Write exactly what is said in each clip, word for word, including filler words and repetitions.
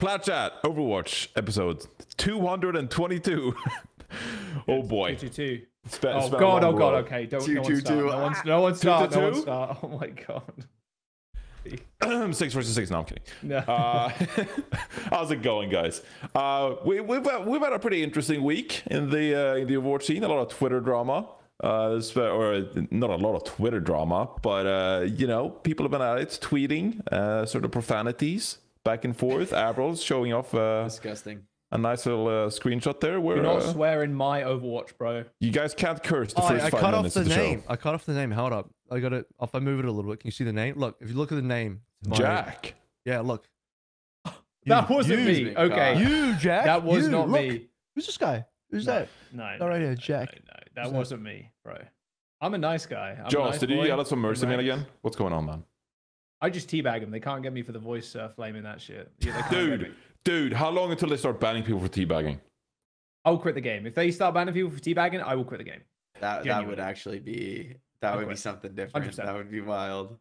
Cloud Chat, Overwatch, episode two hundred twenty-two. Oh boy. two two two. Spent, oh spent god, oh god, okay. Don't two, no two, one start. Two, no one, no one start, two, two, no one start. Oh my god. Six versus six, no I'm kidding. No. Uh, how's it going, guys? Uh, we, we've, had, we've had a pretty interesting week in the, uh, in the Overwatch scene, a lot of Twitter drama. Uh, or not a lot of Twitter drama, but uh, you know, people have been at it tweeting uh, sort of profanities back and forth. Avril's showing off uh, disgusting a nice little uh, screenshot there. Where, you're not uh, swearing my Overwatch, bro. You guys can't curse the oh, first I, I five cut minutes off the, of the name. Show. I cut off the name. Hold up, I got it. If I move it a little bit, can you see the name? Look, if you look at the name, my... Jack. Yeah, look. You, that wasn't you, me. Okay, you Jack. That was you, not look. Me. Who's this guy? Who's no, that? No, no, right here, Jack. No, no, that Who's wasn't that? Me, bro. I'm a nice guy. I'm Josh, nice did boy. You yell at some Mercy Man again? What's going on, man? I just teabag them. They can't get me for the voice uh, flaming that shit. Yeah, dude, dude, how long until they start banning people for teabagging? I'll quit the game. If they start banning people for teabagging, I will quit the game. That Genuinely. That would actually be that I'll would quit. Be something different. one hundred percent. That would be wild.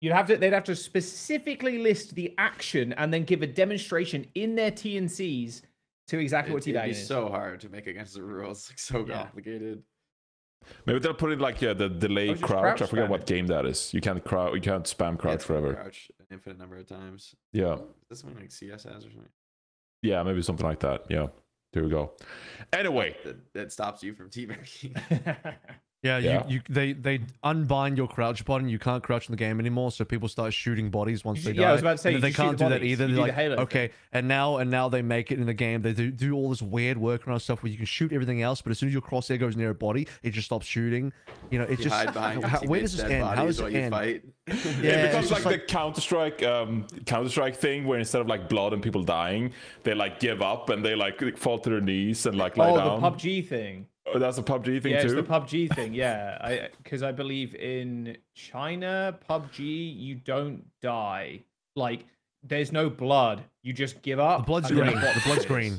You'd have to. They'd have to specifically list the action and then give a demonstration in their T N Cs. To exactly it, what teabagging is. It's so hard to make against the rules. It's so yeah. complicated. Maybe they'll put it like yeah, the delay oh, crouch. I forget what it. Game that is. You can't crouch. You can't spam crouch yeah, forever. Crouch an infinite number of times. Yeah. This one like C S has or something. Yeah, maybe something like that. Yeah. There we go. Anyway, that, that stops you from teabagging. yeah. yeah. You, you. They they unbind your crouch button. You can't crouch in the game anymore. So people start shooting bodies once they yeah, die. Yeah, I was about to say they can't the do bodies. That either. They're like, the okay, thing. and now and now they make it in the game. They do, do all this weird workaround stuff where you can shoot everything else, but as soon as your crosshair goes near a body, it just stops shooting. You know, it you just how, where does this end? How does it end? Fight. yeah, it becomes like, like the Counter Strike, um, Counter Strike thing where instead of like blood and people dying, they like give up and they like fall to their knees and like lie oh, down. Oh, the P U B G thing. Oh, that's a P U B G thing yeah, too? Yeah, it's the P U B G thing, yeah. Because I, I believe in China, P U B G, you don't die. Like, there's no blood. You just give up. The blood's green. The blood's green.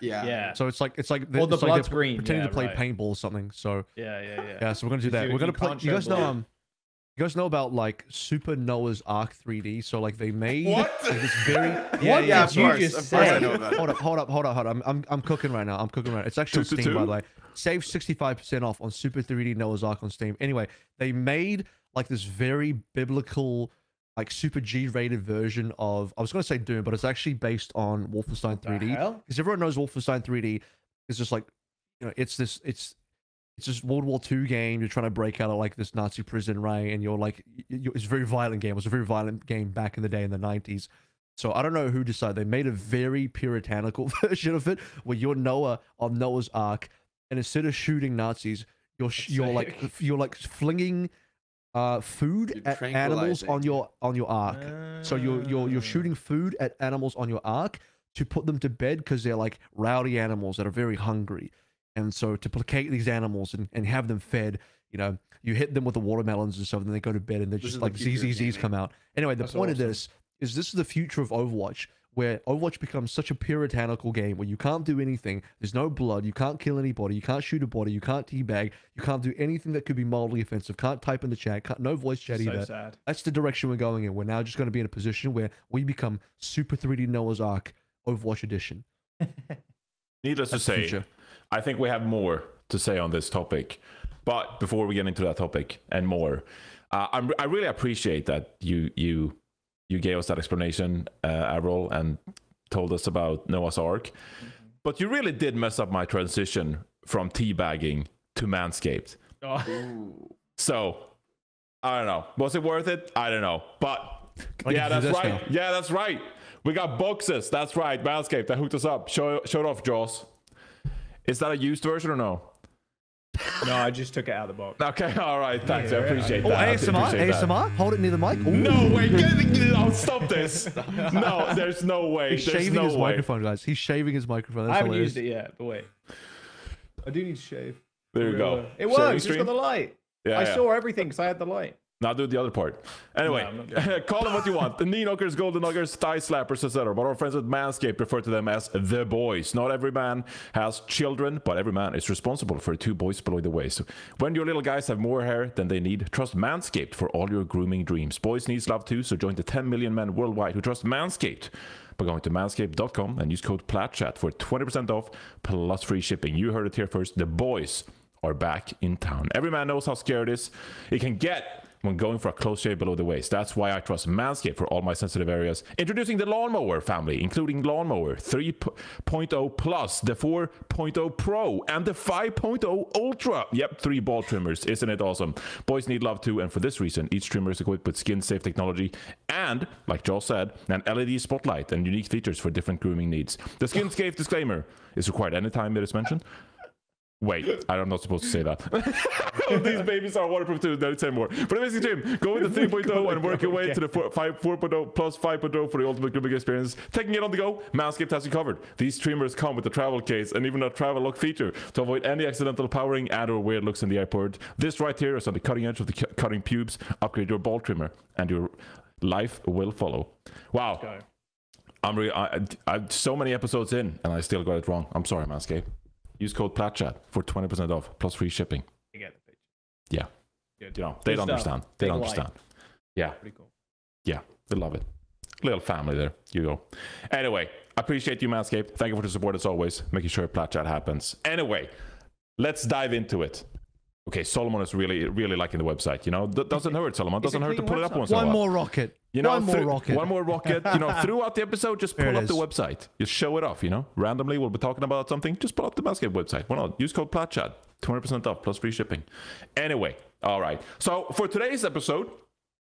Yeah. yeah. So it's like it's like, the, well, the it's blood's like they're green. Pretending yeah, to play right. paintball or something. So yeah, yeah, yeah. Yeah, so we're going to do that. You, we're going to play... You guys know... Um, You guys know about like Super Noah's Ark three D? So like they made what? Like, this very yeah, what yeah, did you just say? Hold up, hold up, hold up, hold up. I'm I'm I'm cooking right now. I'm cooking right now. It's actually on Steam, by the way. Save sixty-five percent off on Super three D Noah's Ark on Steam. Anyway, they made like this very biblical, like super G-rated version of I was gonna say Doom, but it's actually based on Wolfenstein three D. Because everyone knows Wolfenstein three D is just like, you know, it's this it's It's just World War Two game. You're trying to break out of like this Nazi prison, right? And you're like, you're, it's a very violent game. It was a very violent game back in the day in the nineties. So I don't know who decided. They made a very puritanical version of it where you're Noah on Noah's Ark, and instead of shooting Nazis, you're That's you're sick. like you're like flinging uh, food you're at animals on your on your Ark. Uh... So you're you're you're shooting food at animals on your Ark to put them to bed because they're like rowdy animals that are very hungry. And so to placate these animals and, and have them fed, you know, you hit them with the watermelons and stuff, and they go to bed, and they're just like Z Z Zs come out. Anyway, the point of this is this is the future of Overwatch, where Overwatch becomes such a puritanical game where you can't do anything. There's no blood. You can't kill anybody. You can't shoot a body. You can't teabag. You can't do anything that could be mildly offensive. Can't type in the chat. Can't, no voice chat either. So sad. That's the direction we're going in. We're now just going to be in a position where we become Super three D Noah's Ark Overwatch Edition. Needless to say, I think we have more to say on this topic, but before we get into that topic and more, uh, I'm, I really appreciate that you you you gave us that explanation, uh, Avril, and told us about Noah's Ark. Mm-hmm. But you really did mess up my transition from teabagging to Manscaped. Oh. So I don't know. Was it worth it? I don't know. But Why yeah, that's right. Now? Yeah, that's right. We got boxes. That's right. Manscaped. They hooked us up. Show show it off, Jaws. Is that a used version or no? No, I just took it out of the box. Okay, all right, thanks. Yeah, I appreciate yeah, yeah. that. Oh, A S M R, appreciate A S M R, that. Hold it near the mic. Ooh. No way! No, stop this! No, there's no way. He's there's shaving no his way. microphone, guys. He's shaving his microphone. That's I haven't hilarious. used it yet, but wait, I do need to shave. There you go. It works. It's got the light. Yeah, I yeah. saw everything because I had the light. Now do the other part. Anyway, no, call them what you want. The knee knockers, golden knockers, thigh slappers, et cetera. But our friends at Manscaped refer to them as the boys. Not every man has children, but every man is responsible for two boys below the waist. So when your little guys have more hair than they need, trust Manscaped for all your grooming dreams. Boys need love too, so join the ten million men worldwide who trust Manscaped by going to manscaped dot com and use code PLATCHAT for twenty percent off plus free shipping. You heard it here first. The boys are back in town. Every man knows how scary it is. It can get when going for a close shave below the waist. That's why I trust Manscaped for all my sensitive areas. Introducing the Lawnmower family, including Lawnmower three point oh Plus, the four point oh Pro, and the five point oh Ultra. Yep, three ball trimmers. Isn't it awesome? Boys need love too, and for this reason, each trimmer is equipped with skin-safe technology and, like Josh said, an L E D spotlight and unique features for different grooming needs. The skin-safe disclaimer is required anytime it is mentioned. Wait, I'm not supposed to say that. Oh, these babies are waterproof too. Don't say more. For the Amazing Gym, go with the three point oh and work your way to the four point oh plus five point oh for the ultimate grooming experience. Taking it on the go, Manscaped has you covered. These trimmers come with a travel case and even a travel lock feature to avoid any accidental powering and or weird looks in the airport. This right here is on the cutting edge of the cutting pubes. Upgrade your ball trimmer and your life will follow. Wow. I'm really, I, I'm so many episodes in and I still got it wrong. I'm sorry, Manscaped. Use code PLATCHAT for twenty percent off plus free shipping. They get it. Yeah. Good. You know, they don't understand. They don't understand. Yeah. Pretty cool. Yeah. They love it. Little family there. You go. Anyway, I appreciate you, Manscaped. Thank you for the support as always, making sure PLATCHAT happens. Anyway, let's dive into it. Okay, Solomon is really, really liking the website. You know, that doesn't hurt, Solomon. Doesn't hurt to pull it up once in a while. One more rocket. You know, one more rocket. One more rocket. You know, throughout the episode, just pull up the website. Just show it off, you know. Randomly, we'll be talking about something. Just pull up the Manscaped website. Why not? Use code PLATCHAT. twenty percent off plus free shipping. Anyway, all right. So for today's episode,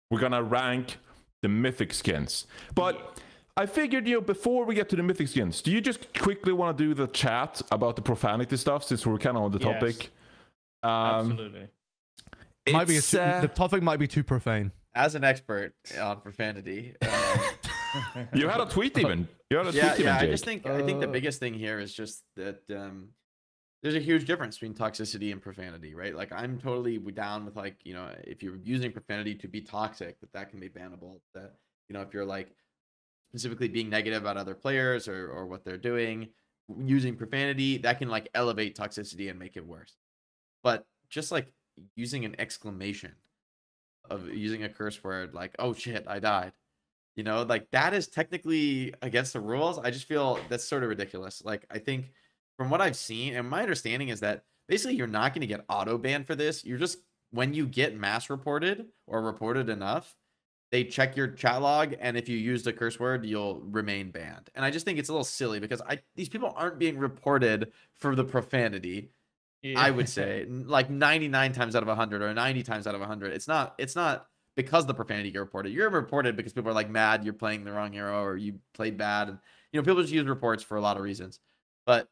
we're going to rank the Mythic skins. But I figured, you know, before we get to the Mythic skins, do you just quickly want to do the chat about the profanity stuff since we're kind of on the topic? Um, Absolutely. It might be a, uh, the topic might be too profane. As an expert on profanity, uh, you had a tweet even. You had a yeah, tweet yeah. Even, Jake. I just think uh, I think the biggest thing here is just that um, there's a huge difference between toxicity and profanity, right? Like I'm totally down with like you know if you're using profanity to be toxic, that that can be bannable. That you know if you're like specifically being negative about other players or or what they're doing, using profanity that can like elevate toxicity and make it worse. But just like using an exclamation of using a curse word like, oh shit, I died. You know, like that is technically against the rules. I just feel that's sort of ridiculous. Like I think from what I've seen and my understanding is that basically you're not going to get auto banned for this. You're just, when you get mass reported or reported enough, they check your chat log. And if you used a curse word, you'll remain banned. And I just think it's a little silly because I, these people aren't being reported for the profanity. Yeah. I would say like ninety-nine times out of a hundred or ninety times out of a hundred. It's not it's not because the profanity you're reported. You're reported because people are like mad you're playing the wrong hero or you played bad. And, you know, people just use reports for a lot of reasons. But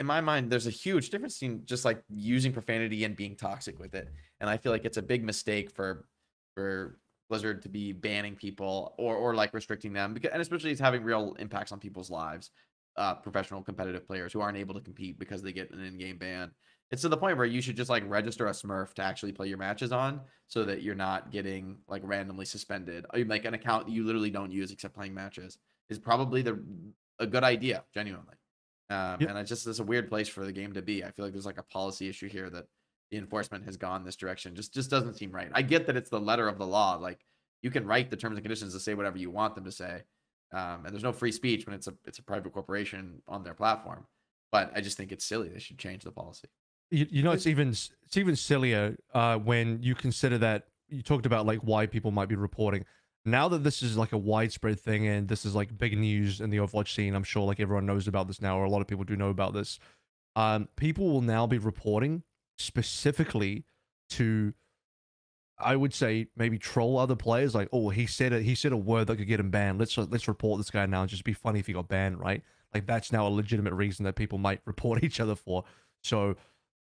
in my mind, there's a huge difference in just like using profanity and being toxic with it. And I feel like it's a big mistake for for Blizzard to be banning people or or like restricting them. Because, and especially it's having real impacts on people's lives. Uh, professional competitive players who aren't able to compete because they get an in-game ban. It's to the point where you should just like register a smurf to actually play your matches on so that you're not getting like randomly suspended. Like an account that you literally don't use except playing matches is probably the a good idea, genuinely. Um, yep. And it's just it's a weird place for the game to be. I feel like there's like a policy issue here that the enforcement has gone this direction. Just just doesn't seem right. I get that it's the letter of the law. Like you can write the terms and conditions to say whatever you want them to say. Um, and there's no free speech when it's a it's a private corporation on their platform, but I just think it's silly. They should change the policy. You, you know, it's even it's even sillier uh, when you consider that you talked about like why people might be reporting. Now that this is like a widespread thing and this is like big news in the Overwatch scene, I'm sure like everyone knows about this now, or a lot of people do know about this. Um, people will now be reporting specifically to, I would say maybe troll other players like, oh, he said it. He said a word that could get him banned. Let's let's report this guy now. And just be funny if he got banned, right? Like that's now a legitimate reason that people might report each other for. So,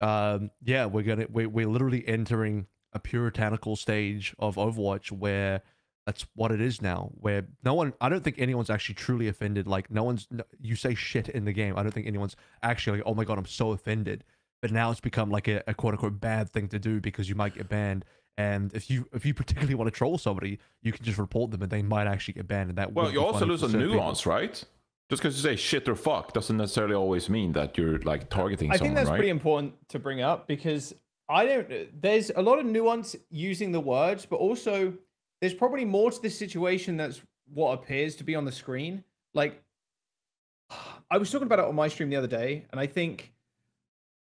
um, yeah, we're gonna we're we're literally entering a puritanical stage of Overwatch where that's what it is now. Where no one, I don't think anyone's actually truly offended. Like no one's, no, you say shit in the game. I don't think anyone's actually like, oh my god, I'm so offended. But now it's become like a, a quote unquote bad thing to do because you might get banned. And if you if you particularly want to troll somebody, you can just report them and they might actually get banned. And that well, you also lose a nuance, people. Right? Just because you say shit or fuck doesn't necessarily always mean that you're like targeting I someone, I think that's right? pretty important to bring up, because I don't, there's a lot of nuance using the words, but also there's probably more to this situation that's what appears to be on the screen. Like, I was talking about it on my stream the other day, and I think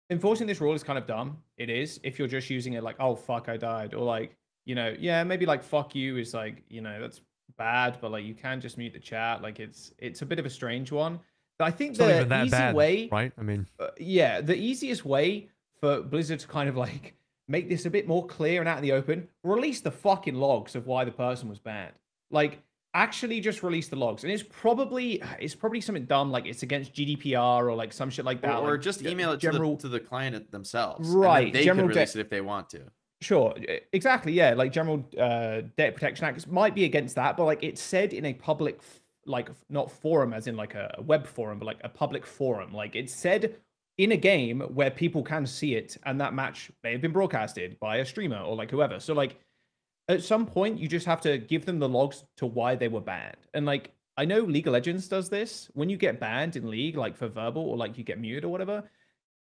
enforcing this rule is kind of dumb. It is, if you're just using it like, oh, fuck, I died. Or like, you know, yeah, maybe like, fuck you is like, you know, that's bad, but like, you can just mute the chat. Like, it's it's a bit of a strange one. But I think the easy bad, way, right? I mean, uh, yeah, the easiest way for Blizzard to kind of like make this a bit more clear and out in the open, release the fucking logs of why the person was banned. Like, actually just release the logs. And it's probably it's probably something dumb, like it's against G D P R or like some shit like that. Or, or like, just email it general, to, the, to the client themselves. Right. They can release it if they want to. Sure. Exactly. Yeah. Like General uh, Data Protection Act might be against that, but like it's said in a public, like not forum as in like a, a web forum, but like a public forum. Like it's said in a game where people can see it, and that match may have been broadcasted by a streamer or like whoever. So like, at some point, you just have to give them the logs to why they were banned. And like, I know League of Legends does this. When you get banned in League, like for verbal or like you get muted or whatever,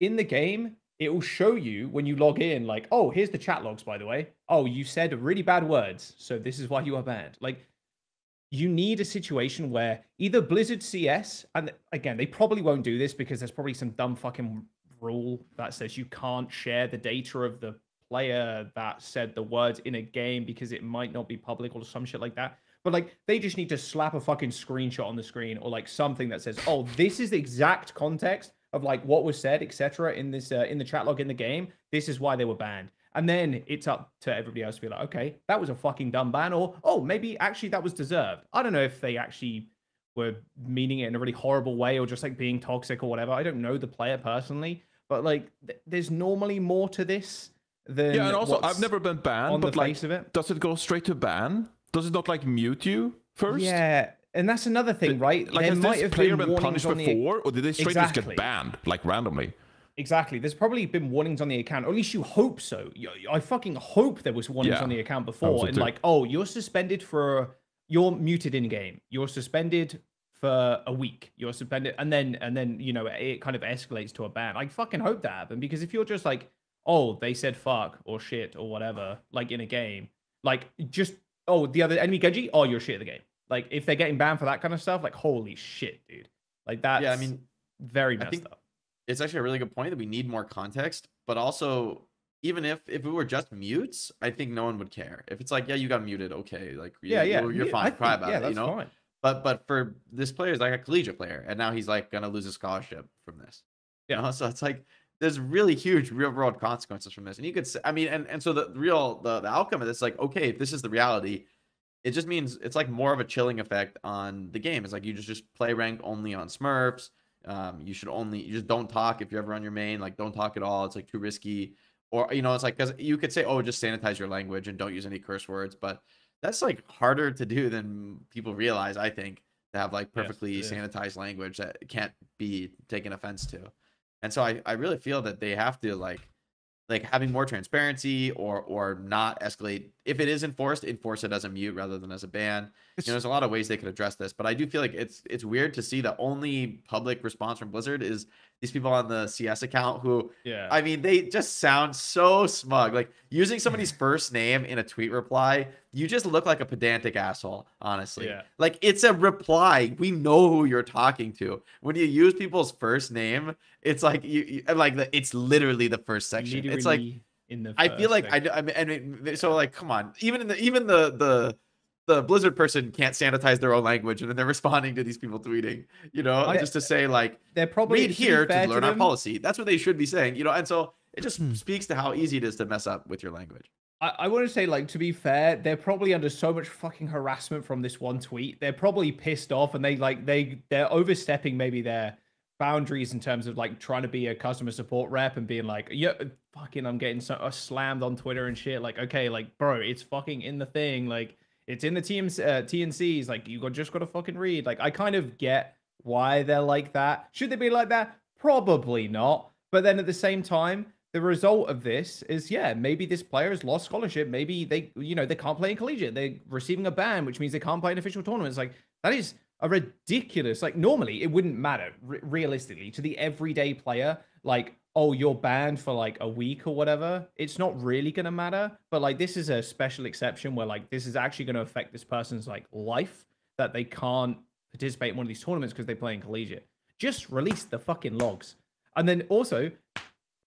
in the game, it will show you when you log in, like, oh, here's the chat logs, by the way. Oh, you said really bad words, so this is why you are banned. Like, you need a situation where either Blizzard C S, and again, they probably won't do this because there's probably some dumb fucking rule that says you can't share the data of the player that said the words in a game because it might not be public or some shit like that. But like, they just need to slap a fucking screenshot on the screen or like something that says, oh, this is the exact context of like what was said, et cetera in this uh, in the chat log in the game. This is why they were banned. And then it's up to everybody else to be like, okay, that was a fucking dumb ban, or oh, maybe actually that was deserved. I don't know if they actually were meaning it in a really horrible way or just like being toxic or whatever. I don't know the player personally, but like th there's normally more to this. Yeah, and also I've never been banned, but like, it. does it go straight to ban? Does it not like mute you first? Yeah, and that's another thing, did, right? Like, there has might this have player been, been punished before, the... or did they straight exactly. just get banned, like randomly? Exactly. There's probably been warnings on the account, or at least you hope so. I fucking hope there was warnings yeah, on the account before, and too. like, oh, you're suspended for, you're muted in game, you're suspended for a week, you're suspended, and then and then you know it kind of escalates to a ban. I fucking hope that happened, because if you're just like, oh, they said fuck or shit or whatever, like in a game, like just, oh, the other enemy Genji, oh, you're shit at the game. Like if they're getting banned for that kind of stuff, like holy shit, dude. Like that's yeah, I mean, very messed up. It's actually a really good point that we need more context, but also even if if we were just mutes, I think no one would care. If it's like, yeah, you got muted, okay, like yeah, you, yeah, you're yeah, fine, I cry think, about yeah, it, that's you know. Fine. But but for this player, is like a collegiate player, and now he's like gonna lose a scholarship from this. Yeah, you know? So it's like, there's really huge real world consequences from this. And you could say, I mean, and, and so the real, the, the outcome of this, like, okay, if this is the reality, it just means it's like more of a chilling effect on the game. It's like, you just, just play rank only on Smurfs. Um, you should only, you just don't talk if you're ever on your main, like don't talk at all. It's like too risky. Or, you know, it's like, cause you could say, oh, just sanitize your language and don't use any curse words. But that's like harder to do than people realize, I think, to have like perfectly yes, sanitized language that can't be taken offense to. And so I, I really feel that they have to like like having more transparency or or not escalate. If it is enforced, enforce it as a mute rather than as a ban. It's, you know, there's a lot of ways they could address this, but I do feel like it's it's weird to see the only public response from Blizzard is these people on the C S account who, yeah, I mean, they just sound so smug. Like using somebody's first name in a tweet reply, you just look like a pedantic asshole, honestly. Yeah. Like it's a reply. We know who you're talking to. When you use people's first name, it's like you, you like the, it's literally the first section. Literally it's like in the. I feel like section. I I mean, I mean so like come on, even in the even the the. the Blizzard person can't sanitize their own language, and then they're responding to these people tweeting, you know, they're, just to say like, they're probably read here to learn to our policy. That's what they should be saying, you know? And so it just speaks to how easy it is to mess up with your language. I, I want to say, like, to be fair, they're probably under so much fucking harassment from this one tweet. They're probably pissed off, and they like, they, they're overstepping maybe their boundaries in terms of like trying to be a customer support rep and being like, yeah, fucking, I'm getting so uh, slammed on Twitter and shit. Like, okay, like bro, it's fucking in the thing. Like, it's in the T M C, uh, T N Cs, like, you got, just got to fucking read. Like, I kind of get why they're like that. Should they be like that? Probably not. But then at the same time, the result of this is, yeah, maybe this player has lost scholarship. Maybe they, you know, they can't play in collegiate. They're receiving a ban, which means they can't play in official tournaments. Like, that is a ridiculous, like, normally it wouldn't matter re realistically to the everyday player. Like, oh, you're banned for like a week or whatever. It's not really going to matter. But like, this is a special exception where like, this is actually going to affect this person's like life, that they can't participate in one of these tournaments because they play in collegiate. Just release the fucking logs. And then also,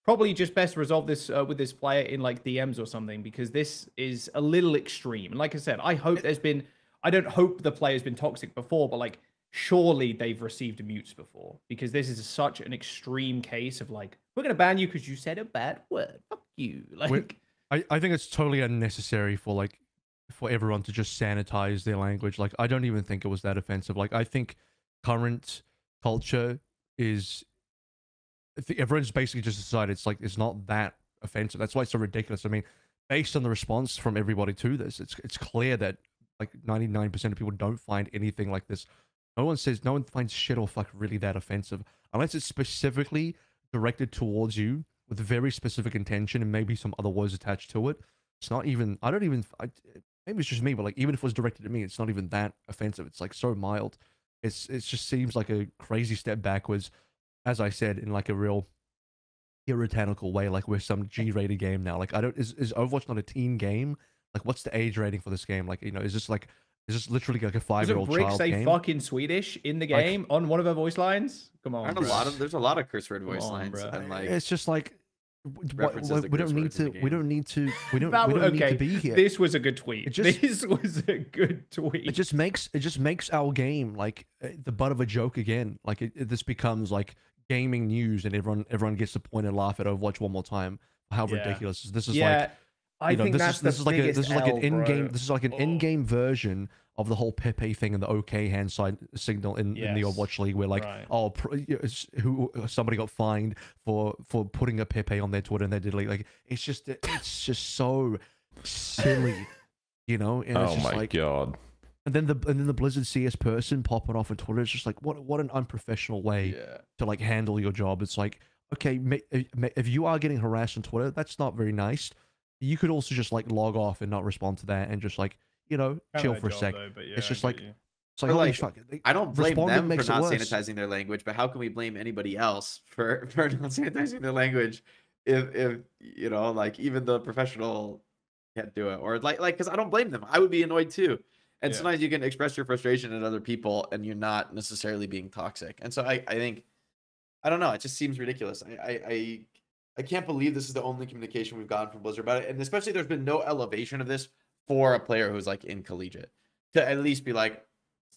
probably just best resolve this uh, with this player in like D Ms or something, because this is a little extreme. And like I said, I hope there's been, I don't hope the player's been toxic before, but like, surely they've received mutes before, because this is such an extreme case of like, we're going to ban you because you said a bad word. Fuck you. Like, Wait, I, I think it's totally unnecessary for like, for everyone to just sanitize their language. Like, I don't even think it was that offensive. Like, I think current culture is, everyone's basically just decided it's like, it's not that offensive. That's why it's so ridiculous. I mean, based on the response from everybody to this, it's it's clear that like ninety-nine percent of people don't find anything like this. No one says, no one finds shit or fuck really that offensive, unless it's specifically directed towards you with very specific intention and maybe some other words attached to it. It's not even, I don't even, I, maybe it's just me, but like, even if it was directed at me, it's not even that offensive. It's like so mild. It's, it just seems like a crazy step backwards, as I said, in like a real puritanical way. Like, we're some G rated game now. Like, I don't, is, is Overwatch not a teen game? Like, what's the age rating for this game? Like, you know, is this like, is this literally like a five year old child game? Does Brick say fucking Swedish in the game, like, on one of her voice lines? Come on, and a lot of, there's a lot of curse word voice on, lines. Bro. And like, it's just like, what, like we don't need to, we don't need to, we don't, that, we don't okay. need to be here. This was a good tweet. It just, this was a good tweet. It just makes, it just makes our game like the butt of a joke again. Like, it, it, this becomes like gaming news, and everyone everyone gets the point and laugh at Overwatch one more time. How yeah. ridiculous! This is yeah. like, I you know, think this that's is, this the is like a, this is like an L, in game. Bro. This is like an oh. in game version of the whole Pepe thing and the OK hand side signal in, yes. in the Overwatch League, where like right. oh, who somebody got fined for for putting a Pepe on their Twitter and they did like, like it's just it's just so silly, you know. And it's oh just my like, god. And then the and then the Blizzard C S person popping off on Twitter is just like, what what an unprofessional way yeah. to like handle your job. It's like, okay, if you are getting harassed on Twitter, that's not very nice. You could also just like log off and not respond to that, and just like, you know, kind chill for a sec. Though, yeah, it's just like, it's like, like fuck, I don't blame them for not sanitizing their language, but how can we blame anybody else for for not sanitizing their language if if you know, like, even the professional can't do it, or like like because I don't blame them. I would be annoyed too. And yeah. sometimes you can express your frustration at other people and you're not necessarily being toxic. And so I, I think, I don't know, it just seems ridiculous. I, I, I, I can't believe this is the only communication we've gotten from Blizzard about it. And especially there's been no elevation of this for a player who's like in collegiate to at least be like,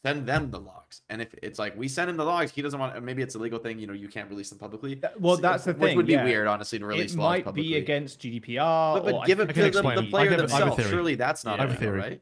send them the logs. And if it's like, we send him the logs, he doesn't want, maybe it's a legal thing, you know, you can't release them publicly. Well, that's the thing. Which would be yeah. weird, honestly, to release it logs publicly. It might be against G D P R. But, but or give it to the, the player themselves. Surely that's not yeah. illegal, right?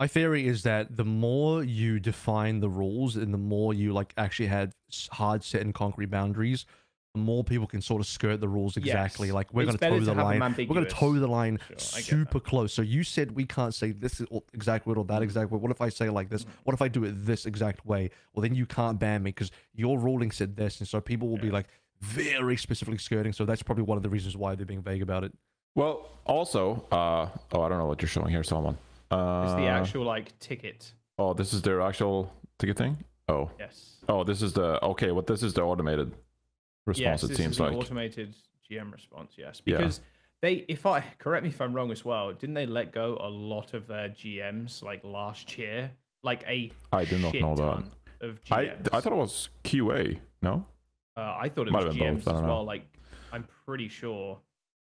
My theory is that the more you define the rules and the more you like actually had hard set and concrete boundaries, the more people can sort of skirt the rules exactly. Yes. Like, we're going to toe the line. We're going to toe the line sure, super close. So you said we can't say this exact word or that exact word. What if I say like this? What if I do it this exact way? Well, then you can't ban me because your ruling said this. And so people will yeah. be like very specifically skirting. So that's probably one of the reasons why they're being vague about it. Well, also, uh, oh, I don't know what you're showing here, Solomon. Uh, it's the actual like ticket. Oh, this is their actual ticket thing. Oh, yes. Oh, this is the okay. What well, this is the automated response. Yes, it this seems is the like automated G M response. Yes, because yeah. they, if I correct me if I'm wrong as well, didn't they let go a lot of their G Ms like last year? Like a I did not know that. Of I I thought it was Q A. No, uh, I thought it Might was G Ms both, as well. Know. Like, I'm pretty sure.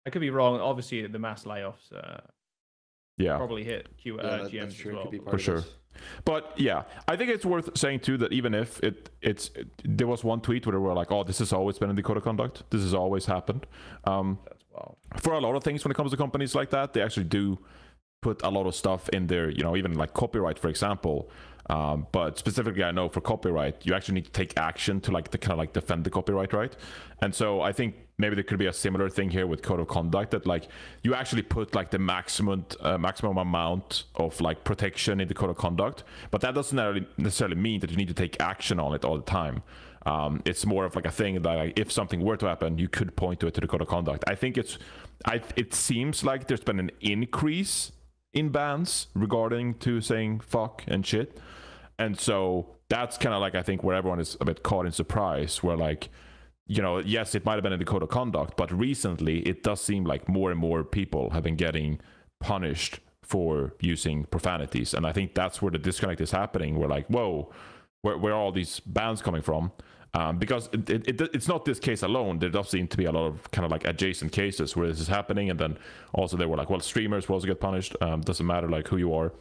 I could be wrong. Obviously, the mass layoffs. Uh, Yeah, probably hit Q, uh, yeah, that, G M sure as well, could be part for of sure. This. But yeah, I think it's worth saying too that even if it it's it, there was one tweet where they were like, "Oh, this has always been in the code of conduct. This has always happened." Um, That's wild. For a lot of things, when it comes to companies like that, they actually do put a lot of stuff in there. You know, even like copyright, for example. Um, but specifically, I know for copyright, you actually need to take action to like to kind of like defend the copyright right. And so I think maybe there could be a similar thing here with code of conduct that like you actually put like the maximum uh, maximum amount of like protection in the code of conduct, but that doesn't necessarily mean that you need to take action on it all the time. Um, it's more of like a thing that like, if something were to happen, you could point to it to the code of conduct. I think it's, I, it seems like there's been an increase in bans regarding to saying fuck and shit. And so that's kind of like, I think where everyone is a bit caught in surprise, where like, you know, yes, it might have been in the code of conduct, but recently it does seem like more and more people have been getting punished for using profanities. And I think that's where the disconnect is happening. We're like, whoa, where, where are all these bans coming from? Um, because it, it, it, it's not this case alone. There does seem to be a lot of kind of like adjacent cases where this is happening. And then also they were like, well, streamers will also get punished. Um, doesn't matter like who you are.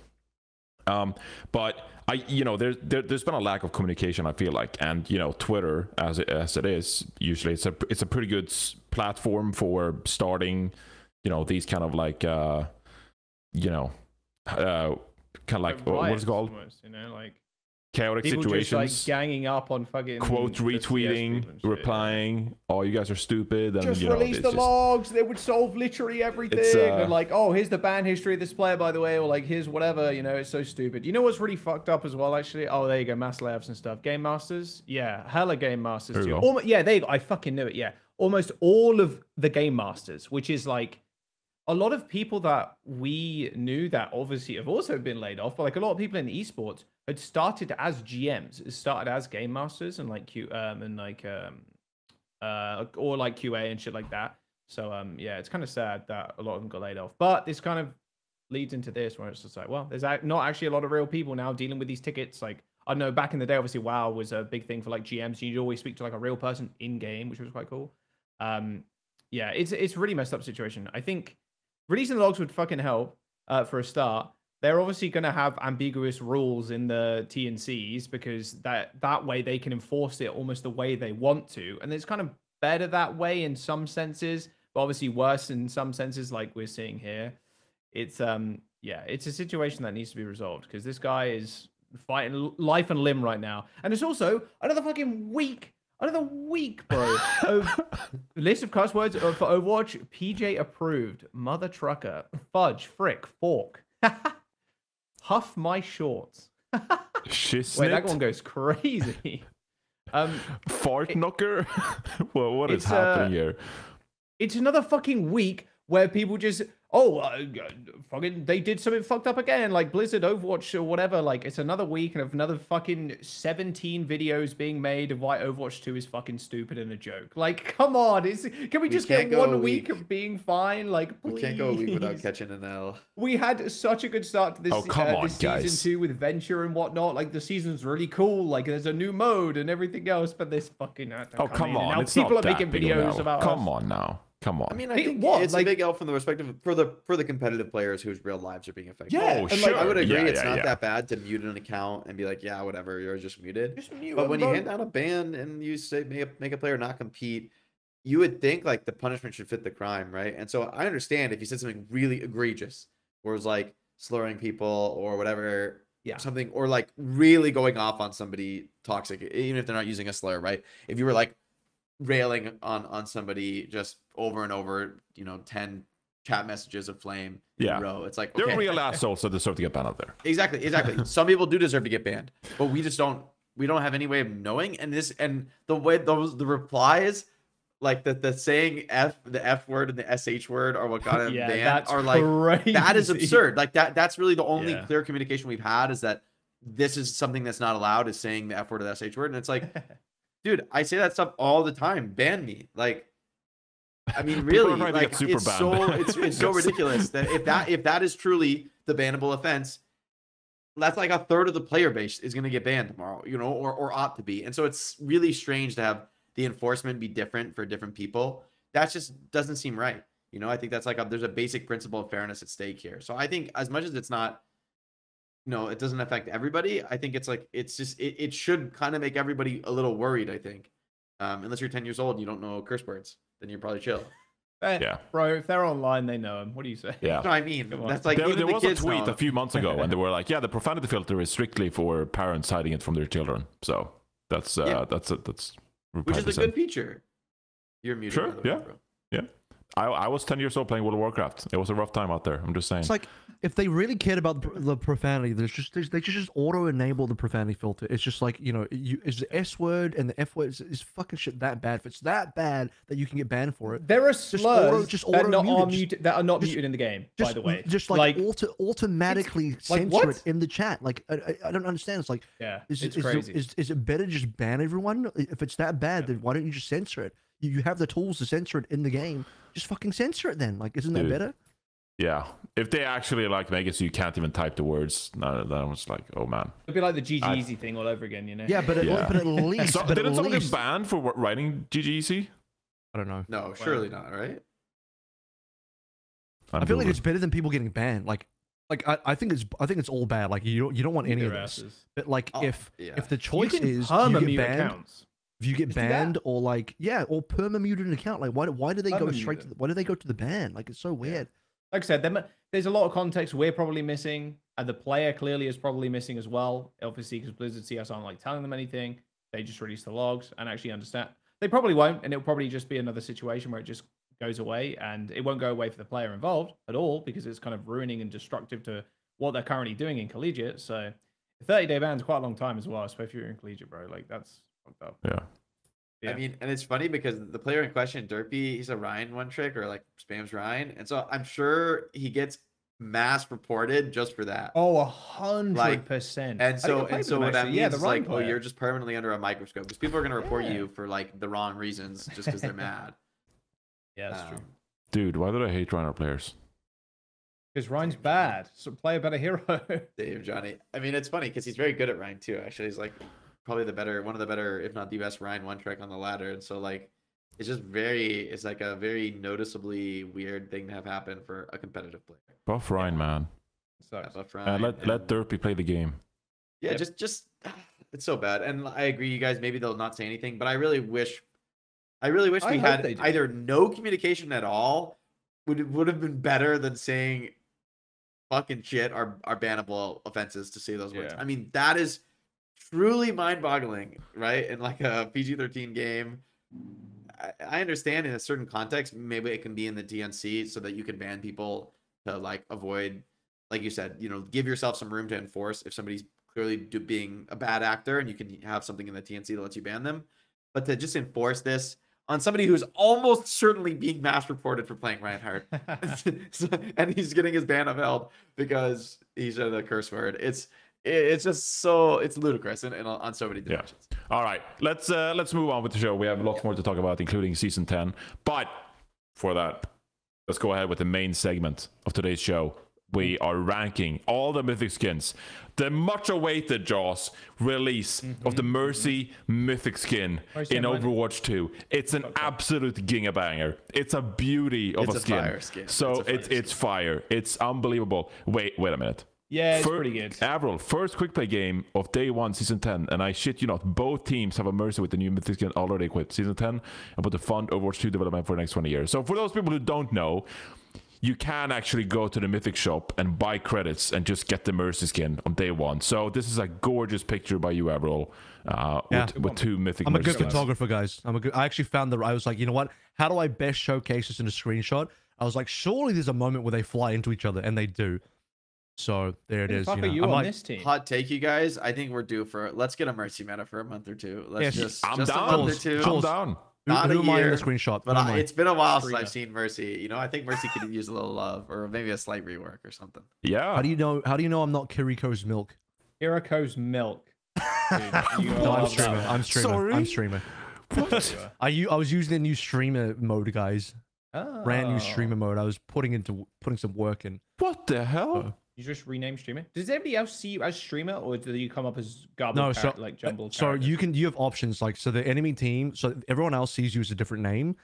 Um, but I, you know, there, there, there's been a lack of communication, I feel like, and you know, Twitter as it, as it is usually, it's a it's a pretty good platform for starting, you know, these kind of like, uh, you know, uh, kind of like what is it called, almost, you know, like chaotic people situations, just, like ganging up on fucking quote retweeting, replying, "Oh, you guys are stupid," and just you know, release the logs. Just... They would solve literally everything. Uh... And like, "Oh, here's the ban history of this player, by the way," or like, "Here's whatever." You know, it's so stupid. You know what's really fucked up as well, actually? Oh, there you go, mass layoffs and stuff. Game masters, yeah, hella game masters too. Almost, yeah, there you go. I fucking knew it. Yeah, almost all of the game masters, which is like. A lot of people that we knew that obviously have also been laid off, but like a lot of people in esports had started as G Ms, started as game masters and like Q um, and like um, uh, or like Q A and shit like that. So um, yeah, it's kind of sad that a lot of them got laid off. But this kind of leads into this where it's just like, well, there's not actually a lot of real people now dealing with these tickets. Like I know back in the day, obviously WoW was a big thing for like G Ms. You'd always speak to like a real person in game, which was quite cool. Um, yeah, it's it's really messed up situation. I think. Releasing the logs would fucking help uh, for a start. They're obviously going to have ambiguous rules in the T N Cs because that, that way they can enforce it almost the way they want to. And it's kind of better that way in some senses, but obviously worse in some senses like we're seeing here. It's, um, yeah, it's a situation that needs to be resolved because this guy is fighting life and limb right now. And it's also another fucking week. Another week, bro. Of list of cuss words for Overwatch. P J approved. Mother trucker. Fudge. Frick. Fork. Huff my shorts. Wait, that one goes crazy. Um, Fart knocker? Well, what is happening uh, here? It's another fucking week where people just... Oh, uh, fucking! They did something fucked up again, like Blizzard, Overwatch, or whatever. Like, it's another week and another fucking seventeen videos being made of why Overwatch two is fucking stupid and a joke. Like, come on! It's, can we just we get one week. week of being fine? Like, please. We can't go a week without catching an L. We had such a good start to this, oh, come uh, on, this guys. season two with Venture and whatnot. Like, the season's really cool. Like, there's a new mode and everything else, but this fucking... Uh, oh, come on. Now it's people not are making videos now. about Come us. on now. Come on. I mean, I think it it's like, a big L from the perspective of, for the for the competitive players whose real lives are being affected. Yeah, and sure. Like, I would agree. Yeah, it's yeah, not yeah. that bad to mute an account and be like, yeah, whatever, you're just muted. Just mute but when bro. you hand out a ban and you say make a, make a player not compete, you would think like the punishment should fit the crime, right? And so I understand if you said something really egregious, or it's like slurring people or whatever, yeah, something, or like really going off on somebody toxic, even if they're not using a slur, right? If you were like railing on on somebody just over and over, you know, ten chat messages of flame yeah in a row. It's like, okay, they're real assholes, so they deserve to get banned out there. Exactly, exactly. Some people do deserve to get banned, but we just don't we don't have any way of knowing. And this and the way those the replies, like the the saying f the f word and the sh word are what got him yeah, banned are like crazy. That is absurd. Like that that's really the only yeah. clear communication we've had is that this is something that's not allowed, is saying the f word or the sh word. And it's like dude, I say that stuff all the time. Ban me. Like, I mean, really, like, super it's, so, it's, it's so ridiculous that if that if that is truly the bannable offense, that's like a third of the player base is going to get banned tomorrow, you know, or, or ought to be. And so it's really strange to have the enforcement be different for different people. That just doesn't seem right. You know, I think that's like a, there's a basic principle of fairness at stake here. So I think as much as it's not, no, it doesn't affect everybody. I think it's like, it's just, it, it should kind of make everybody a little worried, I think. Um, unless you're ten years old and you don't know curse words, then you're probably chill. Yeah. Bro, if they're online, they know them. What do you say? Yeah. That's what I mean. That's like, there, there was a tweet a few months ago and they were like, yeah, the profanity filter is strictly for parents hiding it from their children. So that's, uh, yeah. that's, that's, that's, which is a good feature. You're muted. Sure. Yeah. Way, yeah. I, I was ten years old playing World of Warcraft. It was a rough time out there. I'm just saying. It's like, if they really cared about the profanity, there's just there's, they just, just auto-enable the profanity filter. It's just like, you know, you, is the S word and the F word, is, is fucking shit that bad? If it's that bad that you can get banned for it. There are slurs just auto, just that, auto not muted, are muted, just, that are not just, muted in the game, just, by the way. Just like, like auto, automatically censor like, it in the chat. Like, I, I, I don't understand. It's like, yeah, is, it's is, crazy. Is, is, is it better to just ban everyone? If it's that bad, yeah. then why don't you just censor it? You have the tools to censor it in the game. Just fucking censor it then. Like, isn't Dude. that better? Yeah. If they actually, like, make it so you can't even type the words, no, that was like, oh, man. It'd be like the G G E Z I... thing all over again, you know? Yeah, but at, yeah. But at least... So, but didn't at someone least... get banned for writing G G E Z? I don't know. No, surely wow. not, right? I feel like it's better than people getting banned. Like, like I, I think it's I think it's all bad. Like, you don't, you don't want any Their of this. Asses. But, like, oh, if, yeah. if the choice you is you get banned... Accounts. If you get banned or like yeah, or perma-muted an account, like why why do they go straight to the, why do they go to the ban? Like it's so weird. Yeah. Like I said, there's a lot of context we're probably missing, and the player clearly is probably missing as well. Obviously, because Blizzard C S aren't like telling them anything. They just release the logs and actually understand. They probably won't, and it'll probably just be another situation where it just goes away, and it won't go away for the player involved at all because it's kind of ruining and destructive to what they're currently doing in collegiate. So, thirty day ban is quite a long time as well, especially if you're in collegiate, bro. Like that's. Though. Yeah. yeah, I mean, and it's funny because the player in question, Derpy, he's a Ryan one trick or like spams Ryan, and so I'm sure he gets mass reported just for that. Oh, a hundred percent. And so, and so what that means yeah, is like, player. oh, you're just permanently under a microscope because people are going to report yeah. you for like the wrong reasons just because they're mad. Yeah, that's um, true. Dude, why did I hate Rhino players? Because Ryan's bad. So play a better hero. Dave Johnny. I mean, it's funny because he's very good at Ryan too. Actually, he's like. Probably the better one of the better if not the best Ryan one track on the ladder, and so like it's just very it's like a very noticeably weird thing to have happen for a competitive player. Buff Ryan, yeah. man. Yeah, buff Ryan, uh, let and... let Derpy play the game. Yeah, yep. just just it's so bad, and I agree, you guys. Maybe they'll not say anything, but I really wish, I really wish I we had either no communication at all. Would would have been better than saying fucking shit are are bannable offenses to say those yeah. words. I mean that is. Truly mind-boggling, right? In like a P G thirteen game, I, I understand in a certain context, maybe it can be in the D N C so that you can ban people to like avoid, like you said, you know, give yourself some room to enforce if somebody's clearly do, being a bad actor, and you can have something in the T N C that lets you ban them. But to just enforce this on somebody who's almost certainly being mass reported for playing Reinhardt, and he's getting his ban upheld because he said a curse word. It's It's just so it's ludicrous and on so many dimensions. Yeah. All right, let's uh, let's move on with the show. We have lots more to talk about, including season ten. But for that, let's go ahead with the main segment of today's show. We are ranking all the mythic skins. The much-awaited Jaws release mm-hmm. of the Mercy mm-hmm. mythic skin Mercy in Overwatch two. It's an okay. absolute gingabanger. It's a beauty of it's a, a skin. skin. So it's it's, skin. it's fire. It's unbelievable. Wait, wait a minute. Yeah, it's first, pretty good. Avril, first quick play game of day one, season ten, and I shit you not, both teams have a Mercy with the new mythic skin already equipped. Season ten, and put the fund Overwatch two development for the next twenty years. So for those people who don't know, you can actually go to the mythic shop and buy credits and just get the Mercy skin on day one. So this is a gorgeous picture by you, Avril, uh, yeah. with, with two mythic. I'm a good skins. photographer, guys. I'm a good. I actually found that I was like, you know what? How do I best showcase this in a screenshot? I was like, surely there's a moment where they fly into each other, and they do. So there it is. You know. you on like, this team? Hot take, you guys. I think we're due for. Let's get a Mercy meta for a month or two. Let's yes, just. I'm just down. A month or two. I'm down. Not who, who a year, in the screenshot, but I, it's been a while since I've seen Mercy. You know, I think Mercy could use a little love, or maybe a slight rework or something. Yeah. How do you know? How do you know I'm not Kiriko's milk? Kiriko's milk. Dude, you no, I'm streamer. That. I'm streamer. Sorry? I'm streamer. What? I you I was using a new streamer mode, guys. Oh. Brand new streamer mode. I was putting into putting some work in. What the hell? So, you just rename streamer. Does anybody else see you as streamer, or do you come up as gobble? No, so, like jumbled. So character? you can you have options like so the enemy team. So everyone else sees you as a different name.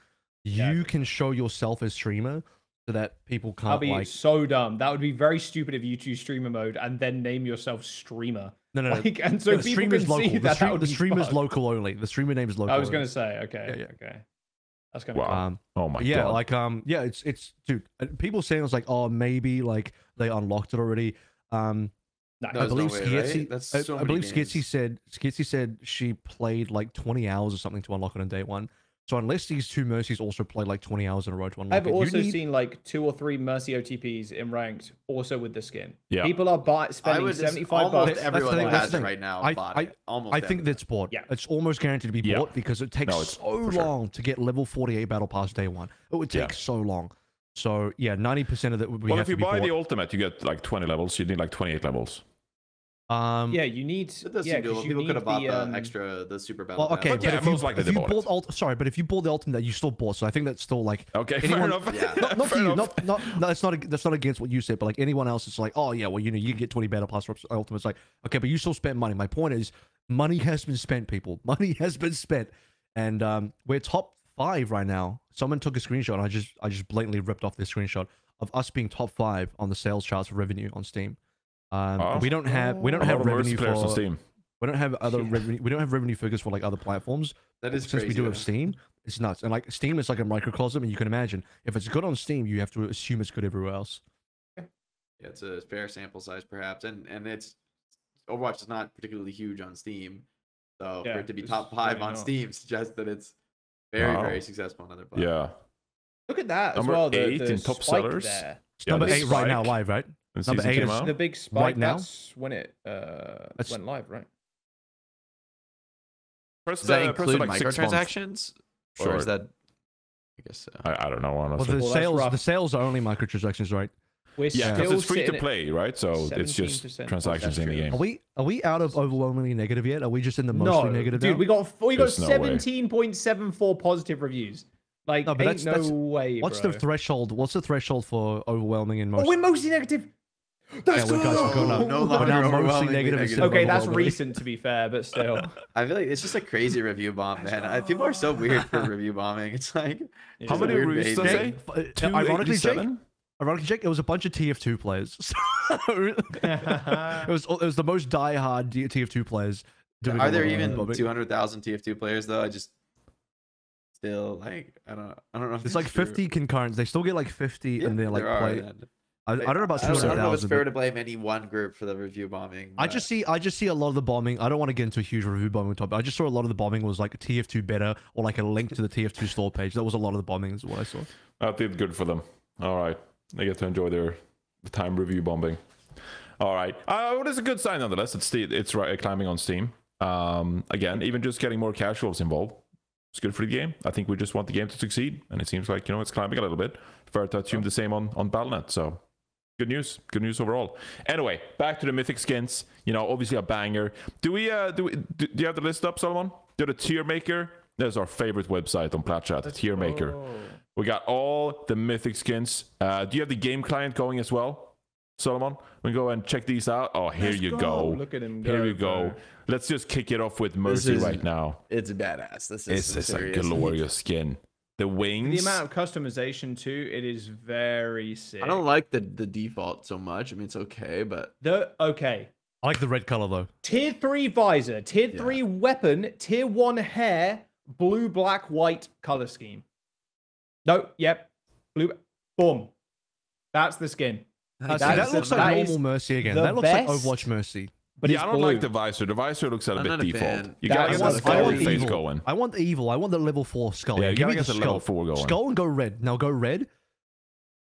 You yeah. can show yourself as streamer, so that people can't. That'd be like, so dumb. That would be very stupid if you choose streamer mode and then name yourself streamer. No, no, like, and so no, people streamer's can local. see that. The, stream, that the streamer's local only. The streamer name is local. I was gonna only. say okay, yeah, yeah. okay. That's gonna wow. be cool. um, oh my yeah, god. Yeah, like um, yeah, it's it's dude. People saying it's like, oh, maybe like they unlocked it already. Um, no, I believe no way, Skitsy. Right? That's so I, I believe names. Skitsy said Skitsy said she played like twenty hours or something to unlock it on day one. So unless these two Mercies also play like twenty hours in a row to unlock I've it, also need... seen like two or three Mercy O T Ps in ranked also with the skin. Yeah. People are buy spending seventy-five bucks. Everyone has it right now. I, bought I, it. Almost I think that's bought. Yeah. It's almost guaranteed to be bought yeah. because it takes no, so long sure. to get level forty-eight Battle Pass day one. It would take yeah. so long. So yeah, ninety percent of that would be Well, have if you to be buy bought. The Ultimate, you get like twenty levels. You need like twenty-eight levels. Um, yeah, you need. Yeah, people could have bought the, the um, extra, the super battle. Well, okay, but yeah, if, you, like if you bought ult, sorry, but if you bought the ultimate, you still bought. So I think that's still like okay, anyone, fair enough. Yeah. Not, not fair you, enough. Not, not, no, it's not. That's not against what you said, but like anyone else, it's like, oh yeah, well you know you can get twenty battle pass ultimates. Like okay, but you still spent money. My point is, money has been spent, people. Money has been spent, and um, we're top five right now. Someone took a screenshot, and I just, I just blatantly ripped off this screenshot of us being top five on the sales charts for revenue on Steam. Um, oh, we don't have we don't have revenue for on Steam. We don't have other yeah. revenue we don't have revenue figures for like other platforms. That is since crazy, we do yeah. have Steam, it's nuts. And like Steam is like a microcosm, and you can imagine if it's good on Steam, you have to assume it's good everywhere else. Yeah, it's a fair sample size perhaps, and and it's Overwatch is not particularly huge on Steam, so yeah, for it to be top five on Steam suggests that it's very wow. very successful on other platforms. Yeah, look at that number as well. Eight the, the in top sellers. There. Yeah, number eight spike. Right now live, right? Number eight is the big spike right now. That's when it uh, went live, right? Does that uh, include like microtransactions? Sure. Or is that? I guess so. I, I don't know. Honestly. Well, the well, sales, the sales are only microtransactions, right? We're yeah, because it's free to play, right? So it's just transactions in the game. Are we are we out of overwhelmingly negative yet? Are we just in the mostly no, negative? Dude, now? we got we got seventeen point seven four positive reviews. Like, no, but ain't that's, no that's, way. What's bro. the threshold? What's the threshold for overwhelming and most? Oh, we're mostly negative. That's yeah, guys, we're no, no longer now mostly negative. negative. Okay, that's recent to be fair, but still. I feel like it's just a crazy review bomb, man. I, people are so weird for review bombing. It's like yeah. how many reviews? Ironically, Jake. Ironically, Jake. It was a bunch of T F two players. it was it was the most diehard T F two players. Doing are there even two hundred thousand T F two players though? I just still like I don't I don't know. If it's like fifty true. concurrents. They still get like fifty, yeah, and they're like there play. Are, I, I don't know about I don't, I don't know if it's fair to blame any one group for the review bombing. But... I just see, I just see a lot of the bombing. I don't want to get into a huge review bombing topic. I just saw a lot of the bombing was like T F two better or like a link to the T F two store page. That was a lot of the bombing is what I saw. I did good for them. All right, they get to enjoy their time review bombing. All right, uh, what is a good sign nonetheless? It's the, it's right climbing on Steam. Um, again, even just getting more casuals involved. It's good for the game. I think we just want the game to succeed, and it seems like you know it's climbing a little bit. Fair to assume the same on on Battle dot net. So. Good news. Good news overall. Anyway, back to the mythic skins. You know, obviously a banger. Do we? Uh, do we? Do, do you have the list up, Solomon? Do the tier maker. There's our favorite website on PlatChat. Tier maker. Oh. We got all the mythic skins. Uh, do you have the game client going as well, Solomon? We go and check these out. Oh, here Let's you go. go. Look at him. Go, here you go. Bro. Let's just kick it off with Mercy is, right now. It's badass. This is this so is a glorious skin. The wings. The amount of customization too, it is very sick. I don't like the, the default so much. I mean, it's okay, but... the okay. I like the red color though. Tier three visor, tier three yeah. weapon, tier one hair, blue, black, white color scheme. No, yep. Blue, boom. That's the skin. That's that, that looks the, like that normal Mercy again. That looks best. like Overwatch Mercy. But yeah, I don't blue. like the visor. The visor looks a little I'm bit default. You gotta get the skull face evil. going. I want the evil. I want the level four skull. Yeah, you gotta get the level four going. Skull and go red. Now go red.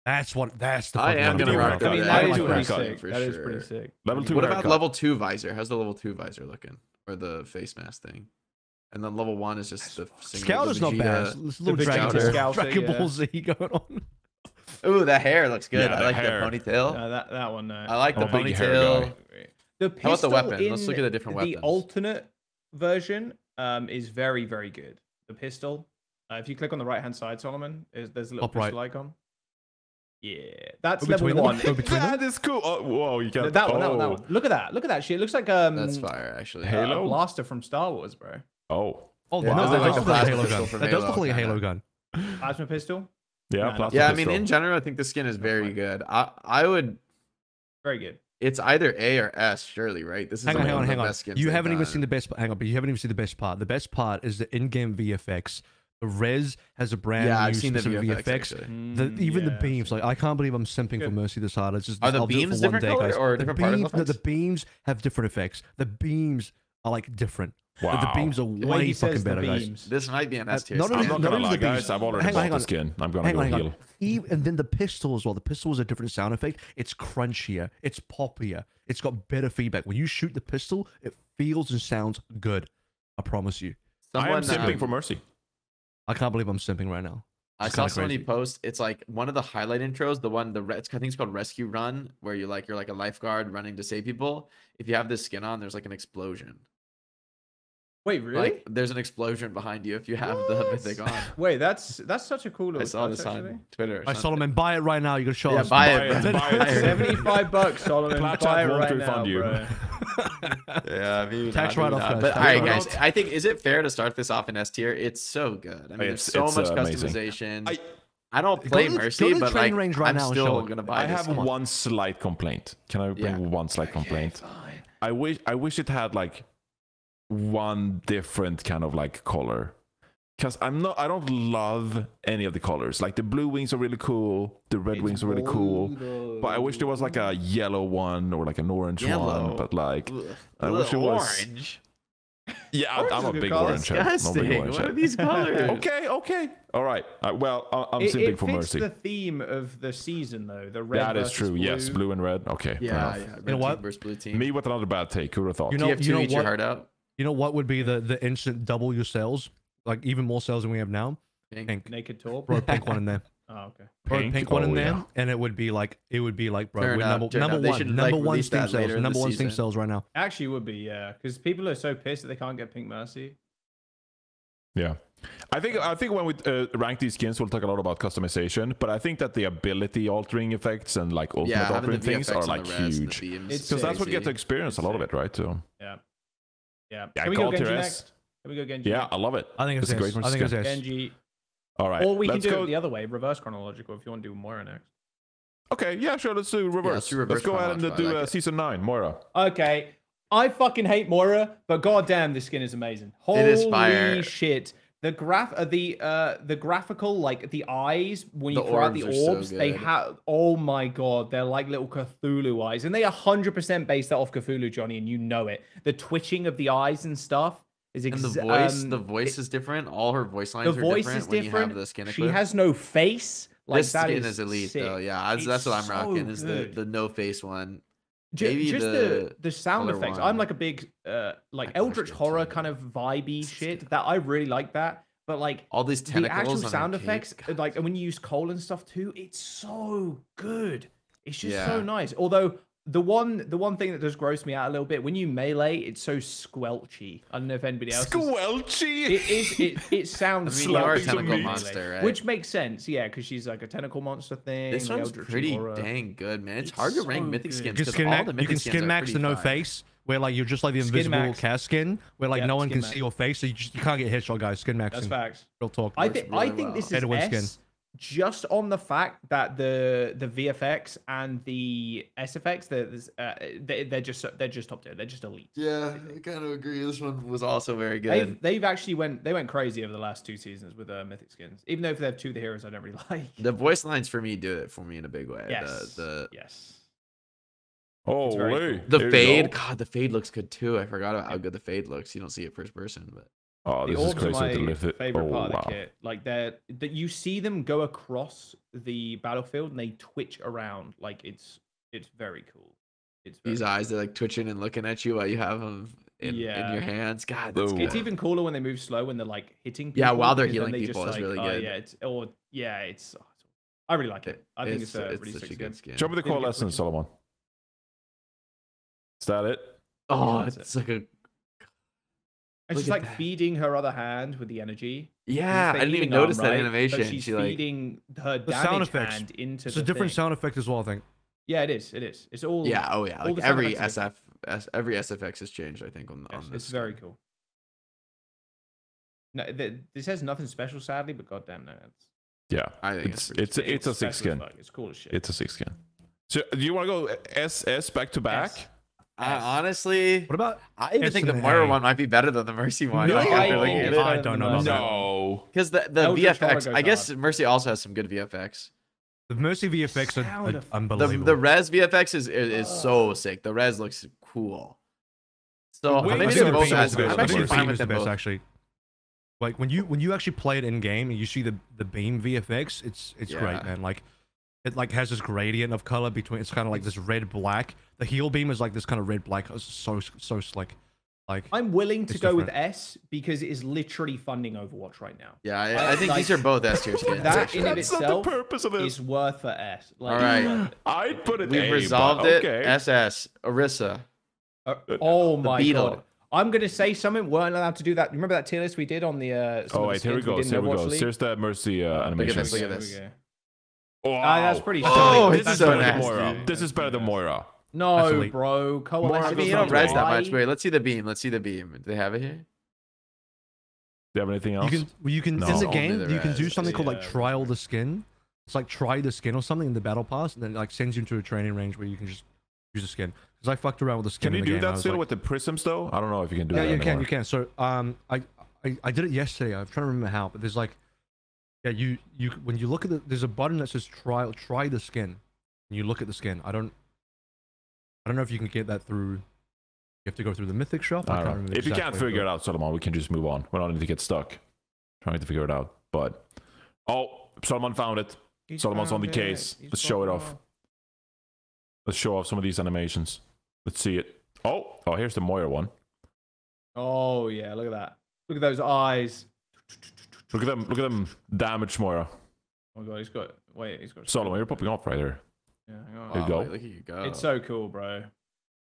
That's what. That's the. I am gonna rock that. That is pretty sick. That is pretty sick. Level two. What about level two visor? How's the level two visor looking? Or the face mask thing? And then level one is just the Scouter's not bad. Little Dragon Ball Z going on. Ooh, that hair looks good. I like the ponytail. That that one. I like the ponytail. The pistol How about the weapon? In Let's look at the different weapons. The alternate version um, is very, very good. The pistol. Uh, if you click on the right-hand side, Solomon, is, there's a little Up pistol right. icon. Yeah, that's Go level one. That is cool. Oh, whoa, you got that, oh. one, that one. That one. Look at that. Look at that shit. It looks like um. That's fire, actually. Halo uh, blaster from Star Wars, bro. Oh. Oh, yeah, wow. That does look like a Halo gun. That does look like a Halo gun. Plasma pistol. Yeah. Plasma yeah. I mean, in general, I think the skin is very good. I I would. Very good. It's either A or S, surely, right? This is hang on, hang on, hang on. You haven't even seen the best. Hang on, but you haven't even seen the best part. The best part is the in-game V F X. The res has a brand yeah, new I've seen the V F X. V F X. The, even yeah. the beams, like I can't believe I'm simping Good. for Mercy this hard. It's just are the I'll beams different day, color guys. or the different beams, particles? No, the beams have different effects. The beams are like different. Wow. The beams are way he fucking better, guys. This might be an S tier. I'm not gonna lie, guys. I've already bought the skin. I'm gonna go heal. And then the pistol as well. The pistol is a different sound effect. It's crunchier. It's poppier. It's got better feedback. When you shoot the pistol, it feels and sounds good. I promise you. Someone, I am simping um, for mercy. I can't believe I'm simping right now. It's I saw somebody post. It's like one of the highlight intros. The one the I think it's called Rescue Run, where you like you're like a lifeguard running to save people. If you have this skin on, there's like an explosion. Wait, really? Like, there's an explosion behind you if you have what? the mythic on. Wait, that's that's such a cool. I saw this on Twitter. I Solomon, buy it right now. You can show yeah, us. Buy it. Buy it. Buy it. Seventy-five bucks, Solomon. Buy it right now, you. Bro. yeah, maybe tax not, write-off. But, but all right, guys. I think is it fair to start this off in S tier? It's so good. I mean, there's so much uh, customization. I, I don't play to, Mercy, but like, right I'm now still gonna buy. I have one. one slight complaint. Can I bring yeah. one slight complaint? I wish I wish it had like. one different kind of like color, because i'm not i don't love any of the colors. Like the blue wings are really cool, the red it's wings are really cool, cool but I wish there was like a yellow one or like an orange yellow. one but like Ugh. i Ugh. wish it was orange. Yeah, orange I'm a big orange head. No big orange what head. Are these colors? okay okay all right uh, well I, i'm it, simping it for mercy. It fits the theme of the season though, the red that is true blue. Yes, blue and red. Okay, yeah, yeah. Red you know what versus blue team. Me with another bad take. Who would have thought? You know, you know what heart out. You know what would be the the instant double your sales, like even more sales than we have now? Pink, pink. Naked Torp, bro. Pink one in there. Oh, okay. Bro, pink, pink one oh, in there, yeah. and it would be like it would be like bro, we're number out, number one, number like one Steam sales, number one Steam sales right now. Actually, would be yeah, because people are so pissed that they can't get Pink Mercy. Yeah, I think I think when we uh, rank these skins, we'll talk a lot about customization, but I think that the ability altering effects and like ultimate yeah, altering things are like huge, because that's what you get to experience a lot of it, right? So yeah. Yeah. yeah. Can we go Genji next? Can we go Genji? Yeah, I love it. I think it's a great one. I think it's Genji. All right. Or we can do it the other way, reverse chronological, if you want to do Moira next. Okay. Yeah, sure. Let's do reverse. Let's go ahead and do season nine, Moira. Okay. I fucking hate Moira, but goddamn, this skin is amazing. Holy shit. The graph, uh, the uh, the graphical, like the eyes when you throw out the orbs, they have. Oh my god, they're like little Cthulhu eyes, and they a hundred percent based that off Cthulhu, Johnny, and you know it. The twitching of the eyes and stuff is. And the voice, um, the voice it, is different. All her voice lines the are voice different. Is when different. You have the skin she has no face. Like this that skin is elite, sick. Though. Yeah, that's, that's what I'm so rocking. Is good. the the no face one. Maybe just the, the, the sound effects. One. I'm like a big, uh, like Eldritch Horror kind of vibey shit that I really like that. But like all these tentacles, the actual sound effects, like, and when you use coal and stuff too, it's so good. It's just yeah. so nice. Although the one, the one thing that does gross me out a little bit when you melee, it's so squelchy. I don't know if anybody else. Squelchy. Is, it is. It it sounds. I mean, you are a tentacle monster, right? Which makes sense, yeah, because she's like a tentacle monster thing. This one's pretty horror. dang good, man. It's, it's hard to so rank mythic skins because all the mythic skins are pretty. You can skin max the no fine. face, where like you're just like the invisible cast skin, where like yep, no one can max. see your face, so you just you can't get headshot, guys. Skin maxing. That's facts. Real talk. I think really I think well. this is S. Skin. Just on the fact that the the V F X and the S F X, they're, uh, they, they're just they're just top tier. They're just elite. Yeah, I kind of agree. This one was also very good. They've, they've actually went they went crazy over the last two seasons with uh, mythic skins. Even though if they have two of the heroes, I don't really like. The voice lines for me do it for me in a big way. Yes. The, the... Yes. Oh, wait. Cool. The fade. Go. God, the fade looks good too. I forgot about how good the fade looks. You don't see it first person, but. Oh, this is crazy. My favorite oh, part wow. of the kit. Like that, that you see them go across the battlefield and they twitch around. Like it's, it's very cool. It's very these cool. eyes, they're like twitching and looking at you while you have them in, yeah. in your hands. God, that's it's even cooler when they move slow when they're like hitting. People, yeah, while they're healing they people, it's like, really oh, good. Yeah, it's or yeah, it's. Oh, it's I really like it. I it's, think it's, uh, it's really such a good skin. Jump with the core lesson, Solomon. Is that it? Oh, yeah, it's it. like a. And she's like that. feeding her other hand with the energy. Yeah, I didn't even notice arm, that right? animation. But she's she, feeding like, her the sound effects. hand into it's the It's a different thing. sound effect as well, I think. Yeah, it is. It is. It's all. Yeah, oh yeah. Like every S F, S, every S F X has changed, I think, on, yes, on this. It's very cool. No, the, this has nothing special, sadly, but goddamn, no. It's, yeah, I think it's it's it's, it's, it's a six skin. Bug. It's cool as shit. It's a six skin. So, do you want to go S S back to back? S. I honestly, what about? I even think the Moira one might be better than the Mercy one. No, like, I, I, like, it, I don't know. No, because the the V F X. I guess Mercy also has some good V F X. The Mercy V F X are, are unbelievable. The, the Res V F X is is, is so sick. The Res looks cool. So Wait, I think they're both as good. I'm actually fine with them both. Actually, like when you when you actually play it in game and you see the the beam V F X, it's it's yeah. great, man. Like it like has this gradient of color between. It's kind of like this red black. The heel beam is like this kind of red black. It's so so slick. Like, I'm willing to go different. with S because it is literally funding Overwatch right now. Yeah, I, I, I think like, these are both S tier skins. That actually. in That's itself the purpose of it. is worth for S. Like, all right, I'd put it. We've a, resolved it. Okay. S S Orisa. Uh, oh the my Beetle. god! I'm gonna say something we weren't allowed to do. That remember that tier list we did on the? Uh, oh wait, here we go. We here we go. Here's that Mercy uh, animation. Look at this. Look at this. Oh, uh, that's pretty. Oh, silly. This is so nasty. This is better than Moira. No, Absolutely. bro. Coalescence. I mean, you don't res that much. Wait, let's see the beam. Let's see the beam. Do they have it here? Do they have anything else? You can, well, you can no. in the game, you can do something yeah. called like trial the skin. It's like try the skin or something in the battle pass, and then it, like sends you into a training range where you can just use the skin. Because I fucked around with the skin. Can you do game, that still like, with the prisms though? I don't know if you can do yeah, that. Yeah, you anymore. can. You can. So, um, I, I, I did it yesterday. I'm trying to remember how, but there's like, yeah, you, you, when you look at the, there's a button that says trial, try the skin, and you look at the skin. I don't. I don't know if you can get that through. You have to go through the mythic shop. I, I can't remember if exactly you can't figure it out, Solomon, we can just move on. We don't need to get stuck trying to figure it out. But oh, Solomon found it. He's Solomon's found on the it. case. He's Let's show it off. Out. Let's show off some of these animations. Let's see it. Oh, oh, here's the Moira one. Oh yeah, look at that. Look at those eyes. Look at them. Look at them. Damaged Moira. Oh my god, he's got. Wait, he's got. Solomon, you're popping off right there. Yeah, oh, there you go. Wait, look at you go. It's so cool, bro.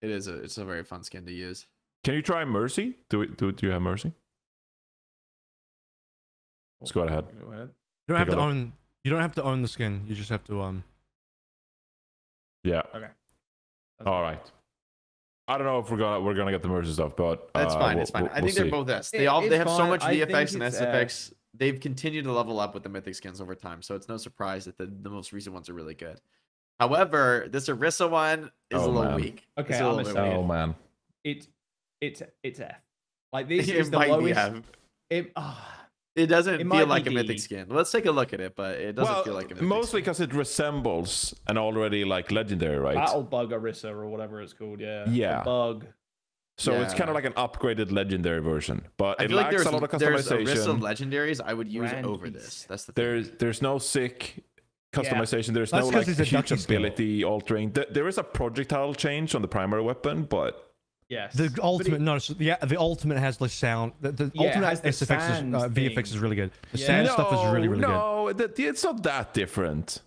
It is a it's a very fun skin to use. Can you try Mercy? Do we do, do you have Mercy? Let's go ahead. Go ahead. You don't have to own you don't have to own the skin. You just have to um Yeah. Okay. That's All right. I don't know if we're gonna we're gonna get the Mercy stuff, but uh, that's fine, we'll, it's fine. We'll, I think we'll they're both S. They all it, they have fine. so much V F X and S F X. Uh, They've continued to level up with the mythic skins over time, so it's no surprise that the, the most recent ones are really good. However, this Orisa one is oh, a little man. weak. Okay, a little bit oh man, it it's it's F. Like this it is the lowest. It, oh, it doesn't it feel like a mythic skin. Let's take a look at it, but it doesn't well, feel like a mythic mostly because it resembles an already like legendary, right? Battle bug Orisa or whatever it's called. Yeah. Yeah. The bug. So yeah. it's kind of like an upgraded legendary version, but I it feel lacks like there's, a lot of customization. There's Orisa legendaries I would use Grand over East. this. That's the thing. There's there's no sick. Customization. Yeah. There's That's no like huge ability altering. Th there is a projectile change on the primary weapon, but yes, the ultimate it, no, so yeah, the ultimate has less sound. The, the yeah, ultimate has the S F X is, uh, V F X is really good. The yeah. sand no, stuff is really really no, good. No, it's not that different.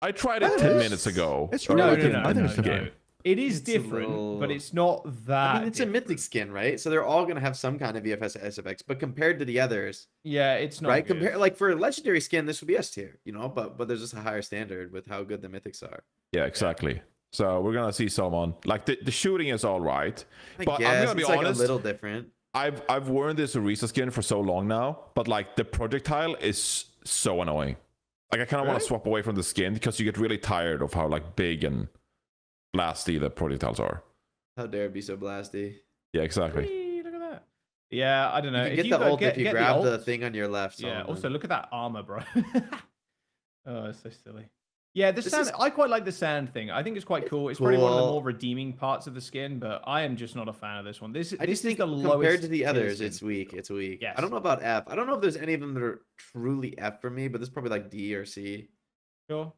I tried it ten minutes ago. It's really no, no, no, I think no, it's different. No. It is it's different, little... but it's not that. I mean, it's different. a mythic skin, right? So they're all gonna have some kind of V F S S F X, but compared to the others, yeah, it's not right. Compare like for a legendary skin, this would be S tier, you know. But but there's just a higher standard with how good the mythics are. Yeah, exactly. Yeah. So we're gonna see someone like the the shooting is all right, I but guess. I'm gonna be it's honest, like a little different. I've I've worn this Orisa skin for so long now, but like the projectile is so annoying. Like I kind of right? want to swap away from the skin because you get really tired of how like big and blasty the projectiles are. How dare it be so blasty? Yeah, exactly. Whee, look at that. Yeah, I don't know. You if get you the go, ult get, if you get grab the, the thing on your left. Yeah. Solomon. Also, look at that armor, bro. Oh, it's so silly. Yeah, the this sand. Is... I quite like the sand thing. I think it's quite it's cool. It's cool. probably one of the more redeeming parts of the skin, but I am just not a fan of this one. This. I just this think the compared lowest to the others, it's weak. It's weak. Yes. I don't know about F. I don't know if there's any of them that are truly F for me, but this is probably like D or C. Sure.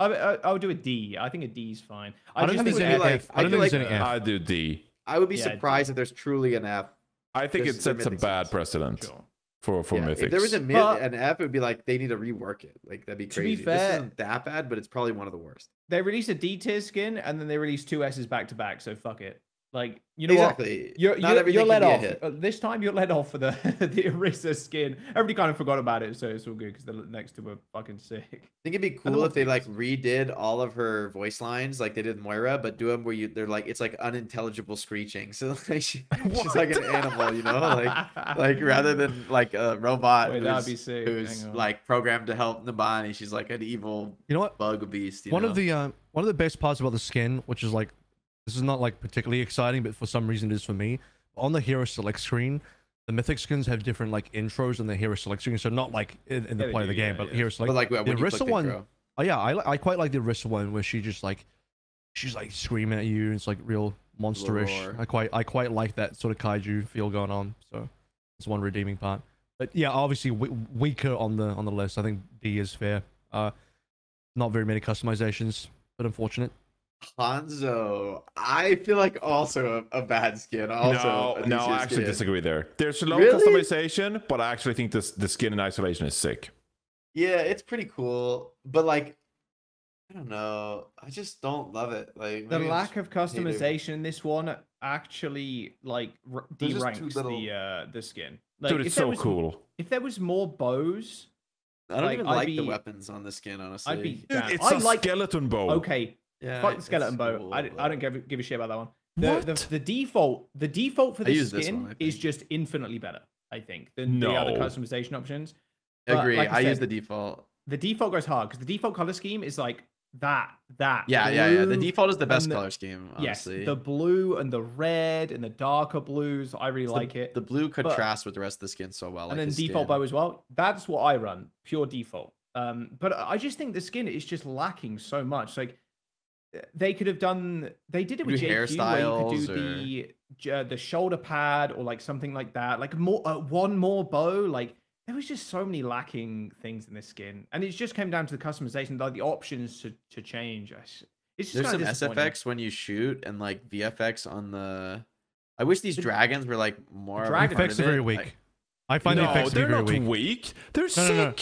I, I, I would do a D. I think a D is fine. I, I don't just think there's like, I, I don't think like, there's any F. I do D. I would be yeah, surprised D. if there's truly an F. I think there's, it sets a bad sense. precedent sure. for for yeah, mythics. If there was a mid but, an F, it would be like they need to rework it. Like that'd be crazy. To be fair, this isn't that bad, but it's probably one of the worst. They released a D tier skin and then they released two S's back to back. So fuck it. Like you know exactly. what? You're, you're, you're let off this time. You're let off for the the Orisa skin. Everybody kind of forgot about it, so it's all good because the next two were fucking sick. I think it'd be cool if they like redid all of her voice lines, like they did Moira, but do them where you they're like it's like unintelligible screeching. So like she, she's like an animal, you know, like like rather than like a robot Wait, who's, be sick. who's like programmed to help Nabani. She's like an evil, you know what, bug beast. You one know? of the um, one of the best parts about the skin, which is like. This is not like particularly exciting, but for some reason it is for me. On the hero select screen, the mythic skins have different like intros in the hero select screen, so not like in, in the yeah, play of the yeah, game, yeah, but yeah. hero select. But like the Orisa one, oh yeah, I I quite like the Orisa one where she just like she's like screaming at you, and it's like real monsterish. Lord. I quite I quite like that sort of kaiju feel going on. So it's one redeeming part. But yeah, obviously w weaker on the on the list. I think D is fair. Uh, not very many customizations, but unfortunate. Hanzo, I feel like also a, a bad skin. Also, no, no, I actually skin. disagree there. There's low really? customization, but I actually think this the skin in isolation is sick. Yeah, it's pretty cool, but like, I don't know, I just don't love it. Like the lack of customization in this one actually like deranks the uh, the skin. Like, dude, it's so was, cool. If there was more bows, I don't like, even like be, the weapons on the skin. Honestly, I'd be, dude, it's I a like, skeleton bow. Okay. Yeah, fuck the skeleton bow. Cool, I, but... I don't give a, give a shit about that one. The, what? The, the default, the default for this skin this one, is just infinitely better, I think, than no. the other customization options. But, agree. Like I, I said, use the default. The default goes hard because the default color scheme is like that, that. Yeah, yeah, yeah. The default is the best the, color scheme. Honestly. Yes, the blue and the red and the darker blues. I really it's like the, it. The blue contrasts but, with the rest of the skin so well. And like then default skin. bow as well. That's what I run, pure default. Um, but I just think the skin is just lacking so much. Like. They could have done. They did it with J Q, where you could do or... the uh, the shoulder pad or like something like that. Like more, uh, one more bow. Like there was just so many lacking things in this skin, and it just came down to the customization, like the options to to change. It's just there's some S F X when you shoot and like V F X on the. I wish these the, dragons were like more. Dragon effects are very weak. Like, I find no, the effects they're not very weak. weak. They're no, sick. No, no.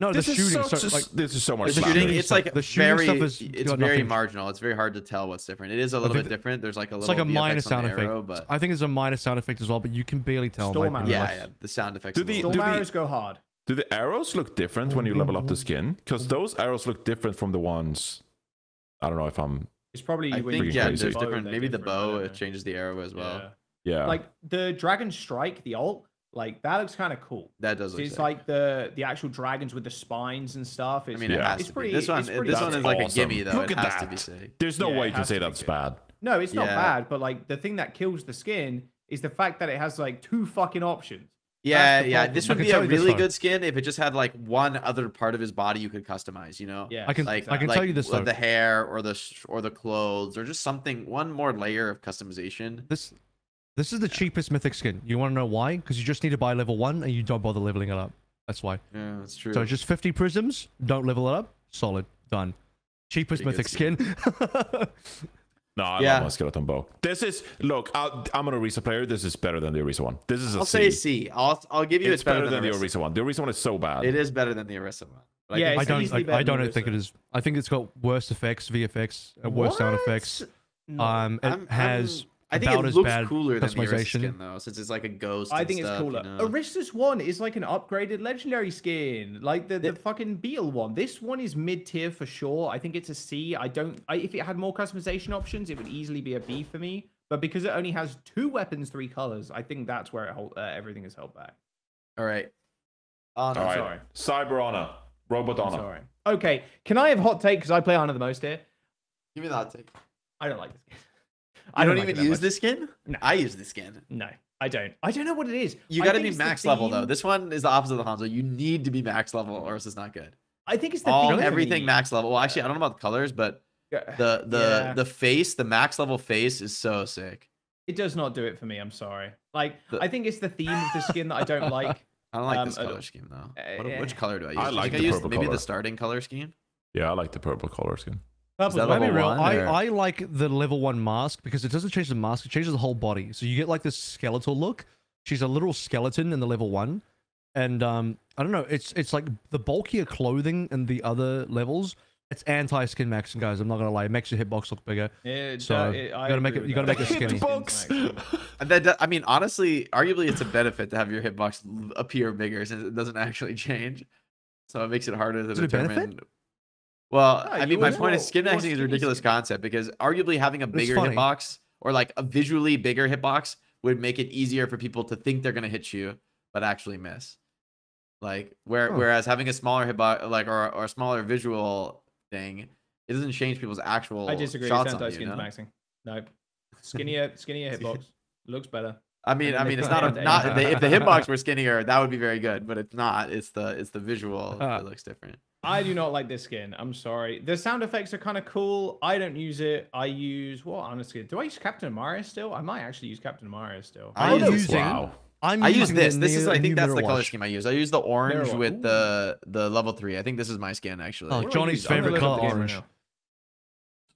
No, this the is shooting. So, so, like, this is so much. The shooting, it's like the shooting very, stuff is. It's very nothing. marginal. It's very hard to tell what's different. It is a little bit different. There's like a little. It's like a minor sound effect. Arrow, but... I think it's a minor sound effect as well, but you can barely tell. Storm arrows. Yeah, yeah, the sound effects. Do the, Storm do arrows the, go hard? Do the arrows look different when you level up the skin? Because those arrows look different from the ones. I don't know if I'm. It's probably. I think yeah, there's different. Maybe the bow it changes the arrow as well. Yeah. Like the Dragon Strike, the ult. Like that looks kind of cool. That does. Look it's sick. Like the the actual dragons with the spines and stuff. It's, I mean, it yeah. has it's to pretty. Be. This one, pretty this one is like awesome. a gimme though. Look it at has that. To be sick. There's no yeah, way you can say that's good. bad. No, it's not yeah. bad. But like the thing that kills the skin is the fact that it has like two fucking options. Yeah, yeah. This would be a really good skin if it just had like one other part of his body you could customize. You know, yeah. I can like exactly. I can like, tell you this though. The hair or the or the clothes or just something. One more layer of customization. This. This is the cheapest mythic skin. You want to know why? Because you just need to buy level one and you don't bother leveling it up. That's why. Yeah, that's true. So just fifty prisms, don't level it up. Solid. Done. Cheapest Pretty mythic skin. No, I yeah. love my skeleton bow. This is, look, I'll, I'm an Orisa player. This is better than the Orisa one. This is a I'll C. say C. I'll, I'll give you it's, it's better, better than, than the Orisa one. The Orisa one is so bad. It is better than the Orisa one. Like, yeah, I don't, I, I don't think it is. I think it's got worse effects, V F X, uh, worse what? sound effects. No, um, It I'm, has... I'm... I think it looks cooler than the Orisa skin, though, since it's like a ghost. I think it's cooler. Orisa's one is like an upgraded legendary skin, like the the fucking Beale one. This one is mid tier for sure. I think it's a C. I don't. I, if it had more customization options, it would easily be a B for me. But because it only has two weapons, three colors, I think that's where it hold, uh, everything is held back. All right. Oh, no, All right. Sorry. Cyber Honor, Robot Honor. Sorry. Okay. Can I have hot take because I play Honor the most here? Give me the hot take. I don't like this game. I don't, don't like even use much. this skin? No. I use this skin. No, I don't. I don't know what it is. You got to be max level, though. This one is the opposite of the Hanzo. You need to be max level or else it's not good. I think it's the All, theme. Everything max level. Well, actually, I don't know about the colors, but the the, yeah. the face, the max level face is so sick. It does not do it for me. I'm sorry. Like, the... I think it's the theme of the skin that I don't like. I don't like um, this color scheme, though. Uh, what, which color do I use? I like I the I use purple maybe color. the starting color scheme? Yeah, I like the purple color scheme. Let me real. I, I like the level one mask because it doesn't change the mask, it changes the whole body. So you get like this skeletal look. She's a literal skeleton in the level one. And um I don't know, it's it's like the bulkier clothing in the other levels. It's anti-skin maxing, guys. I'm not gonna lie, it makes your hitbox look bigger. Yeah, so it, you gotta make it you gotta that. make it skinny. Hitbox. I mean, honestly, arguably it's a benefit to have your hitbox appear bigger since it doesn't actually change. So it makes it harder to Is determine. Well, no, I mean, my point is skin maxing is a ridiculous concept because arguably having a bigger hitbox or like a visually bigger hitbox would make it easier for people to think they're going to hit you, but actually miss. Like, where, oh. whereas having a smaller hitbox, like, or, or a smaller visual thing, it doesn't change people's actual I disagree. shots on you, skin you know? maxing. No. Skinnier, skinnier hitbox. Looks better. I mean, I mean, it's not a, not, if the hitbox were skinnier, that would be very good, but it's not. It's the, it's the visual uh, that looks different. I do not like this skin. I'm sorry. The sound effects are kind of cool. I don't use it. I use what? Honestly, do I use Captain Amaro still? I might actually use Captain Amaro still. I'm using. Wow. I'm I use this. This new, is. I think that's the color watch. scheme I use. I use the orange Mirror. with Ooh. the the level three. I think this is my skin actually. Oh, Johnny's favorite color, orange. Right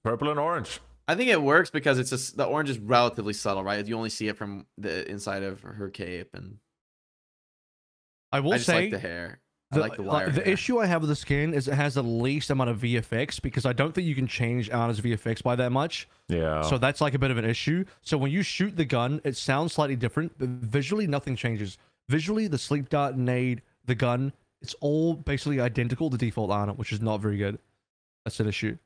Purple and orange. I think it works because it's just the orange is relatively subtle, right? You only see it from the inside of her cape, and I will I just say like the hair. The, I like the wire. Like, the issue I have with the skin is it has the least amount of V F X because I don't think you can change Anna's V F X by that much. Yeah. So that's like a bit of an issue. So when you shoot the gun, it sounds slightly different, but visually nothing changes. Visually, the sleep dart, nade, the gun, it's all basically identical to default Anna, which is not very good. That's an issue.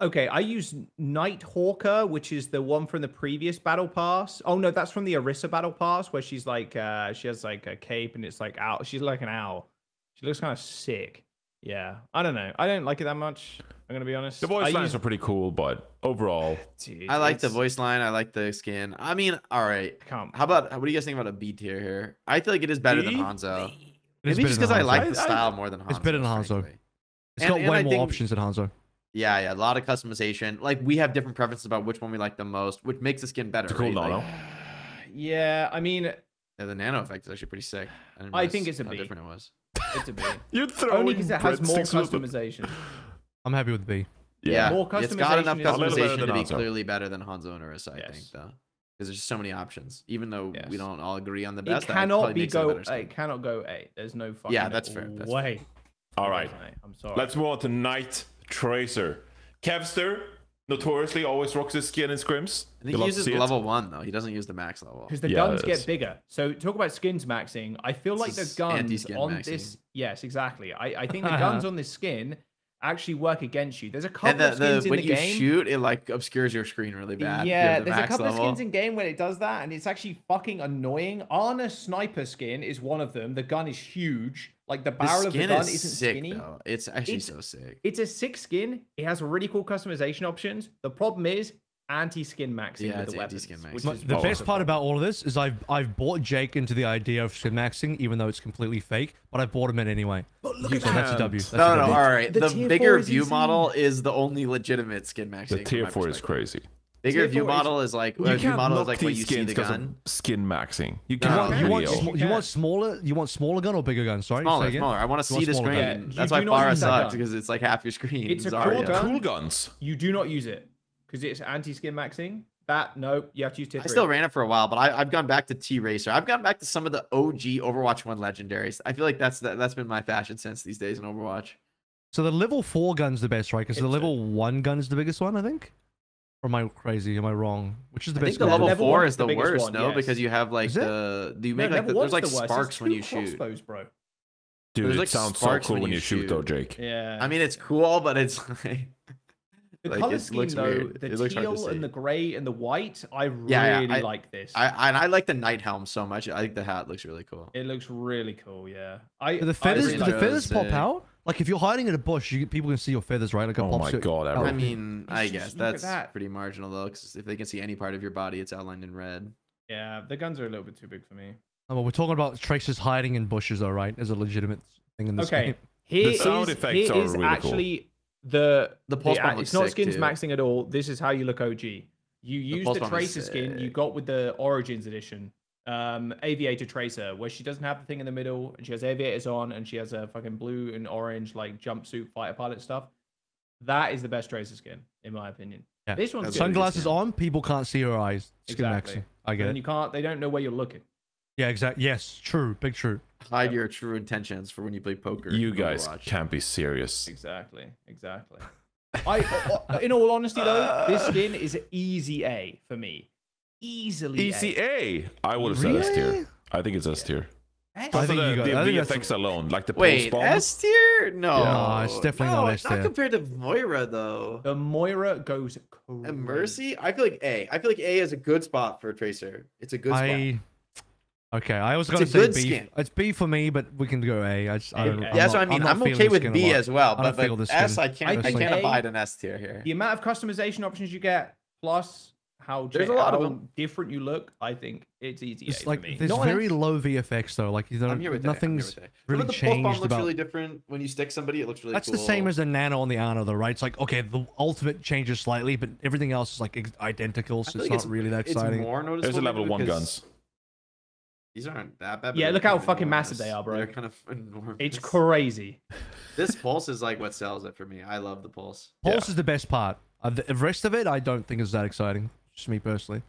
Okay, I use Nighthawker, which is the one from the previous battle pass. Oh no, that's from the Orisa battle pass where she's like, uh, she has like a cape and it's like owl. She's like an owl. She looks kind of sick. Yeah, I don't know. I don't like it that much. I'm gonna be honest. The voice I lines use... are pretty cool, but overall, Dude, I like it's... the voice line. I like the skin. I mean, all right. How about what do you guys think about a B tier here? I feel like it is better B? than Hanzo. Maybe just because I like the style I, I, more than Hanzo. It's better than Hanzo. Frankly. It's and, got and way I more think... options than Hanzo. Yeah, yeah, a lot of customization. Like, we have different preferences about which one we like the most, which makes the skin better. It's cool, right? Nano. Like, yeah, I mean... Yeah, the nano effect is actually pretty sick. I, I think it's a B. How different it was. It's a B. You're throwing Only because it has more customization. I'm happy with B. Yeah, yeah. More customization. It's got enough customization to be clearly better than Hanzo and Orisa, yes. I think, though. Because there's just so many options. Even though yes. we don't all agree on the best, it cannot be go A. It cannot go A. There's no fucking yeah, that's fair. That's way. Fair. All right. I'm sorry. Let's move on to Night Tracer. Kevster notoriously always rocks his skin in scrims. I think he uses level one though. He doesn't use the max level because the yeah, guns get bigger. So talk about skins maxing. I feel this like the guns on maxing. this. Yes, exactly. I I think the guns on this skin actually work against you. There's a couple the, of skins the, in the game. When you shoot, it like obscures your screen really bad. Yeah, the there's a couple level. of skins in game when it does that, and it's actually fucking annoying. Ana Sniper skin is one of them. The gun is huge. Like the barrel the of the gun is isn't sick, skinny. Though. It's actually it's, so sick. It's a sick skin. It has really cool customization options. The problem is anti-skin maxing yeah, with the weapons. Maxing. The best part about all of this is I've I've bought Jake into the idea of skin maxing, even though it's completely fake. But I bought him in anyway. But look at so that. That's a W. That's no, a w. no, all right. The, the bigger view insane. model is the only legitimate skin maxing. The tier four is crazy. Bigger view model is like you view model is like when you see the gun. Skin maxing. You can't. No, you, want, you want smaller. You want smaller gun or bigger gun? Sorry, smaller. Smaller. I want to see the screen. Yeah, that's why Farah sucks that because it's like half your screen. It's Zarya. a cool gun. Cool guns. You do not use it because it's anti-skin maxing. That nope. You have to use tier three. I still ran it for a while, but I, I've gone back to T Racer. I've gone back to some of the O G Overwatch one legendaries. I feel like that's that, that's been my fashion sense these days in Overwatch. So the level four gun's the best, right? Because the level one gun is the biggest one, I think. Or am I crazy? Am I wrong? Which is the I best? I think the level, level four is the, the worst, one, no? Yes. Because you have like the you make no, like the, there's like the sparks when you shoot. Bro. Dude, there's it like sounds so cool when you shoot. shoot, though, Jake. Yeah. I mean, it's cool, but it's like the like, color scheme though. Weird. The it teal and the gray and the white. I really yeah, yeah, I, like this. I, I and I like the night helm so much. I think the hat looks really cool. It looks really cool. Yeah. I the feathers. I really the like feathers pop out. Like if you're hiding in a bush, you, people can see your feathers, right? Like a oh my god! I, I mean, I guess that's that. pretty marginal though, because if they can see any part of your body, it's outlined in red. Yeah, the guns are a little bit too big for me. Oh, well, we're talking about Tracer's hiding in bushes, though, right? As a legitimate thing in this okay. game. Here the sound is, effects here are is really actually cool. the the pulse bomb. It's not skins too. maxing at all. This is how you look O G. You use the, the Tracer skin you got with the Origins edition. Um, aviator Tracer, where she doesn't have the thing in the middle and she has aviators on and she has a fucking blue and orange like jumpsuit fighter pilot stuff. That is the best Tracer skin in my opinion. Yeah. This one's sunglasses on, people can't see her eyes. Skin exactly. Maxi. I get and it. You can't. They don't know where you're looking. Yeah, exactly. Yes, true. Big true. Hide yep. your true intentions for when you play poker. You guys Overwatch. can't be serious. Exactly. Exactly. I, in all honesty though, this skin is easy A for me. Easily E C A. I would have said really? S tier. I think it's S tier. I think the, you got the V F X alone, like the wait bomb. S tier? No, yeah. no, it's definitely no, not S tier. Not compared to Moira though. The Moira goes crazy. And Mercy, I feel like A. I feel like A is a good spot for a Tracer. It's a good I... spot. Okay, I was gonna say B. Skin. It's B for me, but we can go A. I just, I don't, yeah, I'm that's not, what I mean. I'm, I'm okay with B as well, but like S, I can't, I can't abide an S tier here. The amount of customization options you get, plus. how there's a lot how of different you look. I think it's easy. It's like for me. There's no very low V F X though. Like you don't, I'm here with nothing's that. I'm here with that. really changed. The pop bomb looks about... really different when you stick somebody. It looks really. That's cool. The same as the Nano on the Arno though, right? It's like okay, the ultimate changes slightly, but everything else is like identical, so it's not it's, really that exciting. It's more noticeable. There's a level one guns. These aren't that bad. But yeah, look how fucking massive they are, bro. They're kind of enormous. It's crazy. This Pulse is like what sells it for me. I love the Pulse. Pulse yeah. is the best part. Uh, the rest of it, I don't think is that exciting. Just me personally.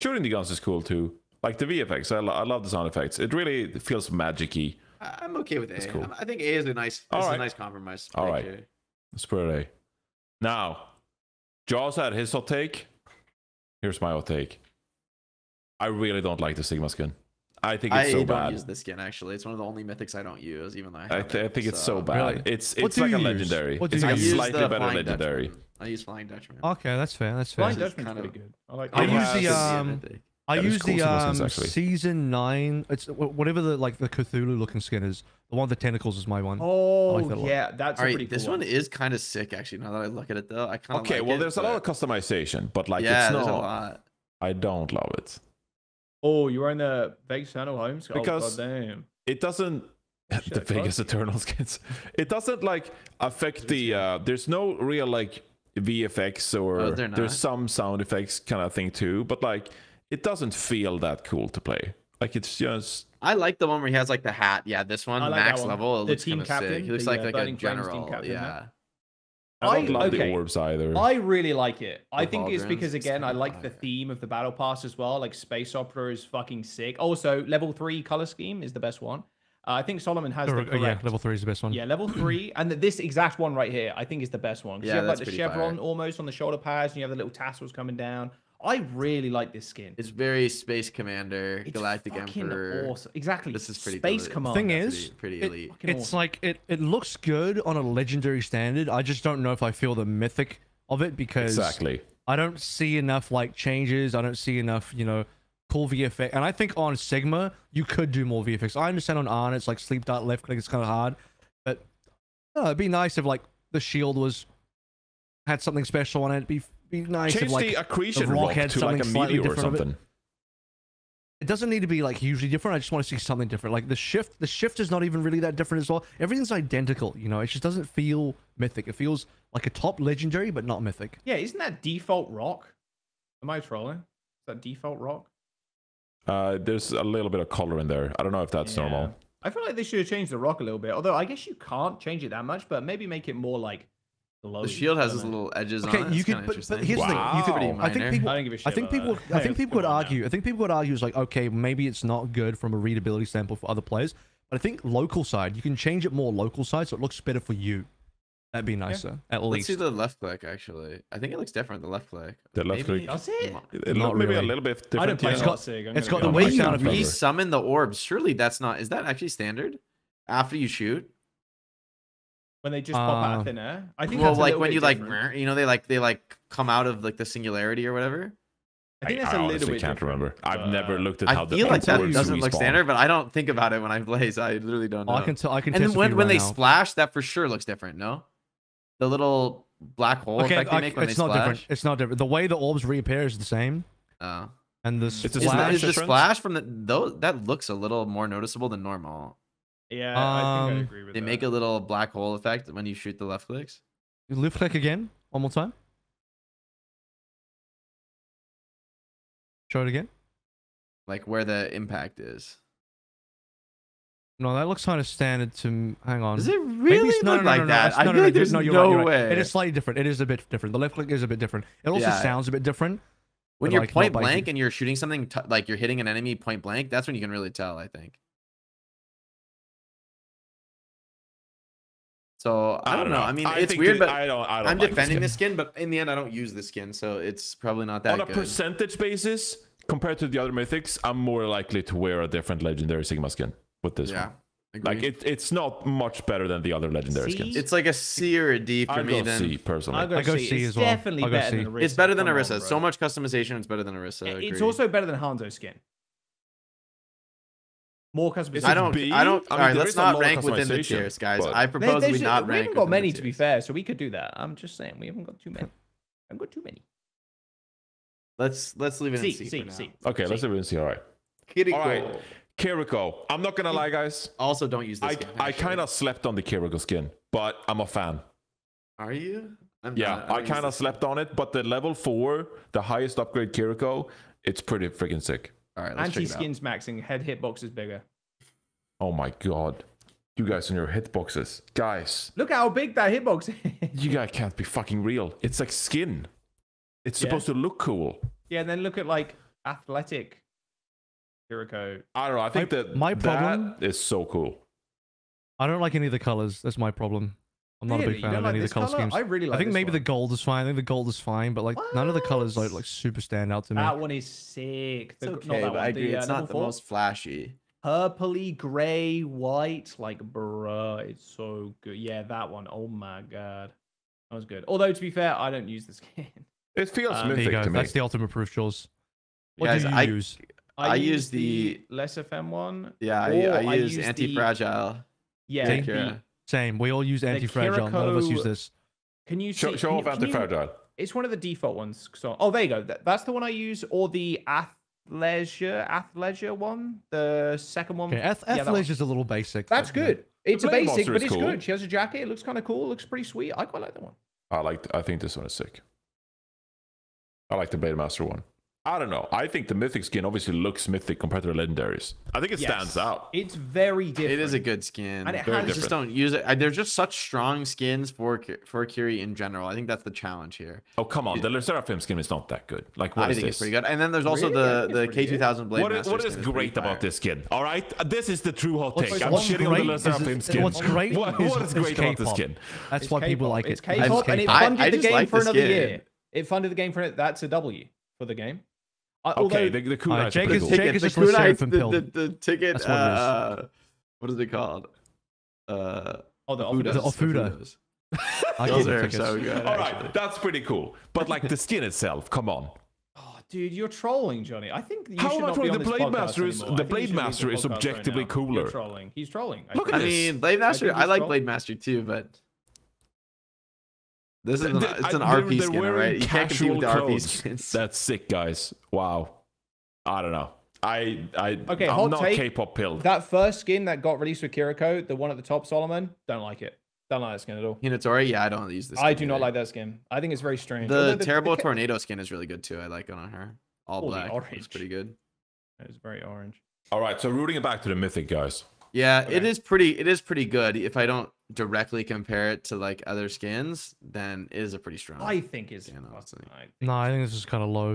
Shooting the guns is cool too. Like the V F X, I, lo I love the sound effects. It really feels magic-y. I'm okay with A. Cool. I think A is a nice, All right. a nice compromise. All right, here. Let's put it A. Now, Jaws had his hot take. Here's my hot take. I really don't like the Sigma skin. I think it's I so bad. I don't use the skin, actually. It's one of the only mythics I don't use, even though I, I, th I think it, it's so, so bad. Really? It's it's like a use? legendary. It's like a slightly better legendary. Dutchman. I use Flying Dutchman. Okay, that's fair. That's fair. Flying Dutchman's kind of good. I, like I use the um, yeah, I use cool the um, skins, season nine. It's whatever the like the Cthulhu looking skin is. The one with the tentacles is my one. Oh like that yeah, that's All a right, pretty. Cool this one. one is kind of sick, actually. Now that I look at it, though, I kind of okay. Well, there's a lot of customization, but like it's not. I don't love it. Oh, you're in the Vegas Eternal Homes? Because oh, damn. it doesn't... Shit, the Vegas God. Eternal skins. It doesn't, like, affect the... Uh, there's no real, like, V F X or... Oh, there's some sound effects kind of thing, too. But, like, it doesn't feel that cool to play. Like, it's just... I like the one where he has, like, the hat. Yeah, this one, like max one. level. It the looks team captain. Sick. He looks the, like, uh, like a general. Captain, yeah. yeah. I don't I, love okay. the orbs either. I really like it. I the think Baldrins, it's because, again, I like the theme of the battle pass as well. Like, Space Opera is fucking sick. Also, level three color scheme is the best one. Uh, I think Solomon has the, the correct. Yeah, level three is the best one. Yeah, level three. And the, this exact one right here, I think is the best one. Yeah, you have, like, the chevron fire. almost on the shoulder pads, and you have the little tassels coming down. I really like this skin. It's very Space Commander, it's Galactic Emperor. Awesome. Exactly. This is pretty Space cool. Commander. Thing is, pretty, pretty elite. It, it's awesome. like it. It looks good on a legendary standard. I just don't know if I feel the mythic of it because exactly. I don't see enough like changes. I don't see enough, you know, cool V F X. And I think on Sigma you could do more V F X. I understand on Arn it's like sleep dart left click. It's kind of hard, but no, it'd be nice if like the shield was had something special on it. It'd be Be nice Change if, like, the accretion the rock, rock had to like a meteor or something. It. it doesn't need to be like hugely different. I just want to see something different. Like the shift, the shift is not even really that different as well. Everything's identical, you know. It just doesn't feel mythic. It feels like a top legendary, but not mythic. Yeah, isn't that default rock? Am I trolling? Is that default rock? Uh, there's a little bit of color in there. I don't know if that's yeah. normal. I feel like they should have changed the rock a little bit. Although I guess you can't change it that much, but maybe make it more like. The shield has his little edges okay, on it. Okay, you could, but, but here's wow. the thing. You could, I think people, I don't give a shit I think people, I think people would argue. Now. I think people would argue is like, okay, maybe it's not good from a readability sample for other players, but I think local side, you can change it more local side, so it looks better for you. That'd be nicer, yeah. at least. Let's see the left click actually. I think it looks different. The left click. The left maybe, click. I'll see it. It not maybe really. a little bit different. I don't play it's got, sig. It's got the way you resummon the orbs. Surely that's not. Is that actually standard? After you shoot. When they just uh, pop out of thin air, I think. Well, that's like when you different. like, you know, they like they like come out of like the singularity or whatever. I think that's I, I a little bit. I can't remember. I've uh, never looked at how. I feel the like that doesn't respawn. look standard, but I don't think about it when I play. So I literally don't know. I can tell. I can. And then when when right they now. splash, that for sure looks different. No, the little black hole okay, effect I, they make I, when it's they not splash. Different. It's not different. The way the orbs reappear is the same. Oh. And the splash. Is the splash from the those that looks a little more noticeable than normal. Yeah, um, I think I agree with they that. They make a little black hole effect when you shoot the left clicks. You left click again, one more time. Show it again. Like where the impact is. No, that looks kind of standard to... Hang on. Does it really it's, no, look no, no, like no, no, that? No, no, I feel like there's no, you're no right, you're way. Right. It is slightly different. It is a bit different. The left click is a bit different. It also yeah. sounds a bit different. When you're like, point blank and you're shooting something, t like you're hitting an enemy point blank, that's when you can really tell, I think. So I don't, I don't know. know. I mean, I it's weird, the, but I don't, I don't I'm like defending this skin. this skin, but in the end, I don't use this skin, so it's probably not that good. On a good. percentage basis, compared to the other mythics, I'm more likely to wear a different legendary Sigma skin with this yeah, one. Agreed. Like it, it's not much better than the other legendary C? skins. It's like a C or a D for I'll me. Go then C personally, I'll go, I'll go C. C as well. It's definitely better C. than Orisa. It's better than Come Orisa. On, so much customization. It's better than Orisa. It's agreed. also better than Hanzo's skin. More customization. I don't. I don't. I mean, all right, let's not rank within the tiers, guys. I propose they, they we should, not rank. We haven't got many, to be fair, so we could do that. I'm just saying we haven't got too many. I've got too many. Let's let's leave it C, in C. C, for now. C. Okay, C. let's leave it in C. All right. Kiriko. All right. Kiriko. I'm not gonna lie, guys. Also, don't use this. I, skin, I kind of slept on the Kiriko skin, but I'm a fan. Are you? I'm yeah, not, I kind of slept on it, but the level four, the highest upgrade Kiriko, it's pretty freaking sick. All right, let's Anti check it skins out. Maxing, head hitbox is bigger. Oh my god. You guys and your hitboxes. Guys. Look how big that hitbox is. You guys can't be fucking real. It's like skin. It's yeah. supposed to look cool. Yeah, and then look at like athletic Kiriko. I don't know. I think I, that my problem that is so cool. I don't like any of the colors. That's my problem. I'm not really? a big fan of like any of the color, color schemes. I really like I think this maybe one. the gold is fine. I think the gold is fine, but like what? none of the colors like like super stand out to me. That one is sick. The, it's okay, but one, I agree. The, it's uh, not the four. most flashy. Purpley, gray, white, like bruh, it's so good. Yeah, that one. Oh my god, that was good. Although to be fair, I don't use this skin. It feels um, mythic to me. That's the ultimate proof, Jules. What guys, do you I, use? I, I use the less F M one. Yeah, I, I, I use, use anti-fragile. The... Yeah, same. The... same. We all use anti-fragile. Kiriko... None of us use this. Can you see, show, show can off anti-fragile? You... It's one of the default ones. So, oh, there you go. That, that's the one I use, or the ath. Leisure, athleisure one, the second one. Okay, ath yeah, athleisure is a little basic. That's good. It's a basic, but it's cool. good. She has a jacket. It looks kind of cool. It looks pretty sweet. I quite like that one. I like. I think this one is sick. I like the Blade Master one. I don't know. I think the mythic skin obviously looks mythic compared to the legendaries. I think it yes. stands out. It's very different. It is a good skin. And it has, just don't use it. There's just such strong skins for for Kiri in general. I think that's the challenge here. Oh, come on. The Seraphim skin is not that good. Like, what I is think this? It's pretty good. And then there's also really? the, the K two thousand Blade Master skin. What is, what is great about this skin? All right? This is the true hot take. What's, I'm what's shitting on the Seraphim skin. What's great what, is, what is great about this skin? That's why people like it. It's K-pop, and it funded the game for another year. It funded the game for it. That's a W for the game. Uh, okay, although, the, the kunai uh, is pretty cool. Jake is the, kunai, the, the, the, the ticket, That's what, uh, it is. what is it called? Uh, oh, the Ofudas. The Ofudas. I Those are so good. All right, actually. that's pretty cool. But like the skin itself, come on. Oh, dude, you're trolling, Johnny. I think you How should not be on the Blade Master is anymore. The Blade Master is objectively right cooler. You're trolling. He's trolling. I, Look at I this. mean, Blade Master. I, I like trolling. Blade Master too, but this is an, the, it's an I, R P they're, skin, they're right? You can't compete with the R P skins. That's sick, guys. Wow. I don't know. I, I, okay, I'm not K-pop pilled. That first skin that got released with Kiriko, the one at the top, Solomon, don't like it. Don't like that skin at all. Hinatori? Yeah, I don't use this skin. I do not either. like that skin. I think it's very strange. The, the, the terrible the, tornado skin is really good, too. I like it on her. All oh, black. It's pretty good. It's very orange. All right, so rooting it back to the mythic, guys. Yeah, okay. it is pretty. It is pretty good. If I don't directly compare it to like other skins, then it is a pretty strong. I think it's. No, I think this is kind of low.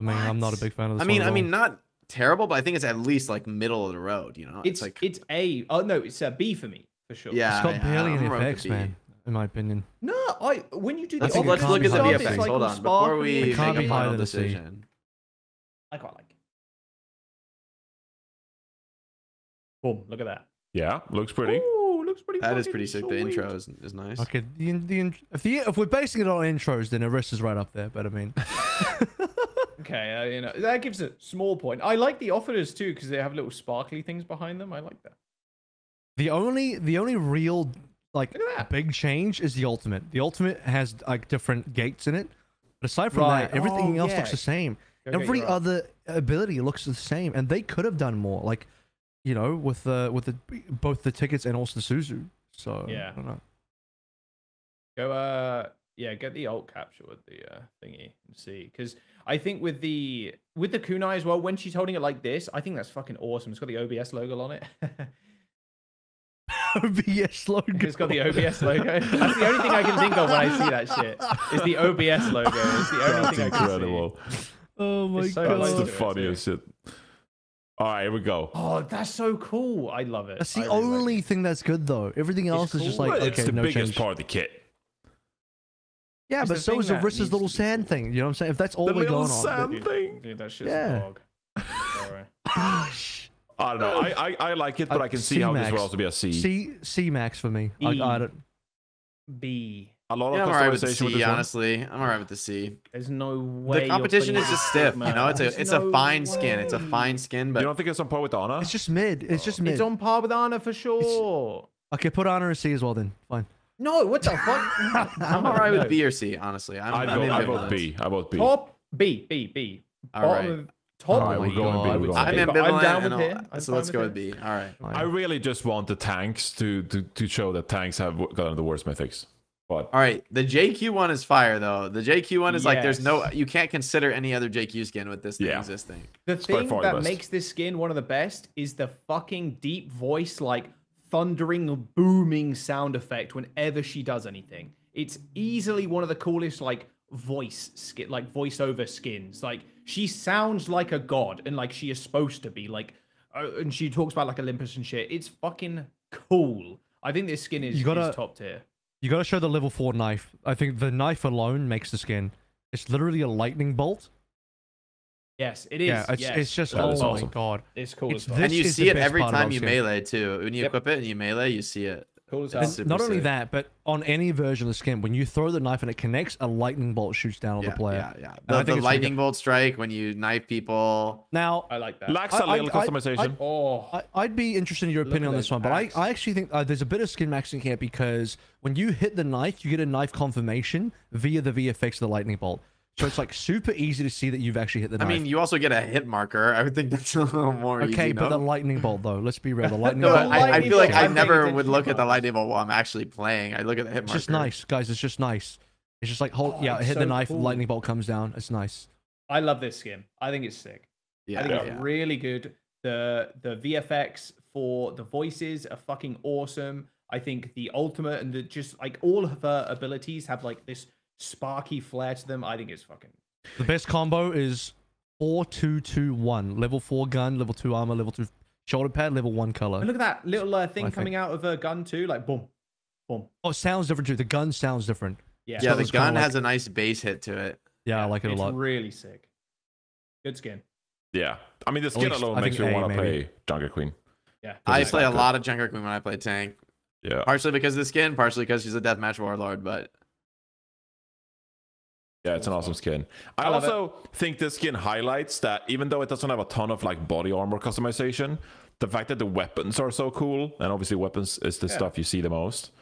I mean, what? I'm not a big fan of this. I mean, I mean, not terrible, but I think it's at least like middle of the road. You know, it's, it's like it's a. Oh no, it's a B for me for sure. Yeah, it's got yeah, barely any effects, man. In my opinion. No, I. When you do the, oh, let's look at the V F X. Like Hold on, before we make a final decision. I quite like it. Boom! Look at that. Yeah, looks pretty. Ooh, looks pretty. That is pretty sick. Sweet. The intro is, is nice. Okay, the, the if the if we're basing it on intros, then Arrest is right up there. But I mean, okay, uh, you know that gives a small point. I like the offers too because they have little sparkly things behind them. I like that. The only the only real like big change is the ultimate. The ultimate has like different gates in it. But aside from right. that, everything oh, else yeah. looks the same. Okay, Every other right. ability looks the same, and they could have done more. Like. You know, with the with the both the tickets and also the Suzu. So yeah, I don't know. Go uh yeah, get the alt capture with the uh, thingy and see, because I think with the with the kunai as well. When she's holding it like this, I think that's fucking awesome. It's got the O B S logo on it. O B S logo. It's got the O B S logo. That's the only thing I can think of when I see that shit. It's the O B S logo. It's the only that's thing incredible. I can see. Oh my so god, that's the funniest shit. All right, here we go. Oh, that's so cool. I love it. That's the really only like thing that's good, though. Everything else cool. is just like, okay, it's the no biggest change. part of the kit. Yeah, it's but so is Arissa's little sand thing. You know what I'm saying? If that's all the we're going sand on. sand thing. Dude, that shit's yeah. dog. Sorry. I don't know. I, I, I like it, but uh, I can see how this would also be a C. C, C max for me. E. I, I don't... B. A lot yeah, of I'm all right with the C, with this honestly. One. I'm all right with the C. There's no way. The competition is just stiff, you know? It's a, it's, it's no a fine way. skin. It's a fine skin, but... You don't think it's on par with Ana? It's just mid. It's just mid. It's on par with Ana for sure. It's... Okay, put Ana as C as well then. Fine. No, what the fuck? I'm all right with B or C, honestly. I, I vote B. I vote B. Top B. B. B. All right. All right, we're going B. I'm down with him. So let's go with B. All right. I really just want the tanks to to to show that tanks have gotten the worst mythics. But all right, the J Q one is fire though. The J Q one is yes. like there's no you can't consider any other J Q skin with this thing yeah. existing. The it's thing that the makes this skin one of the best is the fucking deep voice, like thundering, booming sound effect whenever she does anything. It's easily one of the coolest like voice skin, like voiceover skins. Like she sounds like a god, and like she is supposed to be like, uh, and she talks about like Olympus and shit. It's fucking cool. I think this skin is, gotta... is top tier. You gotta show the level four knife. I think the knife alone makes the skin. It's literally a lightning bolt. Yes, it is. Yeah, it's, yes. it's just oh my awesome. god, it's cool. It's, and you see it every time you melee too. When you yep. equip it and you melee, you see it. Cool as hell. Not only sick. that, but on any version of the skin, when you throw the knife and it connects, a lightning bolt shoots down on yeah, the player. Yeah, yeah. The, I think the lightning really bolt strike when you knife people. Now, I like that. Lacks a little customization. I, I, oh, I, I'd be interested in your Look opinion on this one, but I, I actually think uh, there's a bit of skin maxing here because when you hit the knife, you get a knife confirmation via the V F X of the lightning bolt. So it's like super easy to see that you've actually hit the knife. I mean, you also get a hit marker. I would think that's a little more okay, easy. Okay, but no? the lightning bolt though. Let's be real. The lightning no, bolt. I, I feel like I, I never would look at the lightning bolt while I'm actually playing. I look at the hit it's marker. It's just nice, guys. It's just nice. It's just like hold. Oh, yeah, hit so the knife. Cool. Lightning bolt comes down. It's nice. I love this skin. I think it's sick. Yeah, I think yeah, it's yeah. really good. The the V F X for the voices are fucking awesome. I think the ultimate and the just like all of her abilities have like this sparky flare to them. I think it's fucking the best combo is four two two one. Level four gun, level two armor, level two shoulder pad, level one color. And look at that little uh, thing I coming think. out of a gun too, like boom, boom. Oh, it sounds different too. The gun sounds different. Yeah, yeah. So the gun has like a nice base hit to it. Yeah, yeah I like it a lot. It's really sick. Good skin. Yeah, I mean the skin least, alone I makes you want to play Junker Queen. Yeah, I play a good. lot of Junker Queen when I play tank. Yeah, partially because of the skin, partially because she's a deathmatch warlord, but. Yeah, it's an awesome skin. I, I also it. think this skin highlights that even though it doesn't have a ton of like body armor customization, the fact that the weapons are so cool, and obviously weapons is the yeah. stuff you see the most.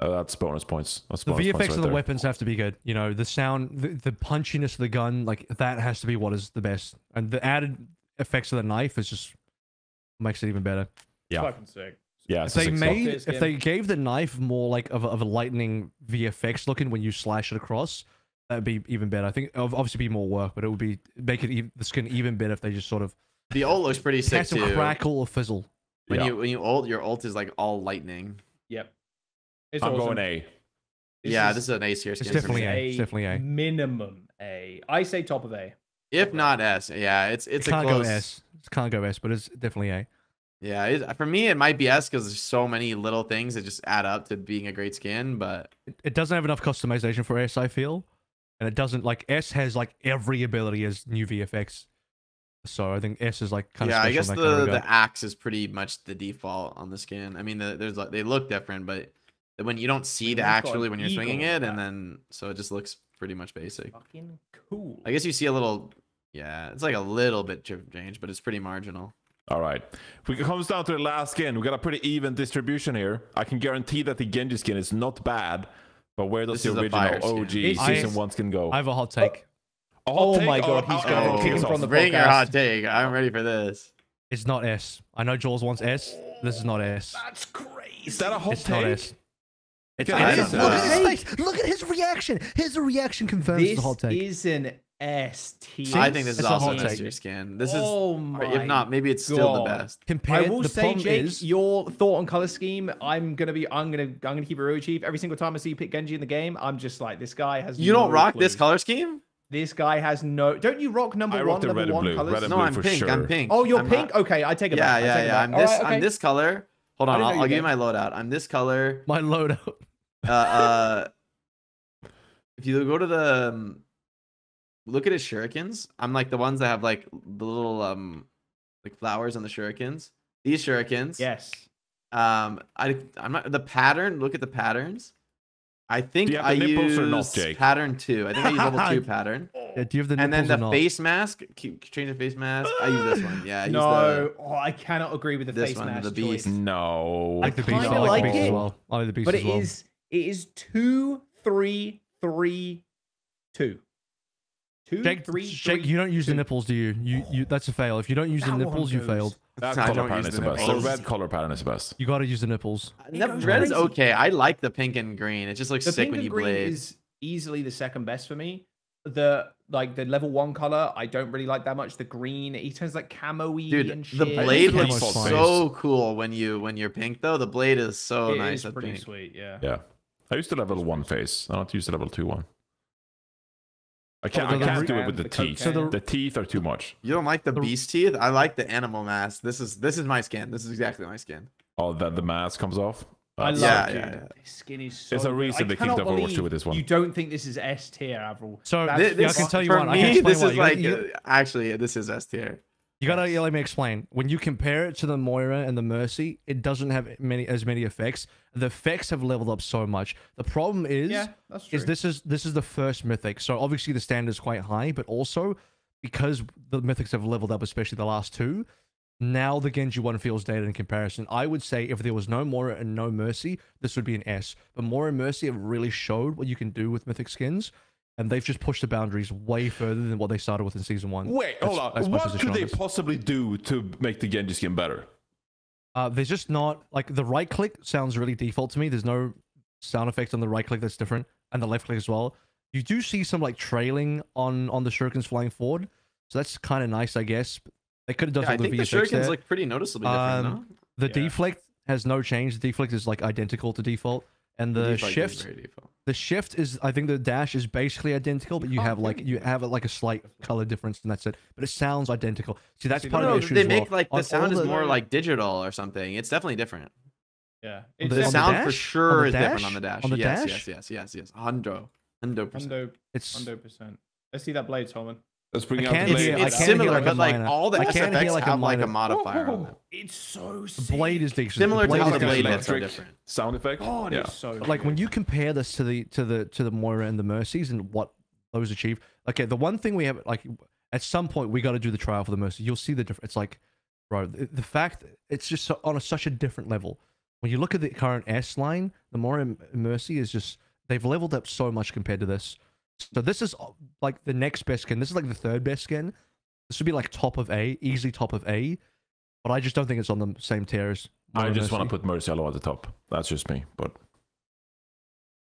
Uh, that's bonus points. That's bonus the V F X points right of the there. weapons have to be good. You know, the sound, the, the punchiness of the gun, like that has to be what is the best. And the added effects of the knife is just makes it even better. Yeah. Fucking sick. Yeah, if they made, if they gave the knife more like of, of a lightning V F X looking when you slash it across, that'd be even better. I think it'll obviously be more work, but it would be make it even, the skin even better if they just sort of. The ult looks pretty sick too. Has a crackle or fizzle. When yeah. you when you ult, your ult is like all lightning. Yep. It's I'm awesome. going A. This yeah, is, this is an A tier skin. It's definitely A. It's definitely A. Minimum A. I say top of A. If not S, yeah, it's it's it a can't close. Go S. It can't go S, but it's definitely A. Yeah, it, for me, it might be S because there's so many little things that just add up to being a great skin, but it, it doesn't have enough customization for S, I feel. And it doesn't like S has like every ability as new V F X, so I think S is like kind of yeah. I guess the kind of the axe is pretty much the default on the skin. I mean, the, there's like they look different, but when you don't see the actually when you're swinging it, and then so it just looks pretty much basic. Fucking cool. I guess you see a little, yeah, it's like a little bit change, but it's pretty marginal. All right, if it comes down to the last skin, we got a pretty even distribution here. I can guarantee that the Genji skin is not bad. But where does this the original O G season one skin go? I have a hot take. A hot oh take? my god, oh, he's going to kick him from the Bring podcast. your hot take. I'm ready for this. It's not S. I know Jaws wants S. This is not S. That's crazy. Is that a hot it's take? Not S. It's not S. Look at his face. Look at his reaction. His reaction confirms this it's a hot take. This is an S tier. I think this is also an S tier skin. This is, oh my if not, maybe it's god. still the best. Compared, I will say, Jake, is... your thought on color scheme. I'm gonna be, I'm gonna, I'm gonna keep it real, Chief. Every single time I see you pick Genji in the game, I'm just like, this guy has. You no don't rock clue. this color scheme. This guy has no. Don't you rock number I one, number one blue. colors? No, I'm pink. Sure. I'm pink. Oh, you're I'm pink. Not... Okay, I take it. Yeah, back. yeah, yeah. yeah. I'm this. Right, okay. I'm this color. Hold on, I'll, I'll give you my loadout. I'm this color. My loadout. uh, uh if you go to the. Look at his shurikens. I'm like the ones that have like the little um like flowers on the shurikens. These shurikens. Yes. Um I I'm not the pattern, look at the patterns. I think I use not, pattern two. I think I use level two pattern. Yeah, do you have the and then the not? face mask? Keep, change the face mask. I use this one. Yeah. I no, use the, oh, I cannot agree with the this face one, mask. The beast. Choice. No. I, I kind of like, like it. As well. I like the beast but as well. it is it is two three three two. Two, Jake, three, Jake, three, you don't use two. the nipples, do you? You, you? That's a fail. If you don't use that the nipples, you failed. That I color pattern is the best. The red color pattern is the best. You gotta use the nipples. Red crazy. is okay. I like the pink and green. It just looks the sick when you blade. The pink and green is easily the second best for me. The like the level one color, I don't really like that much. The green, it turns like camo-y Dude, and shit. The blade looks so cool when you when you're pink though. The blade is so it nice. It's pretty pink. sweet. Yeah. Yeah. I used the level one face. I don't use the level two one. I can't, oh, I can't do it with the, the teeth. So the, the teeth are too much. You don't like the, the beast teeth? I like the animal mask. This is this is my skin. This is exactly my skin. Oh, that the mask comes off? That's I love yeah, it. Yeah, yeah. Skin is so There's a reason they kicked Overwatch two with this one. You don't think this is S tier, Avril. So this, yeah, I can tell you what. Me, I can this why. is you like, you, actually, this is S tier. You gotta you let me explain. When you compare it to the Moira and the Mercy, it doesn't have many as many effects. The effects have leveled up so much. The problem is, yeah, is this is this is the first mythic. So obviously the standard is quite high, but also because the mythics have leveled up, especially the last two, now the Genji one feels dated in comparison. I would say if there was no Moira and no Mercy, this would be an S. But Moira and Mercy have really showed what you can do with mythic skins. And they've just pushed the boundaries way further than what they started with in season one. Wait, that's, hold on. What could they possibly do to make the Genji skin better? Uh, there's just not, like, the right click sounds really default to me. There's no sound effect on the right click that's different, and the left click as well. You do see some, like, trailing on, on the shurikens flying forward. So that's kind of nice, I guess. They could have done yeah, something with the V F X there. I think the shurikens look pretty noticeably different, um, no? The yeah. deflect has no change. The deflect is, like, identical to default. And the shift, the shift is, I think the dash is basically identical, but you have like you have like a slight color difference, and that's it. But it sounds identical. See, that's part no, of the issue. They as make well. like the on sound is more like digital or something. It's definitely different. Yeah, it's the sound the for sure is different on the dash. On the yes, dash? yes, yes, yes, yes. Hundo, hundo percent. It's hundo percent. Let's see that blade, Solomon. Let's bring out the blade. It's similar, but like all the S F X have like a modifier on them. It's so sick. The blade is similar to how the blade hits are different. Sound effect. Oh, yeah. So like when you compare this to the to the to the Moira and the Mercies and what those achieve. Okay, the one thing we have like at some point we got to do the trial for the Mercy. You'll see the difference. It's like, bro, the fact it's just so, on a, such a different level. When you look at the current S line, the Moira and Mercy is just they've leveled up so much compared to this. So this is like the next best skin. This is like the third best skin. This would be like top of A, easily top of A. But I just don't think it's on the same tier as Moira I just want to put Mercy at the top. That's just me. But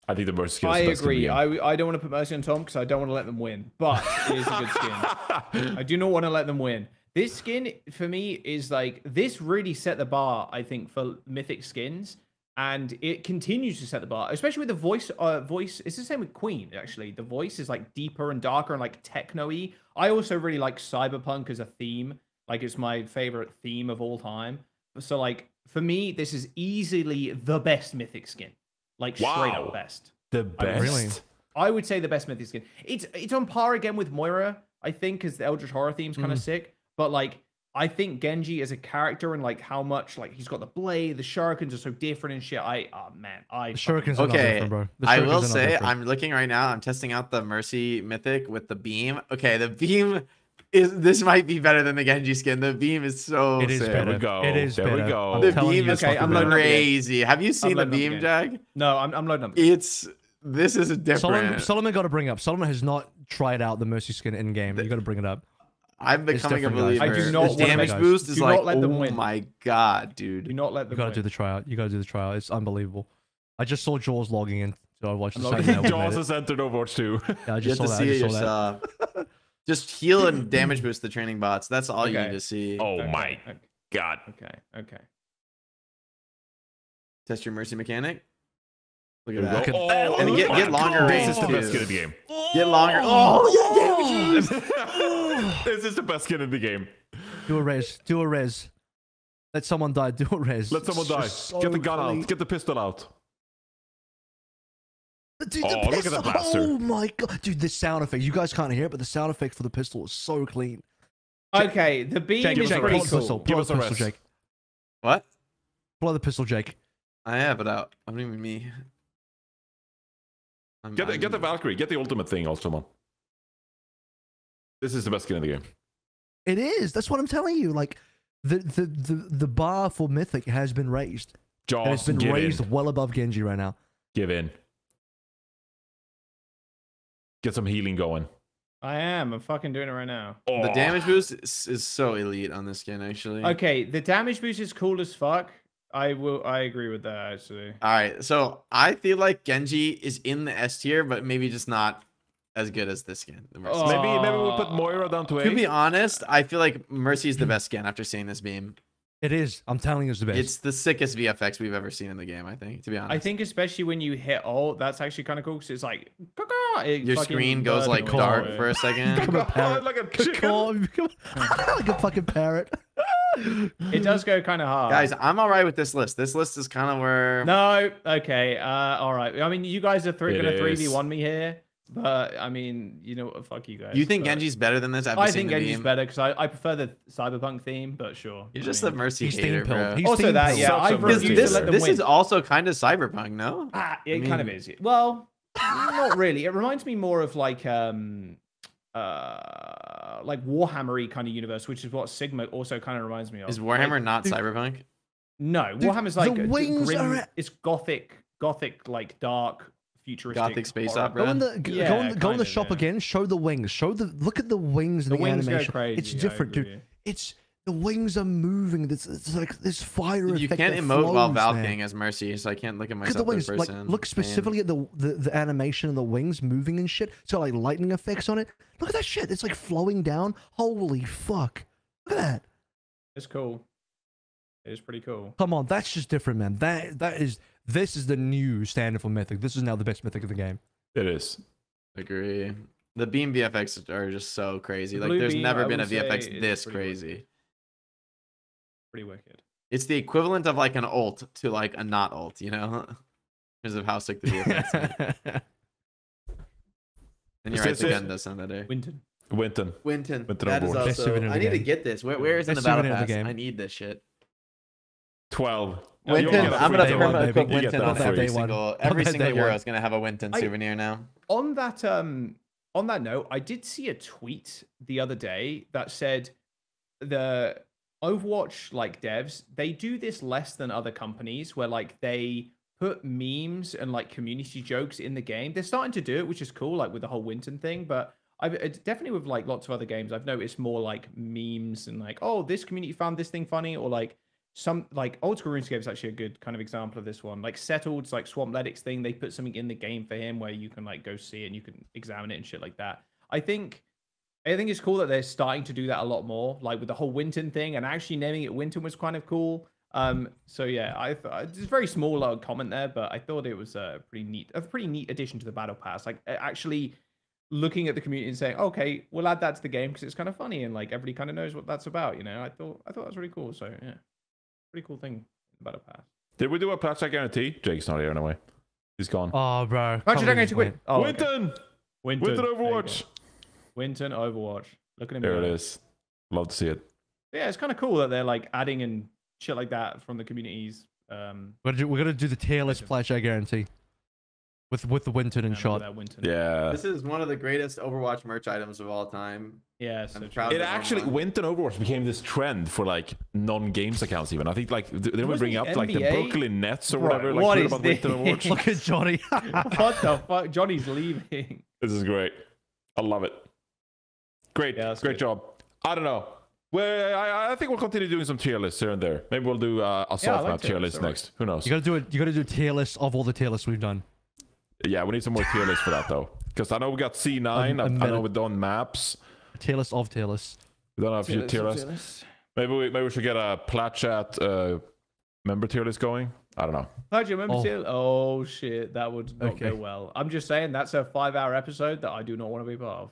I think the Mercy skin is the best. I agree. I, I don't want to put Mercy on Tom because I don't want to let them win. But it is a good skin. I do not want to let them win. This skin for me is like, this really set the bar, I think, for mythic skins. And it continues to set the bar, especially with the voice. Uh, voice, it's the same with Queen, actually. The voice is like deeper and darker and like techno-y. I also really like cyberpunk as a theme. Like it's my favorite theme of all time. So like, for me, this is easily the best mythic skin. Like wow. straight up best. The best? I, really, I would say the best mythic skin. It's, it's on par again with Moira, I think, because the Eldritch Horror theme's kind of mm. sick. But like, I think Genji as a character and like how much like he's got the blade, the shurikens are so different and shit. I oh man, I the shurikens are okay. Not bro. The shurikens I will say I'm looking right now. I'm testing out the Mercy Mythic with the beam. Okay, the beam is this might be better than the Genji skin. The beam is so. It is sick. better. There we go. It is there better. we go. I'm the beam you, is okay, I'm crazy. Have you seen the beam, Jag? No, I'm I'm loading up. It's. This is a different. Solomon, Solomon got to bring up. Solomon has not tried out the Mercy skin in game. You got to bring it up. I'm becoming a believer. I do not the damage boost guys. is do like, let them oh win. my god, dude. Do not let them You gotta win. do the tryout. You gotta do the tryout. It's unbelievable. I just saw Jaws logging in, so I watched the second Jaws has entered Overwatch two. Yeah, I just you saw have to that. see it yourself. That. Just heal and damage boost the training bots. That's all okay. you need to see. Oh okay. my okay. god. Okay, okay. Test your Mercy mechanic. Look at that. Oh, and get, get longer range. This is the best skin in the game. Get longer. Oh, yeah. This is the best skin in the game. Do a res. Do a res. Let someone die. Do a res. Let someone die. So get the gun funny. out. Get the pistol out. Dude, oh, pistol. look at that blaster. Oh, my God. Dude, the sound effect. You guys can't hear it, but the sound effect for the pistol is so clean. Okay, the beam Jake, is Jake, pretty cool. Pistol. Give us a pistol, Jake. What? Blow the pistol, Jake. I have it out. I don't even me. I'm, get, the, I'm... get the Valkyrie. Get the ultimate thing also, man. This is the best skin in the game. It is. That's what I'm telling you. Like, the the the, the bar for Mythic has been raised. Jaws, and it's been raised in. well above Genji right now. Give in. Get some healing going. I am. I'm fucking doing it right now. Oh. The damage boost is, is so elite on this skin, actually. Okay, the damage boost is cool as fuck. I will. I agree with that, actually. All right, so I feel like Genji is in the S tier, but maybe just not as good as this skin. The Mercy. Maybe maybe we'll put Moira down to eight. To be honest, I feel like Mercy is the best skin after seeing this beam. It is. I'm telling you, it's the best. It's the sickest V F X we've ever seen in the game, I think, to be honest. I think especially when you hit ult, that's actually kind of cool, because it's like... It Your screen goes, like, dark away. for a second. Become a parrot. Like a chicken. Like a fucking parrot. It does go kind of hard. Guys, I'm all right with this list. This list is kind of where... No. Okay. Uh, all right. I mean, you guys are going to three v one me here. But I mean, you know, fuck you guys. You think but... Genji's better than this? I've I think Genji's theme. better because I, I prefer the cyberpunk theme, but sure. You're just I mean, a Mercy hater, bro. Also that, yeah. I really this this is also kind of cyberpunk, no? Ah, it I mean... kind of is. Well, not really. It reminds me more of like um, uh, like Warhammer-y kind of universe, which is what Sigma also kind of reminds me of. Is Warhammer like, not the, cyberpunk? No, the, Warhammer's like the wings grim, are... it's gothic, gothic, like dark. Gothic space opera. Go in the, go, yeah, go in the, go in the shop yeah. again. Show the wings. Show the look at the wings. The, the wings animation. Go crazy. It's different, dude. It's the wings are moving. This it's like this fire. You effect can't emote while Valkyrie as Mercy, so I can't look at myself. The wings, in person. Like, look specifically Man. at the, the the animation of the wings moving and shit. So like lightning effects on it. Look at that shit. It's like flowing down. Holy fuck! Look at that. It's cool. It's pretty cool. Come on, that's just different, man. That that is. This is the new standard for Mythic. This is now the best Mythic of the game. It is. Agree. The beam V F X are just so crazy. The like, there's beam, never I been a V F X this pretty crazy. Wicked. Pretty wicked. It's the equivalent of like an ult to like a not ult, you know? Because of how sick the V F X is. And you're right, again, that's another. Winton. Winton. Winton. That is also, I need game. to get this. Where, where is best in the battle pass? The game. I need this shit. twelve. Winton, I'm gonna permanently put Winton on every single every single hero is gonna have a Winton souvenir now. On that um on that note, I did see a tweet the other day that said the Overwatch like devs, they do this less than other companies where like they put memes and like community jokes in the game. They're starting to do it, which is cool, like with the whole Winton thing, but I've definitely with like lots of other games, I've noticed more like memes and like, oh, this community found this thing funny, or like some like old school RuneScape is actually a good kind of example of this one. Like Settled's like Swampletics thing, they put something in the game for him where you can like go see it and you can examine it and shit like that. I think I think it's cool that they're starting to do that a lot more, like with the whole Winton thing, and actually naming it Winton was kind of cool. Um, so yeah, I it's a very small uh, comment there, but I thought it was a pretty neat, a pretty neat addition to the battle pass. Like actually looking at the community and saying, okay, we'll add that to the game because it's kind of funny and like everybody kind of knows what that's about. You know, I thought I thought that was really cool. So yeah. Pretty cool thing about a pass. Did we do a Patchak guarantee? Jake's not here anyway. He's gone. Oh, bro. Patchak guarantee win. Oh, Winton! Okay. Winton. Winton Overwatch. Winton Overwatch. Look at him. There it is. Love to see it. Yeah, it's kind of cool that they're like adding and shit like that from the communities. Um, We're going to do the tier list Patchak guarantee with with the Winton and shot. Winton. Yeah. This is one of the greatest Overwatch merch items of all time. Yeah, so it actually went and Overwatch became this trend for like non-games accounts even. I think like they were bringing up like the Brooklyn Nets or whatever. What like, is about this? Overwatch. Look at Johnny. What the fuck? Johnny's leaving. This is great. I love it. Great, yeah, great good. job. I don't know. Well, I, I think we'll continue doing some tier lists here and there. Maybe we'll do uh, a soft yeah, like tier list next. Right. Who knows? You gotta do it. You gotta do tier lists of all the tier lists we've done. Yeah, we need some more tier lists for that though, because I know we got C nine. Um, I, I know we've done maps. Tier list of tier lists. We don't have tier, tier lists. List. Maybe we maybe we should get a Platchat uh, member tier list going. I don't know. Platchat member oh. tier. Oh shit, that would not okay. go well. I'm just saying that's a five-hour episode that I do not want to be part of.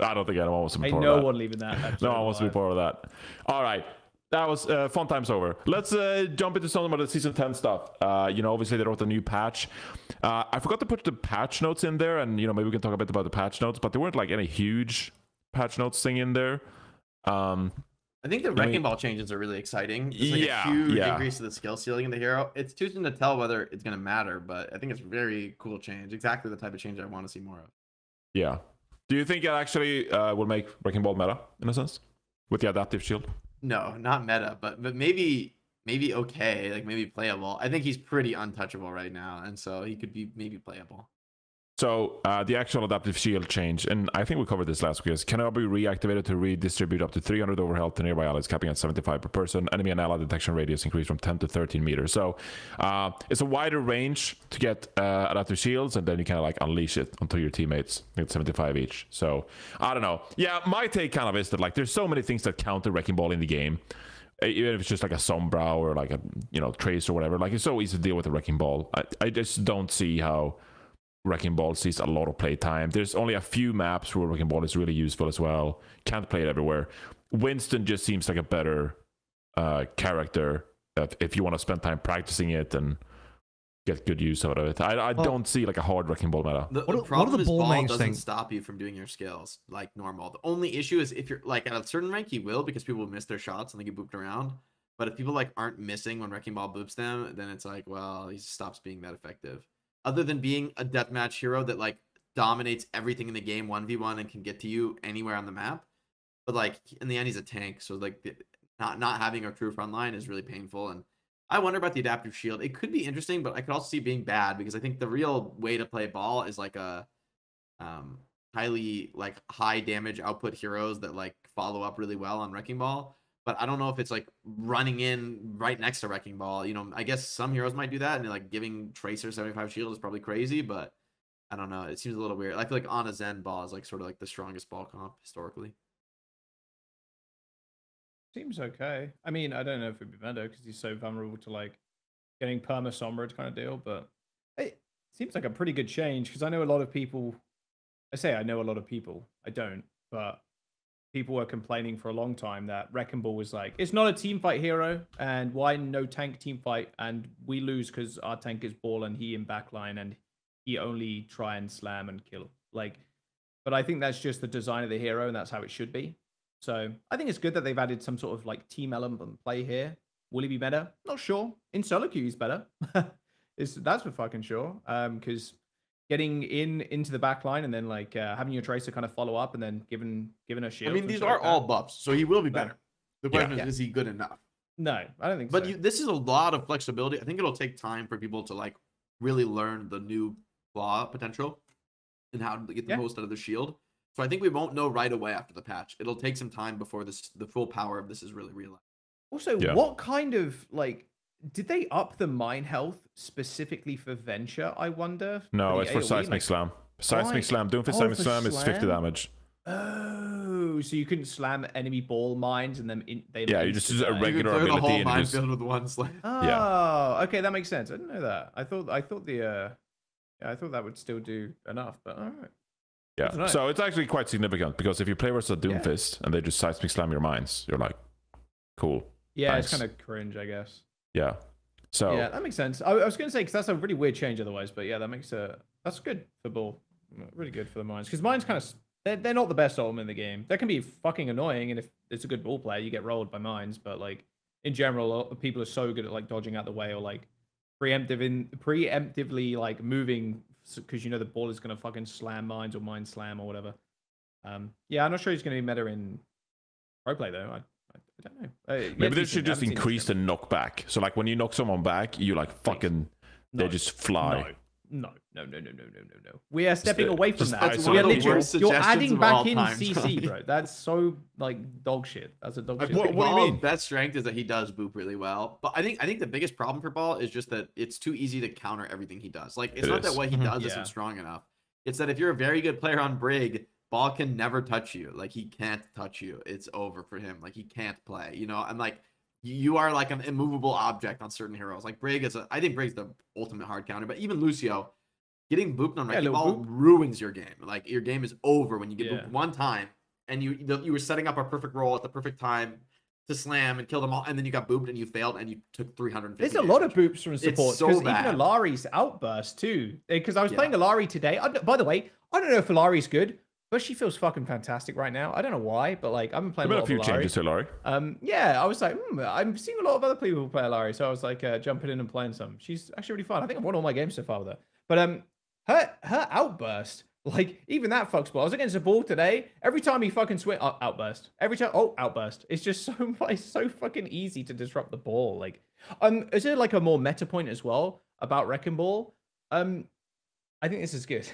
I don't think anyone wants to be part no of that. No one leaving that. No one wants to be part of that. All right, that was uh, fun times over. Let's uh, jump into some of the season ten stuff. Uh, you know, obviously they wrote a new patch. Uh, I forgot to put the patch notes in there, and you know maybe we can talk a bit about the patch notes, but there weren't like any huge patch notes thing in there. Um, I think the wrecking I mean, ball changes are really exciting. It's like yeah, a huge yeah. increase to the skill ceiling in the hero. It's too soon to tell whether it's going to matter, but I think it's a very cool change. Exactly the type of change I want to see more of. Yeah. Do you think it actually uh, will make wrecking ball meta in a sense with the adaptive shield? No, not meta, but but maybe. Maybe okay, like maybe playable. I think he's pretty untouchable right now, and so he could be maybe playable. So uh, the actual adaptive shield change, and I think we covered this last week, is can now be reactivated to redistribute up to three hundred over health to nearby allies, capping at seventy-five per person. Enemy and ally detection radius increased from ten to thirteen meters. So uh, it's a wider range to get uh, adaptive shields, and then you kind of like unleash it until your teammates get seventy-five each. So I don't know. Yeah, my take kind of is that like there's so many things that counter Wrecking Ball in the game. Even if it's just like a Sombra or like a, you know, Trace or whatever, like it's so easy to deal with a Wrecking Ball. I, I just don't see how Wrecking Ball sees a lot of playtime. There's only a few maps where Wrecking Ball is really useful as well. Can't play it everywhere. Winston just seems like a better uh, character that if you want to spend time practicing it and get good use out of it. I, I well, don't see like a hard Wrecking Ball meta. The, the what, problem what the is ball, ball doesn't thing? stop you from doing your skills like normal. The only issue is if you're like at a certain rank, you will, because people will miss their shots and they get booped around. But if people like aren't missing when Wrecking Ball boops them, then it's like, well, he stops being that effective. Other than being a deathmatch hero that like dominates everything in the game one v one and can get to you anywhere on the map. But like in the end, he's a tank. So like the, not, not having a true front line is really painful. And I wonder about the adaptive shield. It could be interesting, but I could also see it being bad, because I think the real way to play ball is like a um, highly like high damage output heroes that like follow up really well on Wrecking Ball. But I don't know if it's like running in right next to Wrecking Ball. You know, I guess some heroes might do that, and like giving Tracer seventy-five shield is probably crazy, but I don't know. It seems a little weird. I feel like Ana Zen Ball is like sort of like the strongest ball comp historically. Seems okay. I mean, I don't know if it'd be Vendo because he's so vulnerable to like getting perma sombra kind of deal, but it seems like a pretty good change, because I know a lot of people. I say I know a lot of people. I don't, but people were complaining for a long time that Wrecking Ball was like, it's not a team fight hero, and why no tank team fight, and we lose because our tank is ball and he in backline and he only try and slam and kill. Like, but I think that's just the design of the hero, and that's how it should be. So I think it's good that they've added some sort of like team element and play here. Will he be better? Not sure. In solo queue, he's better. It's, that's for fucking sure. Um, because getting in into the back line and then like uh, having your Tracer kind of follow up and then giving giving a shield. I mean, these are like all buffs, so he will be better. The question yeah, is, yeah. is he good enough? No, I don't think but so. But you, this is a lot of flexibility. I think it'll take time for people to like really learn the new claw potential and how to get the yeah. most out of the shield. So I think we won't know right away after the patch. It'll take some time before this, the full power of this is really realized. Also, yeah. what kind of, like, did they up the mine health specifically for Venture, I wonder? No, it's A O E, for Seismic like... Slam. Seismic right. Slam. Doing for oh, Seismic for Slam, slam is fifty damage. Oh, so you couldn't slam enemy ball mines and then in, they... Yeah, you just use a regular ability. You can clear the whole mine build with one slam. Oh, yeah. okay, that makes sense. I didn't know that. I thought, I thought the, uh, yeah, I thought that would still do enough, but all right. Yeah, so it's actually quite significant, because if you play versus a Doomfist yeah. and they just seismic slam your mines, you're like, cool. Yeah, thanks. It's kind of cringe, I guess. Yeah. So yeah, that makes sense. I, I was going to say, because that's a really weird change otherwise, but yeah, that makes a that's good for ball, really good for the mines, because mines kind of they're, they're not the best item in the game. That can be fucking annoying, and if it's a good ball player, you get rolled by mines. But like in general, people are so good at like dodging out the way or like preemptive in preemptively like moving. Because you know the ball is going to fucking slam mines or mine slam or whatever. Um, yeah, I'm not sure he's going to be meta in pro play though. I, I, I don't know. Uh, Maybe they should just increase the knockback. So like when you knock someone back, you like fucking no. they just fly. No, no, no, no, no, no, no, no. We are stepping the, away from that. We are literally, you're adding back in time. C C, bro. That's so like dog shit. That's a dog like, shit. What, what do you mean? Best strength is that he does boop really well, but I think I think the biggest problem for Ball is just that it's too easy to counter everything he does. Like it's it not is. that what he does yeah. isn't strong enough. It's that if you're a very good player on Brig, Ball can never touch you. Like he can't touch you. It's over for him. Like he can't play. You know, and like you are like an immovable object on certain heroes. Like Brig is a, I think Brig's the ultimate hard counter, but even Lucio, getting booped on Wrecking yeah, Ball boop. ruins your game. Like your game is over when you get yeah. booped one time, and you you were setting up a perfect roll at the perfect time to slam and kill them all, and then you got booped and you failed and you took three hundred fifty. There's a damage. lot of boops from support. It's so bad. Even Alari's outburst too. Because I was yeah. playing Alari today. I, by the way, I don't know if Alari's good, but she feels fucking fantastic right now. I don't know why, but like I've been playing a, lot a few of changes to Alari. Um, yeah, I was like, hmm, I'm seeing a lot of other people play Alari, so I was like uh, jumping in and playing some. She's actually really fun. I think I've won all my games so far with her. But um, her her outburst, like even that fucks ball. I was against the ball today. Every time he fucking swing, oh, outburst. Every time, oh, outburst. It's just so it's so fucking easy to disrupt the ball. Like, um, is there like a more meta point as well about Wrecking Ball? Um. I think this is good.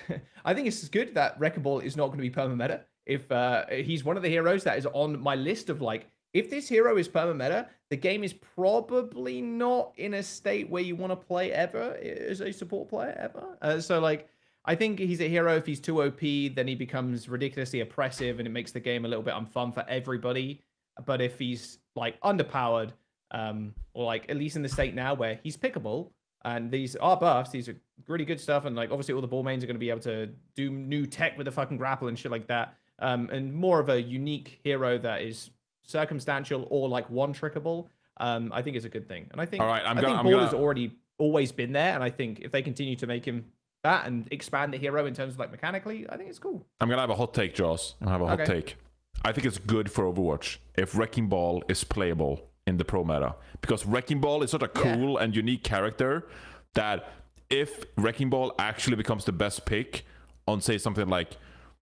I think this is good that Wrecking Ball is not going to be perma-meta. If uh, he's one of the heroes that is on my list of like, if this hero is perma-meta, the game is probably not in a state where you want to play ever as a support player ever. Uh, so like, I think he's a hero. If he's too O P, then he becomes ridiculously oppressive and it makes the game a little bit unfun for everybody. But if he's like underpowered, um, or like at least in the state now where he's pickable, and these are buffs, these are really good stuff, and like obviously all the ball mains are going to be able to do new tech with the fucking grapple and shit like that, um, and more of a unique hero that is circumstantial or like one trickable, um, I think is a good thing. And I think all right, I'm I think gonna, Ball I'm gonna... has already always been there, and I think if they continue to make him that and expand the hero in terms of like mechanically, I think it's cool. I'm gonna have a hot take, Jaws. I have a hot okay. take. I think it's good for Overwatch if Wrecking Ball is playable in the pro meta, because Wrecking Ball is such a cool yeah. and unique character that if Wrecking Ball actually becomes the best pick on say something like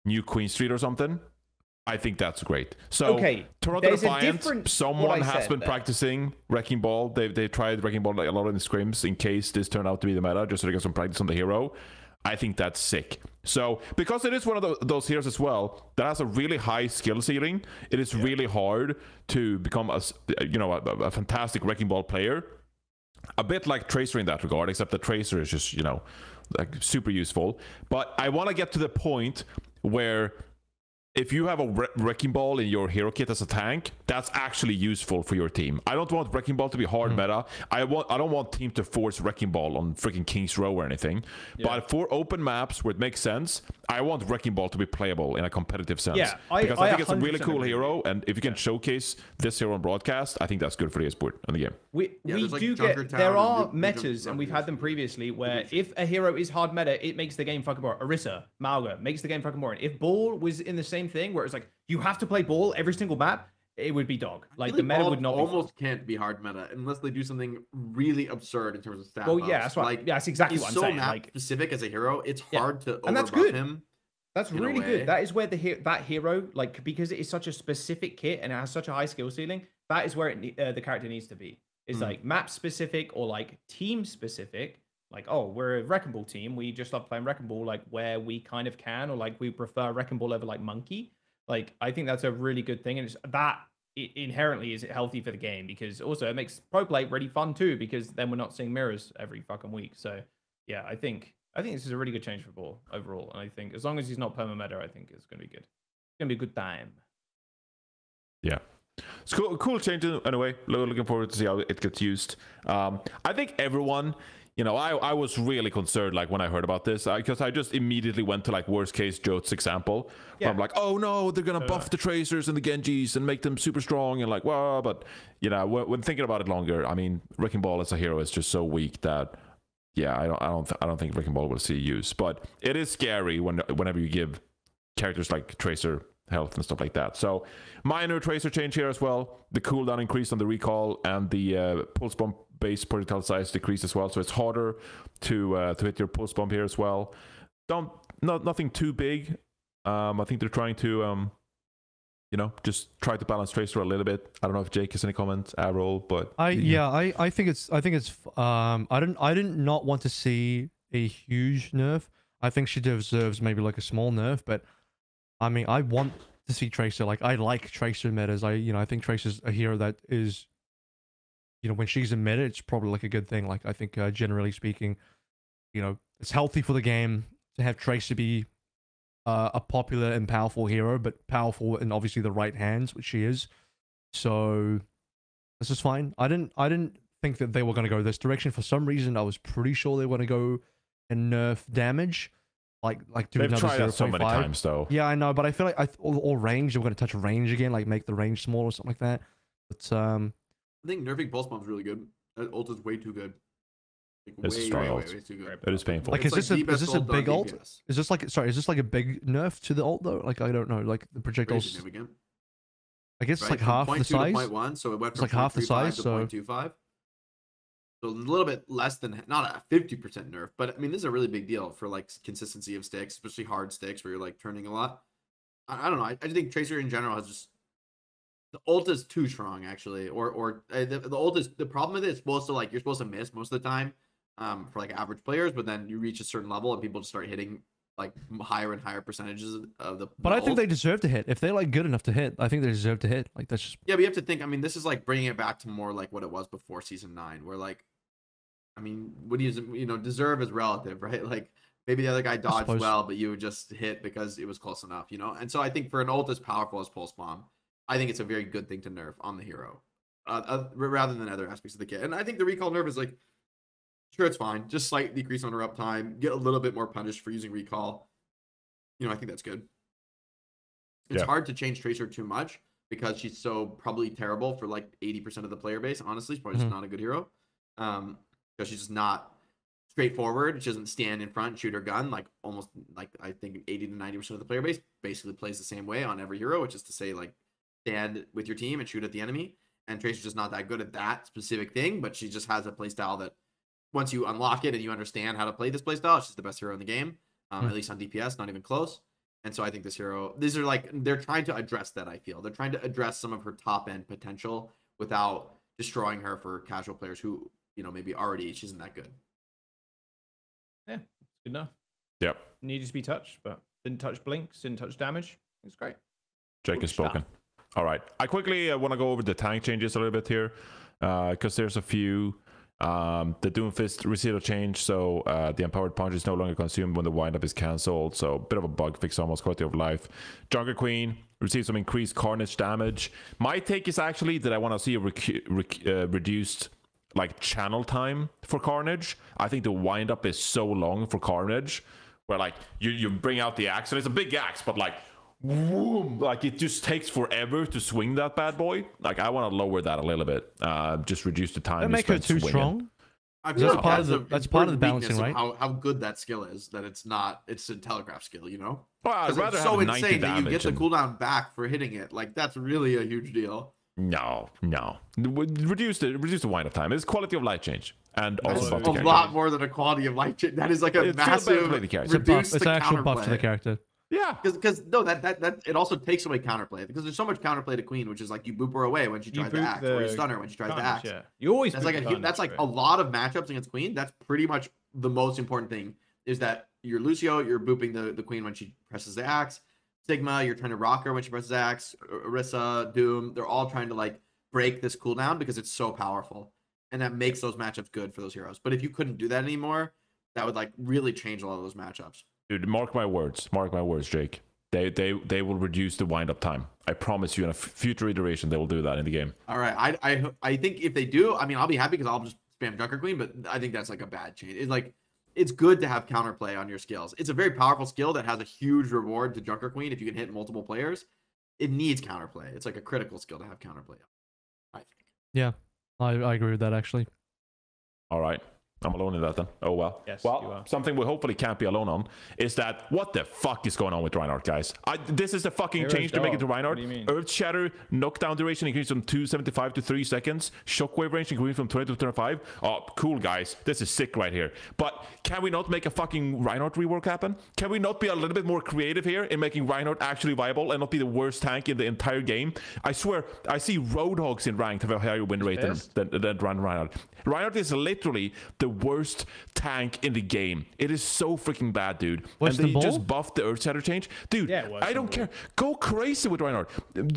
New Queen Street or something, I think that's great. So okay. Toronto Defiant, someone has been there. practicing Wrecking Ball. They've, they've tried Wrecking Ball like a lot in the scrims in case this turned out to be the meta, just so they get some practice on the hero. I think that's sick. So because it is one of the, those heroes as well that has a really high skill ceiling, it is yeah. really hard to become a you know a, a fantastic Wrecking Ball player. A bit like Tracer in that regard, except the Tracer is just you know like super useful. But I want to get to the point where if you have a Wrecking Ball in your hero kit as a tank, that's actually useful for your team. I don't want Wrecking Ball to be hard mm. meta. I want I don't want team to force Wrecking Ball on freaking King's Row or anything. Yeah. But for open maps where it makes sense, I want Wrecking Ball to be playable in a competitive sense. Yeah, I, because I, I think it's a really cool agree. hero, and if you can yeah. showcase this hero on broadcast, I think that's good for the sport and the game. We yeah, we like do Junker get Town there are and metas, and we've had them previously where if a hero is hard meta, it makes the game fucking boring. Orisa, Malga makes the game fucking boring. If Ball was in the same thing where it's like you have to play Ball every single map, it would be dog. Like the meta would not almost be... can't be hard meta unless they do something really absurd in terms of stat. Well, buffs. yeah, that's what, like yeah, that's exactly what I'm so saying. He's so map specific as a hero, it's yeah. hard to and that's good. him. That's really good. That is where the he that hero like because it is such a specific kit and it has such a high skill ceiling. That is where it, uh, the character needs to be. It's mm. like map specific or like team specific. Like, oh, we're a Wrecking Ball team. We just love playing Wrecking Ball, like, where we kind of can, or, like, we prefer Wrecking Ball over, like, Monkey. Like, I think that's a really good thing. And it's, that it inherently is healthy for the game, because also it makes pro play really fun, too, because then we're not seeing mirrors every fucking week. So, yeah, I think I think this is a really good change for Ball overall. And I think as long as he's not perma-meta, I think it's going to be good. It's going to be a good time. Yeah. It's cool, cool change anyway. Looking forward to see how it gets used. Um, I think everyone... You know, I, I was really concerned, like, when I heard about this, because I, I just immediately went to, like, worst-case Jote's example. Yeah. Where I'm like, oh, no, they're going to buff the Tracers and the Genjis and make them super strong. And, like, well, but, you know, when, when thinking about it longer, I mean, Wrecking Ball as a hero is just so weak that, yeah, I don't I don't, th I don't think Wrecking Ball will see use. But it is scary when whenever you give characters like Tracer health and stuff like that. So, minor Tracer change here as well. The cooldown increased on the recall and the uh, pulse bomb base projectile size decreased as well, so it's harder to uh, to hit your pulse bomb here as well. Don't not nothing too big. Um, I think they're trying to um, you know, just try to balance Tracer a little bit. I don't know if Jake has any comments. I roll, but I yeah, know. I I think it's I think it's um I didn't I didn't not want to see a huge nerf. I think she deserves maybe like a small nerf, but I mean I want to see Tracer. Like I like Tracer metas. I you know I think Tracer's a hero that is. You know, when she's in meta, it's probably like a good thing. Like, I think uh, generally speaking, you know, it's healthy for the game to have Tracer be uh, a popular and powerful hero, but powerful in obviously the right hands, which she is. So this is fine. I didn't, I didn't think that they were going to go this direction for some reason. I was pretty sure they were going to go and nerf damage, like like do They've another tried that so many times, though. Yeah, I know, but I feel like I or, or range. They were going to touch range again, like make the range small or something like that. But um. I think nerfing pulse bomb is really good. That ult is way too good. Like, it's way, a strong way, ult. Way, way too good. It is painful. Like, is it's this like a is this a big ult? D P S. Is this like sorry? Is this like a big nerf to the ult though? Like I don't know. Like the projectiles. I guess right? it's like half the size. point two to point one, so it went from it's like half the size. So point two five. So a little bit less than not a fifty percent nerf, but I mean this is a really big deal for like consistency of sticks, especially hard sticks where you're like turning a lot. I, I don't know. I, I think Tracer in general has just. The ult is too strong, actually, or or uh, the, the ult is the problem with it. It's supposed to like you're supposed to miss most of the time, um, for like average players, but then you reach a certain level and people just start hitting like higher and higher percentages of the. But I think they deserve to hit if they're like good enough to hit. I think they deserve to hit. Like that's just yeah. But you have to think. I mean, this is like bringing it back to more like what it was before season nine, where like, I mean, what do you you know deserve is relative, right? Like maybe the other guy dodged well, but you just hit because it was close enough, you know. And so I think for an ult as powerful as Pulse Bomb, I think it's a very good thing to nerf on the hero, uh, uh, rather than other aspects of the kit. And I think the recall nerf is like. Sure, it's fine. Just slight decrease on her uptime. Get a little bit more punished for using recall. You know, I think that's good. It's yeah. hard to change Tracer too much because she's so probably terrible for like eighty percent of the player base. Honestly, she's probably mm-hmm. just not a good hero. Um, because she's just not straightforward. She doesn't stand in front, shoot her gun. Like almost like I think eighty to ninety percent of the player base basically plays the same way on every hero, which is to say like stand with your team and shoot at the enemy. And Tracer's just not that good at that specific thing, but she just has a playstyle that once you unlock it and you understand how to play this playstyle, she's the best hero in the game, um, mm. at least on D P S, not even close. And so I think this hero, these are like, they're trying to address that, I feel. They're trying to address some of her top-end potential without destroying her for casual players who, you know, maybe already she isn't that good. Yeah, good enough. Yep. Needed to be touched, but didn't touch blinks, didn't touch damage. It's great. Jake has spoken. All right. I quickly uh, want to go over the tank changes a little bit here because uh, there's a few... Um, the Doomfist received a change, so uh, the Empowered Punch is no longer consumed when the wind-up is cancelled, so a bit of a bug fix almost, quality of life. Jungle Queen received some increased Carnage damage. My take is actually that I want to see a rec rec uh, reduced like channel time for Carnage. I think the wind-up is so long for Carnage, where like you, you bring out the axe, and it's a big axe, but like, whoom, like it just takes forever to swing that bad boy. Like I want to lower that a little bit, uh just reduce the time. That make her too swinging. strong. I feel that's like part that's of the, that's part of the balancing, right? How, how good that skill is, that it's not, it's a telegraph skill, you know. Well, I'd rather it's so insane that you get and... the cooldown back for hitting it. Like that's really a huge deal. No, no, reduce the reduce the wind up time. It's quality of life change. And also a lot change. more than a quality of life change. That is like a it's massive reduce the, the it's an actual buff to the character. Yeah, because no, that that that it also takes away counterplay, because there's so much counterplay to Queen, which is like you boop her away when she tries to act, or you stun her when she tries to act. Yeah, you always. That's like a, that's like a lot of matchups against Queen. That's pretty much the most important thing, is that you're Lucio, you're booping the the Queen when she presses the axe. Sigma, you're trying to rock her when she presses the axe. Orisa, Doom, they're all trying to like break this cooldown because it's so powerful, and that makes those matchups good for those heroes. But if you couldn't do that anymore, that would like really change a lot of those matchups. Dude, mark my words. Mark my words, Jake. They they they will reduce the wind up time. I promise you. In a future iteration, they will do that in the game. All right. I I I think if they do, I mean, I'll be happy because I'll just spam Junker Queen. But I think that's like a bad change. It's like it's good to have counterplay on your skills. It's a very powerful skill that has a huge reward to Junker Queen if you can hit multiple players. It needs counterplay. It's like a critical skill to have counterplay. I think. Yeah, I I agree with that actually. All right. I'm alone in that then. Oh, well. Yes, well, something we hopefully can't be alone on is that what the fuck is going on with Reinhardt, guys? I, this is the fucking Heroes change to make it to Reinhardt. Earth Shatter, knockdown duration increased from two seventy-five to three seconds. Shockwave range increased from twenty to twenty-five. Oh, cool, guys. This is sick right here. But can we not make a fucking Reinhardt rework happen? Can we not be a little bit more creative here in making Reinhardt actually viable and not be the worst tank in the entire game? I swear, I see Roadhogs in ranked have a higher win rate than, than, than Reinhardt. Reinhardt is literally the worst tank in the game. It is so freaking bad, dude. What's and they the just buffed the Earthshatter change, dude. Yeah, I don't care. Go crazy with Reinhardt.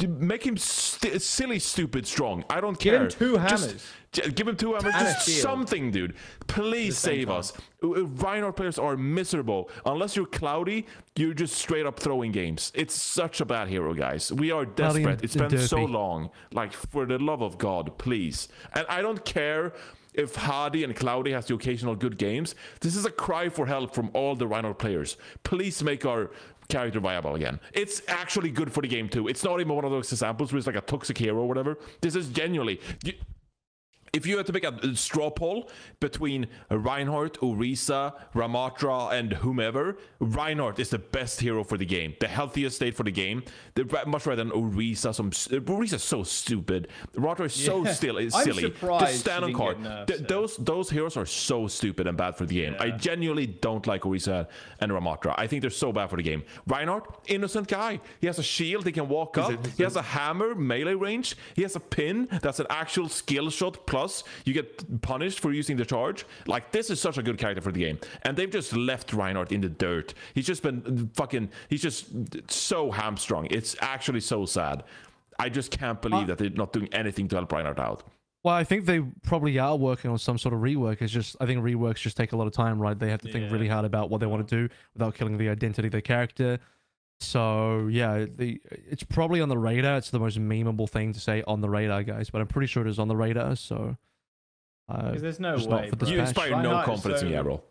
Make him st silly, stupid, strong. I don't care. Give him two hammers. Just, give him two hammers. And just something, dude. Please save time. us. Reinhardt players are miserable. Unless you're Cloudy, you're just straight up throwing games. It's such a bad hero, guys. We are desperate. It's been derpy. so long. Like, for the love of God, please. And I don't care if Hardy and Cloudy has the occasional good games. This is a cry for help from all the Reinhardt players. Please make our character viable again. It's actually good for the game too. It's not even one of those examples where it's like a toxic hero or whatever. This is genuinely... You, if you had to make a straw poll between Reinhardt, Orisa, Ramatra, and whomever, Reinhardt is the best hero for the game, the healthiest state for the game. They're much rather than Orisa. Some Orisa's so stupid. Ramatra is yeah. so still is silly. Just stand on card. Nerfs, Th yeah. Those those heroes are so stupid and bad for the game. Yeah. I genuinely don't like Orisa and Ramatra. I think they're so bad for the game. Reinhardt, innocent guy. He has a shield. He can walk up. He has a hammer melee range. He has a pin. That's an actual skill shot plus plus, you get punished for using the charge. Like, this is such a good character for the game, and they've just left Reinhardt in the dirt. He's just been fucking, he's just so hamstrung. It's actually so sad. I just can't believe uh, that they're not doing anything to help Reinhardt out. Well, I think they probably are working on some sort of rework. It's just, I think reworks just take a lot of time, right? They have to yeah. think really hard about what they want to do without killing the identity of their character. So, yeah, the, it's probably on the radar. It's the most memeable thing to say, on the radar, guys. But I'm pretty sure it is on the radar, so... Uh, there's no way. You inspire no Reinhardt confidence so... in Yarrow.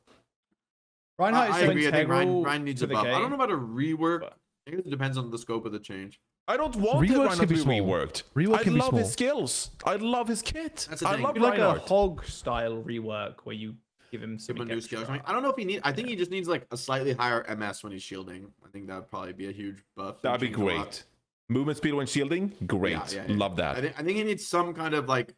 Reinhardt is I, I agree. I think Ryan, Ryan needs a buff. I don't know about a rework. But... I think it depends on the scope of the change. I don't want Reinhardt to be reworked. Rework I can love be small. his skills. I love his kit. That's the thing. I love like Reinhardt. a hog-style rework where you give him some give new skills. I, mean, I don't know if he needs... I think yeah. he just needs like a slightly higher M S when he's shielding. I think that would probably be a huge buff. That'd be great. Movement speed when shielding? Great. Yeah, yeah, yeah. Love that. I think, I think he needs some kind of like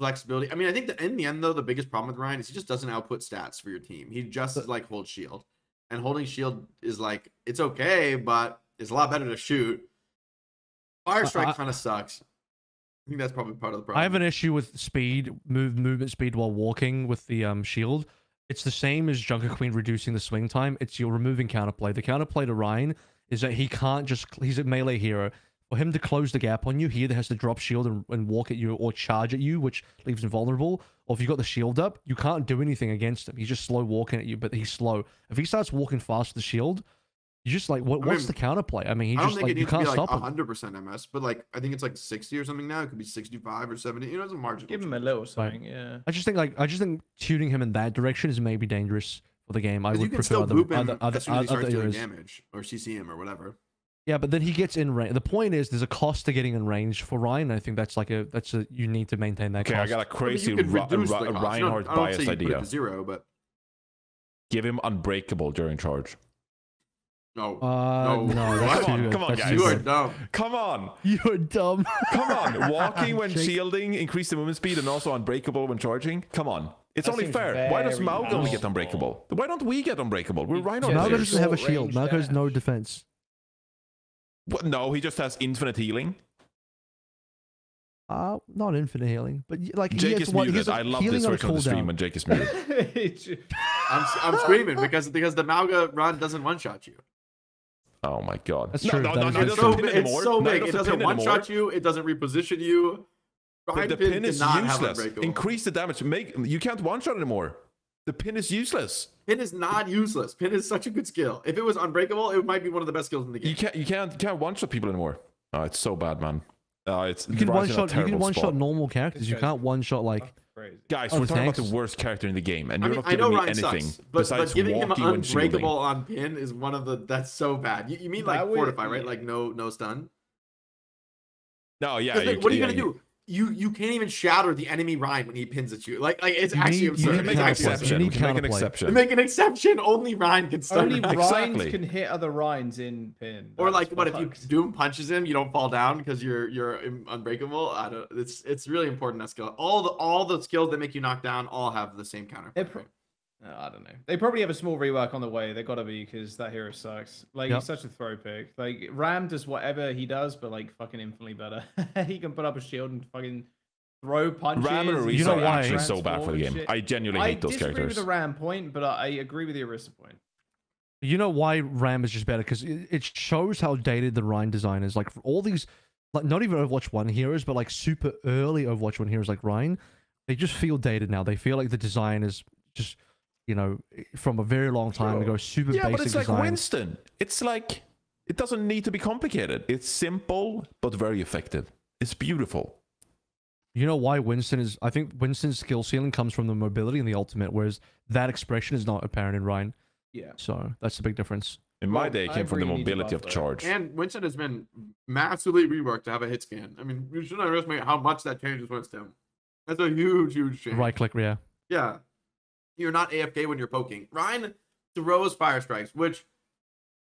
flexibility. I mean, I think that in the end, though, the biggest problem with Ryan is he just doesn't output stats for your team. He just but, like holds shield. And holding shield is like, it's okay, but it's a lot better to shoot. Fire strike uh, kind of sucks. I think that's probably part of the problem. I have an issue with speed, move movement speed while walking with the um, shield. It's the same as Junker Queen reducing the swing time. It's you're removing counterplay. The counterplay to Ryan is that he can't just... He's a melee hero. For him to close the gap on you, he either has to drop shield and, and walk at you or charge at you, which leaves him vulnerable. Or if you've got the shield up, you can't do anything against him. He's just slow walking at you, but he's slow. If he starts walking fast with the shield... You just like what? I mean, what's the counterplay? I mean, he I don't just think like it you can't to be like stop one hundred percent M S, but like I think it's like sixty or something now. It could be sixty-five or seventy. You know, it's a marginal. Give him a little something. Right. Yeah. I just think like I just think tuning him in that direction is maybe dangerous for the game. I would you can prefer still other, boop him other, other, as soon as he starts doing damage or C C him or whatever. Yeah, but then he gets in range. The point is, there's a cost to getting in range for Ryan. I think that's like a that's a you need to maintain that. Okay, cost. I got a crazy I mean, Reinhardt bias you idea. Put it to zero, but give him unbreakable during charge. No, uh, no, no. That's come on, come on, guys. You are dumb. Come on. You are dumb. Come on. Walking when shielding, increase the movement speed, and also unbreakable when charging. Come on. It's that only fair. Why does Malgo only get unbreakable? Why don't we get unbreakable? We're Reinhardt. Malgo doesn't have a shield. Malgo has no defense. What? No, he just has infinite healing. Uh, not infinite healing, but like Jake he has is what, muted. He has I love this version of the stream when Jake is muted. I'm, I'm screaming because because the Malgo run doesn't one shot you. Oh my god. That's true. No, no, no, it doesn't pin anymore. It's so big. It doesn't one-shot you. It doesn't reposition you. The pin is useless. Increase the damage. Make you can't one-shot anymore. The pin is useless. Pin is not useless. Pin is such a good skill. If it was unbreakable, it might be one of the best skills in the game. You can't you can't you can't one-shot people anymore. Oh, it's so bad, man. Uh, it's you can one-shot you can one-shot normal characters. You can't one-shot like Crazy. Guys, oh, we're talking tanks? about the worst character in the game, and you're I mean, not giving me Ryan anything sucks, but, besides but giving him unbreakable on pin is one of the that's so bad. You, you mean that like would, fortify, right? Yeah. Like no, no stun. No, yeah. You, like, what are you yeah, gonna you, do? You you can't even shatter the enemy Ryan when he pins at you. Like like it's you actually need, absurd. You can make an exception. You can make an exception. Make an exception. Only Ryan can stun. Only Ryan exactly. can hit other Ryans in pin. Or like what if you Doom punches him, you don't fall down because you're you're unbreakable. I don't. It's it's really important that skill. All the all the skills that make you knock down all have the same counter. I don't know. They probably have a small rework on the way. They gotta be because that hero sucks. Like yep. he's such a throw pick. Like Ram does whatever he does, but like fucking infinitely better. He can put up a shield and fucking throw punches. Ram and Orisa are actually so bad for the game. Shit. I genuinely hate I those characters. I disagree with the Ram point, but I agree with the Orisa point. You know why Ram is just better? Because it shows how dated the Ryan design is. Like for all these, like not even Overwatch one heroes, but like super early Overwatch one heroes like Ryan, they just feel dated now. They feel like the design is just. You know, from a very long time ago, super yeah, basic Yeah, but it's like design. Winston. It's like, it doesn't need to be complicated. It's simple, but very effective. It's beautiful. You know why Winston is, I think Winston's skill ceiling comes from the mobility and the ultimate, whereas that expression is not apparent in Ryan. Yeah. So that's the big difference. In my well, day, it came I from the mobility of charge. And Winston has been massively reworked to have a hit scan. I mean, you shouldn't underestimate how much that changes Winston. That's a huge, huge change. Right click, yeah. Yeah. You're not A F K when you're poking. Ryan throws fire strikes, which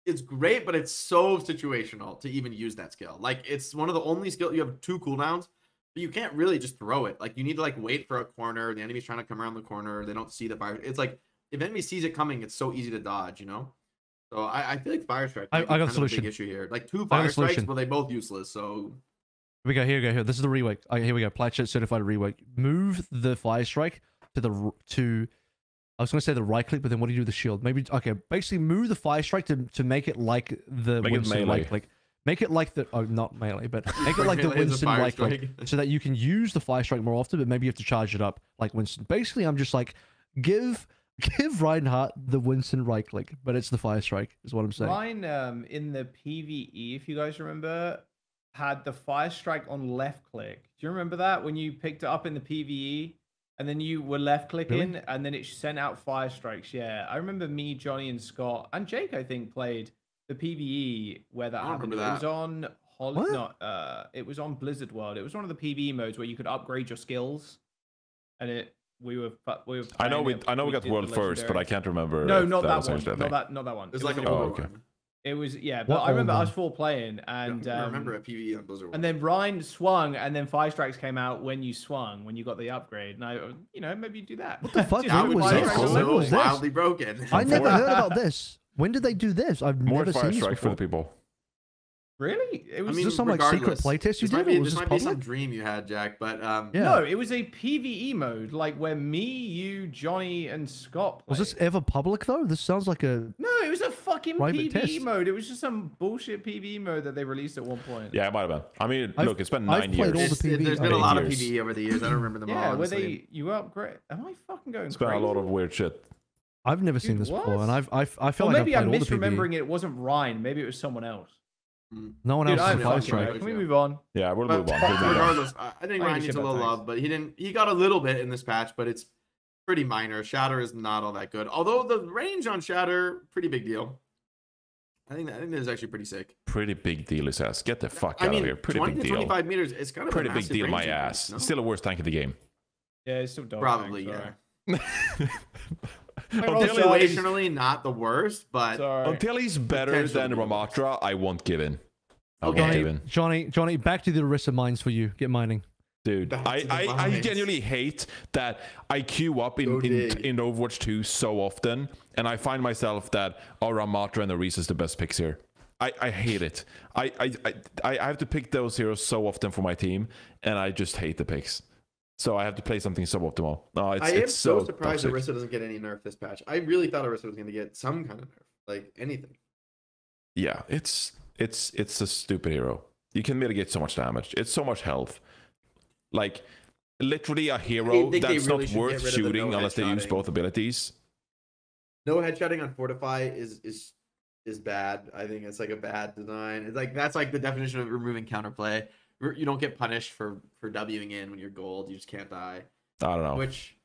is great, but it's so situational to even use that skill. Like, it's one of the only skills you have two cooldowns, but you can't really just throw it. Like, you need to, like, wait for a corner. The enemy's trying to come around the corner. They don't see the fire. It's like, if enemy sees it coming, it's so easy to dodge, you know? So I, I feel like fire strike I, I got a solution. Big issue here. Like, two fire strikes, but well, they're both useless, so... we go, here we go, here. This is the rework. Okay, here we go. Platchet certified rework. Move the fire strike to the, to, I was going to say the right click, but then what do you do with the shield? Maybe, okay, basically move the fire strike to, to make it like the Winston right click. Make it like the, oh, not melee, but make it like the Winston right click so that you can use the fire strike more often, but maybe you have to charge it up like Winston. Basically, I'm just like, give, give Reinhardt the Winston right click, but it's the fire strike is what I'm saying. Mine um, in the PvE, if you guys remember, had the fire strike on left click. Do you remember that when you picked it up in the PvE and then you were left clicking really? and then it sent out fire strikes? Yeah, I remember me, Johnny, and Scott and Jake, I think, played the PvE where that I happened. That. It was on Hol not uh, it was on Blizzard World. It was one of the PvE modes where you could upgrade your skills, and it we were we were. I know we it, I know we, we got world first, but I can't remember. No, not that, that one. That not that not that one. It's it like a oh, okay. One. It was, yeah, but what I remember I was full playing, and yeah, I remember um, a PvE on Blizzard World. And then Ryan swung, and then Fire Strikes came out when you swung, when you got the upgrade. And I, you know, maybe you do that. What the fuck? That was, was this? So so was wildly this? broken. I never heard about this. When did they do this? I've More never fire seen this for the people. Really? It was I mean, just some like secret playtest you did. Be, or was this, this might public? be some dream you had, Jack. But um, yeah. no, it was a PvE mode, like where me, you, Johnny, and Scott played. Was this ever public though? This sounds like a no. It was a fucking PvE test. mode. It was just some bullshit PvE mode that they released at one point. Yeah, it might have been. I mean, I've, look, it's been I've nine years. All the PvE, it, there's been a lot years. of PvE over the years. I don't remember them yeah, all. Yeah, where they you upgrade? Am I fucking going? It's crazy? Been a lot of weird shit. I've never Dude, seen this what? before, and I've I, I feel well, like maybe I'm misremembering it. It wasn't Ryan. Maybe it was someone else. No one Dude, else. Is fire strike. Can we move on? Yeah, we'll move on. Regardless, I think Ryan needs a little love, but he didn't. He got a little bit in this patch, but it's pretty minor. Shatter is not all that good. Although the range on Shatter, pretty big deal. I think I think that is actually pretty sick. Pretty big deal, his ass. Get the fuck I out mean, of here. Pretty big deal. Twenty-five meters. It's kind of pretty a big deal. My ass. No? Still the worst tank of the game. Yeah, it's still dog. Probably tank, yeah. Situationally not the worst, but Sorry. until he's better than Ramatra, I won't give in. I okay, won't give in. Johnny, Johnny, back to the Orisa mines for you. Get mining, dude. I, I, I genuinely hate that I queue up in, in in Overwatch two so often, and I find myself that oh, Ramatra and Orisa is the best picks here. I, I hate it. I, I, I, I have to pick those heroes so often for my team, and I just hate the picks. So I have to play something suboptimal. No, it's, I it's am so, so surprised toxic. Orisa doesn't get any nerf this patch. I really thought Orisa was going to get some kind of nerf, like anything. Yeah, it's it's it's a stupid hero. You can mitigate so much damage. It's so much health. Like literally a hero that's really not worth shooting no unless they use both abilities. No headshotting on Fortify is is is bad. I think it's like a bad design. It's like that's like the definition of removing counterplay. You don't get punished for for Wing in when you're gold. You just can't die. I don't know. Which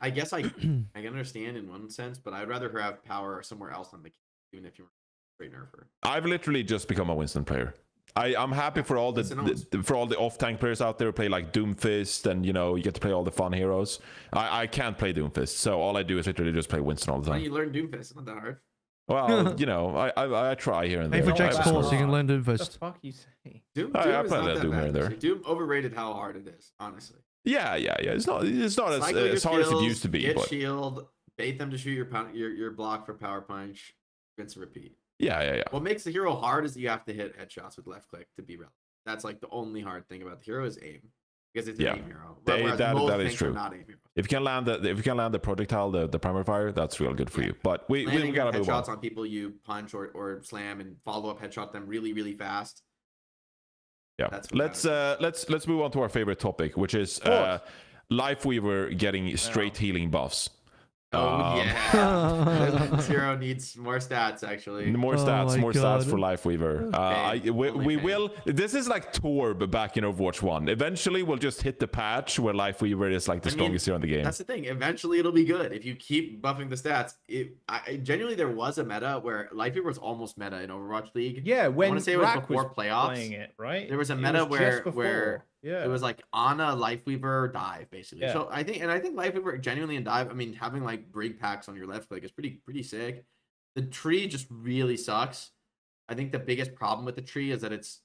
I guess I I can understand in one sense, but I'd rather her have power somewhere else on the game, even if you were a great nerfer. I've literally just become a Winston player. I I'm happy for all the, the for all the off tank players out there who play like Doomfist, and you know you get to play all the fun heroes. I I can't play Doomfist, so all I do is literally just play Winston all the time. Well, you learn Doomfist. It's not that hard. Well, you know, I, I I try here and there. Hey, for Jack's calls, so you can learn Doomfist. What the fuck you say? Doom, Doom I, I is not that Doom bad. There. Doom overrated how hard it is, honestly. Yeah, yeah, yeah. It's not it's not as, as hard kills, as it used to be. Get but... shield, bait them to shoot your, your your block for power punch, rinse and repeat. Yeah, yeah, yeah. What makes the hero hard is you have to hit headshots with left click to be relevant. That's like the only hard thing about the hero is aim. Because it's an yeah. aim hero. They, that that is true. If you can land the if you can land the projectile, the, the primary fire, that's real good for yeah. you. But we Landing we gotta move on. Headshots on people you punch or, or slam and follow up headshot them really really fast. Yeah. That's let's uh, let's let's move on to our favorite topic, which is uh, Lifeweaver getting straight oh. healing buffs. Oh um, yeah. Zero needs more stats actually. More stats, oh more God. stats for Lifeweaver. Uh, I, we we will. This is like Torb back in Overwatch one. Eventually, we'll just hit the patch where Lifeweaver is like the I strongest mean, hero in the game. That's the thing. Eventually, it'll be good if you keep buffing the stats. It, I, genuinely, there was a meta where Lifeweaver was almost meta in Overwatch League. Yeah, when I want to say it was Rack before was playoffs. It, right? There was a it meta was where where. Yeah. It was like Ana, Lifeweaver, Dive, basically. Yeah. So I think, and I think Lifeweaver genuinely in Dive, I mean, having like Brig Packs on your left click is pretty, pretty sick. The tree just really sucks. I think the biggest problem with the tree is that it's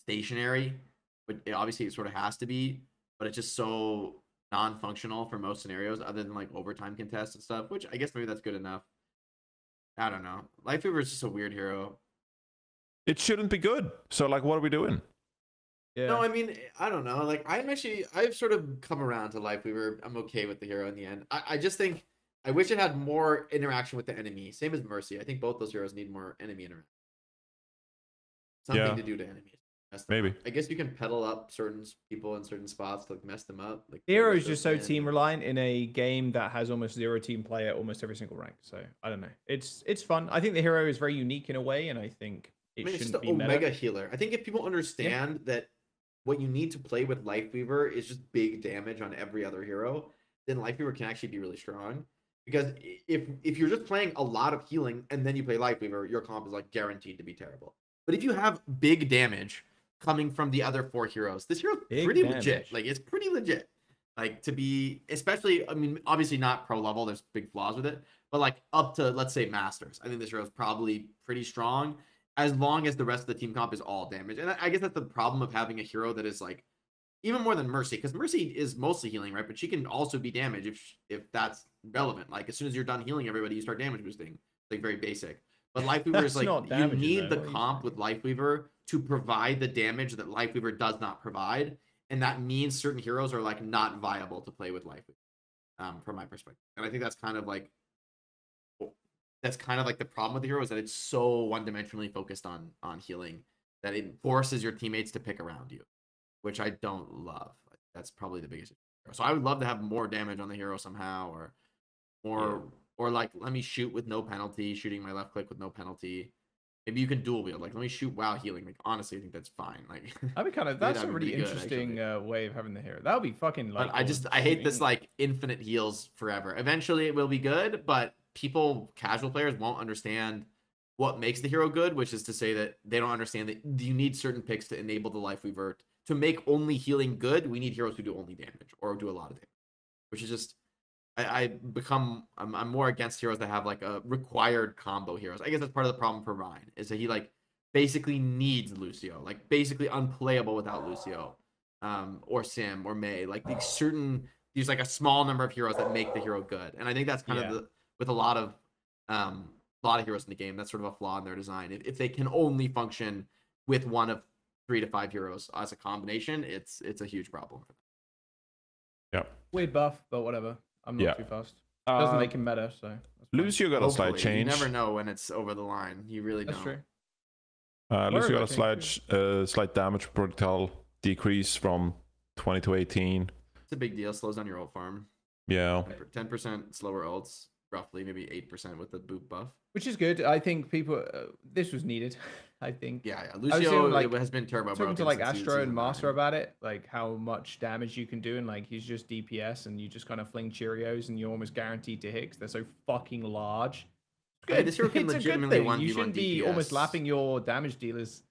stationary, but it, obviously it sort of has to be, but it's just so non-functional for most scenarios other than like overtime contests and stuff, which I guess maybe that's good enough. I don't know. Lifeweaver is just a weird hero. It shouldn't be good. So like, what are we doing? Yeah. No, I mean, I don't know. Like, I'm actually, I've sort of come around to Life Weaver. I'm okay with the hero in the end. I, I just think, I wish it had more interaction with the enemy. Same as Mercy. I think both those heroes need more enemy interaction. Something yeah. to do to enemies. Maybe. Up. I guess you can pedal up certain people in certain spots to like mess them up. Like, the hero is just so team reliant in a game that has almost zero team play at almost every single rank. So I don't know. It's it's fun. I think the hero is very unique in a way, and I think it I mean, shouldn't it's just be meta. Omega healer. I think if people understand yeah. that what you need to play with Life Weaver is just big damage on every other hero, then Life Weaver can actually be really strong. Because if if you're just playing a lot of healing and then you play Life Weaver, your comp is like guaranteed to be terrible. But if you have big damage coming from the other four heroes, this hero's big pretty damage. legit. Like, it's pretty legit. Like, to be, especially, I mean, obviously not pro level. There's big flaws with it. But, like, up to, let's say, Masters. I think this hero's probably pretty strong as long as the rest of the team comp is all damage. And I guess that's the problem of having a hero that is, like, even more than Mercy. Because Mercy is mostly healing, right? But she can also be damage if if that's relevant. Like, as soon as you're done healing everybody, you start damage boosting. Like, very basic. But Life Weaver is like, you need though. the comp with Life Weaver to provide the damage that Life Weaver does not provide. And that means certain heroes are like not viable to play with Life Weaver, um, from my perspective. And I think that's kind of like, that's kind of like the problem with the hero, is that it's so one-dimensionally focused on, on healing that it forces your teammates to pick around you, which I don't love. That's probably the biggest issue. So I would love to have more damage on the hero somehow, or more... Yeah. Or like, let me shoot with no penalty, shooting my left click with no penalty. Maybe you can dual wield. Like, let me shoot while healing. Like, honestly, I think that's fine. Like, I'd be kind of that's a really interesting good, uh, way of having the hero. That would be fucking. Like, but I just I hate this like infinite heals forever. Eventually, it will be good, but people, casual players, won't understand what makes the hero good, which is to say that they don't understand that you need certain picks to enable the Life Weaver to make only healing good. We need heroes who do only damage or do a lot of damage, which is just. I, I become I'm, I'm more against heroes that have like a required combo heroes. I guess that's part of the problem for Ryan, is that he like basically needs Lucio, like basically unplayable without Lucio, um, or Sim or Mei. Like these certain there's like a small number of heroes that make the hero good, and I think that's kind yeah. of the, with a lot of um a lot of heroes in the game. That's sort of a flaw in their design. If if they can only function with one of three to five heroes as a combination, it's it's a huge problem. Yeah, way buff, but whatever. I'm not yeah. too fast. It doesn't uh, make him meta, so... Lucio got Hopefully. a slight change. You never know when it's over the line. You really that's don't. That's true. Uh, Lucio got a slight, uh, slight damage projectile decrease from twenty to eighteen. It's a big deal. Slows down your ult farm. Yeah. ten percent slower ults, roughly. Maybe eight percent with the boot buff. Which is good. I think people... Uh, this was needed, I think. Yeah, yeah. Lucio was saying, like, has been turbo broken. Talking to like Astro and Master nine. about it, like how much damage you can do, and like he's just D P S, and you just kind of fling Cheerios, and you're almost guaranteed to hit because they're so fucking large. Good. Yeah, this hero can legitimately one v one D P S. You shouldn't be almost lapping your damage dealers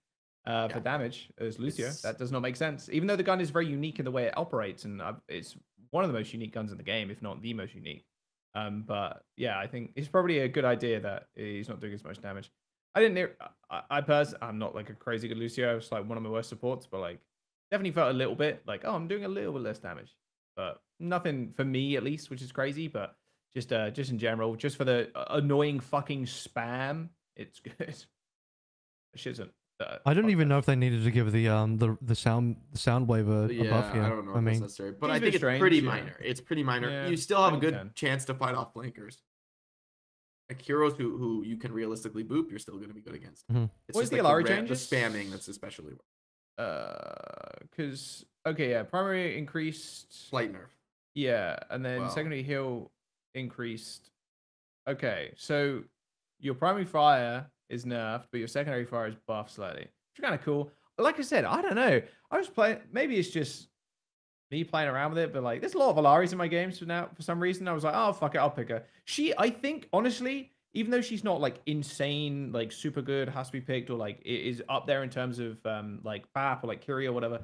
uh, yeah. for damage as Lucio. It's... That does not make sense. Even though the gun is very unique in the way it operates, and uh, it's one of the most unique guns in the game, if not the most unique. Um, but yeah, I think it's probably a good idea that he's not doing as much damage. I didn't hear, I, I personally, I'm not like a crazy good Lucio. It's like one of my worst supports, but like definitely felt a little bit like, oh, I'm doing a little bit less damage, but nothing for me at least, which is crazy. But just, uh, just in general, just for the annoying fucking spam, it's good. It isn't. Uh, I don't even know if they needed to give the um the the sound sound wave a, yeah, a buff here. I don't know. I mean, necessary, but I think strange, it's pretty yeah. minor. It's pretty minor. Yeah, you still have a good ten. chance to fight off blinkers. Like heroes who who you can realistically boop, you're still going to be good against. Mm-hmm. It's what just is the like L R changes? The spamming that's especially worse. Uh, because okay, yeah, primary increased slight nerf. Yeah, and then well. secondary heal increased. Okay, so your primary fire is nerfed, but your secondary fire is buffed slightly, which is kind of cool. But like I said, I don't know. I was playing, maybe it's just me playing around with it, but like, there's a lot of Alaris in my games for now, for some reason. I was like, oh, fuck it, I'll pick her. She, I think, honestly, even though she's not like insane, like super good, has to be picked, or like is up there in terms of um, like B A P or like Kyrie or whatever,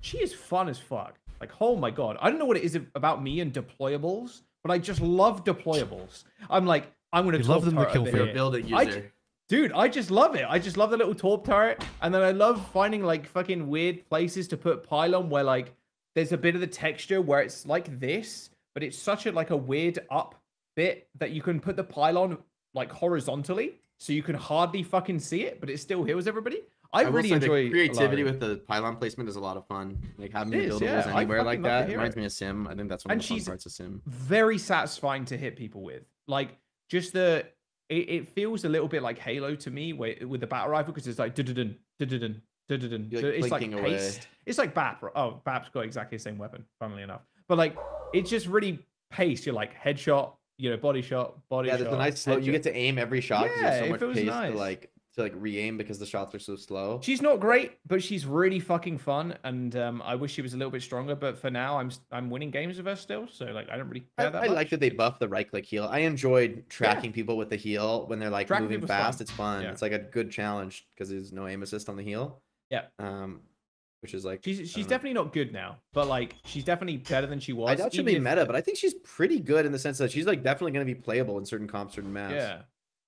she is fun as fuck. Like, oh my God. I don't know what it is about me and deployables, but I just love deployables. I'm like, I'm going to love them to kill for your build it user. Dude, I just love it. I just love the little Torb turret. And then I love finding like fucking weird places to put Pylon where like there's a bit of the texture where it's like this, but it's such a like a weird up bit that you can put the Pylon like horizontally. So you can hardly fucking see it, but it still heals everybody. I, I really enjoy the creativity with the pylon placement is a lot of fun. Like having the buildables yeah. anywhere like that reminds it. me of Sim. I think that's one and of the fun parts of Sim. Very satisfying to hit people with. Like just the it, it feels a little bit like Halo to me where, with the battle rifle because it's like dun-dun-dun, dun-dun-dun, dun-dun-dun. Like so it's like paced. It's like Bap. Oh, Bap's got exactly the same weapon, funnily enough. But like it's just really paced. You're like headshot, you know, body shot, body yeah, shot. Yeah, there's a nice slow. You get to aim every shot. Yeah, so much it feels nice. To, like, to like re-aim because the shots are so slow. She's not great, but she's really fucking fun, and um, I wish she was a little bit stronger. But for now, I'm I'm winning games with her still, so like I don't really care I, that I much. I like that they buffed the right-click heal. I enjoyed tracking yeah. people with the heal when they're like tracking moving fast. Fun. It's fun. Yeah. It's like a good challenge because there's no aim assist on the heal. Yeah. Um, which is like she's she's definitely know. not good now, but like she's definitely better than she was. I doubt she'll be meta, but I think she's pretty good in the sense that she's like definitely going to be playable in certain comps, certain maps. Yeah.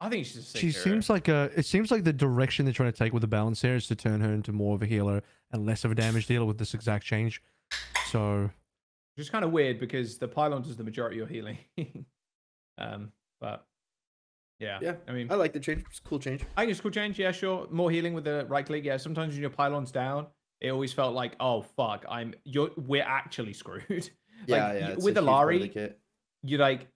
I think she's. She hero. seems like a. It seems like the direction they're trying to take with the balance here is to turn her into more of a healer and less of a damage dealer with this exact change. So, which is kind of weird because the pylon does the majority of healing. um, but yeah, yeah. I mean, I like the change. It's a cool change. I think it's a cool change. Yeah, sure. More healing with the right click. Yeah. Sometimes when your pylon's down, it always felt like, oh fuck, I'm. You're. We're actually screwed. like, yeah, yeah. With Alari, you're like.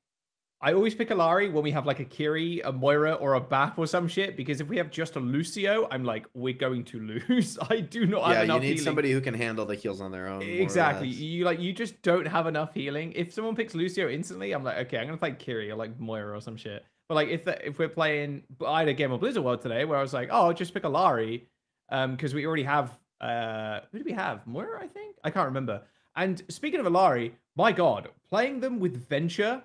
I always pick Alari when we have like a Kiri, a Moira, or a Bap or some shit, because if we have just a Lucio, I'm like, we're going to lose. I do not have yeah, enough healing. Yeah, you need somebody who can handle the heals on their own. Exactly. You like, you just don't have enough healing. If someone picks Lucio instantly, I'm like, okay, I'm going to play Kiri or like Moira or some shit. But like, if the, if we're playing, I had a game of Blizzard World today where I was like, oh, I'll just pick Alari because um, we already have, uh, who do we have? Moira, I think? I can't remember. And speaking of Alari, my God, playing them with Venture...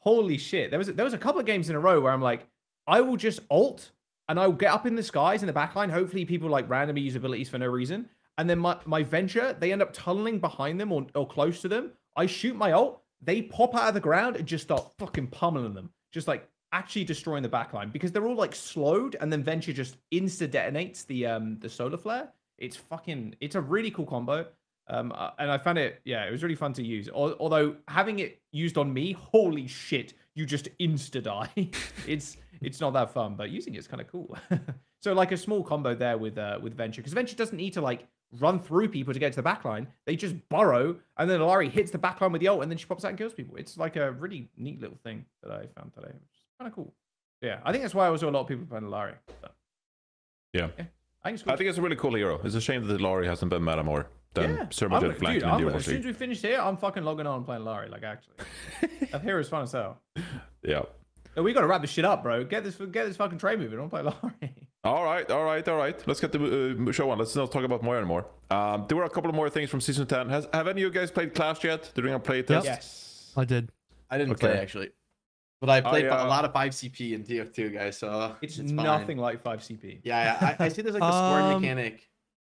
Holy shit. There was, there was a couple of games in a row where I'm like, I will just alt and I'll get up in the skies in the backline. Hopefully people like randomly use abilities for no reason. And then my, my Venture, they end up tunneling behind them or, or close to them. I shoot my ult. They pop out of the ground and just start fucking pummeling them. Just like actually destroying the backline because they're all like slowed. And then Venture just insta detonates the, um, the solar flare. It's fucking, it's a really cool combo. Um, and I found it, yeah, it was really fun to use. Although having it used on me, holy shit, you just insta die. it's it's not that fun, but using it's kind of cool. So like a small combo there with uh, with Venture, because Venture doesn't need to like run through people to get to the backline. They just burrow, and then Alari hits the backline with the ult, and then she pops out and kills people. It's like a really neat little thing that I found today, which is kind of cool. Yeah, I think that's why I also a lot of people playing Alari. So. Yeah, yeah. I, think I think it's a really cool hero. It's a shame that Alari hasn't been meta more. Yeah. So much dude, in I'm, as soon as we finish here, I'm fucking logging on and playing Alari. Like, actually, that hero's fun as hell. Yeah. No, we gotta wrap this shit up, bro. Get this, get this fucking train moving. I want to play Alari. All right, all right, all right. Let's get the uh, show on. Let's not talk about Moira anymore. Um, there were a couple of more things from season ten. Has have any of you guys played Clash yet? During a play test? Yes, I did. I didn't okay. play actually, but I played oh, yeah. a lot of five C P in D F two, guys. So it's, it's nothing fine. like five C P. Yeah, yeah. I, I see there's like the scoring um... mechanic.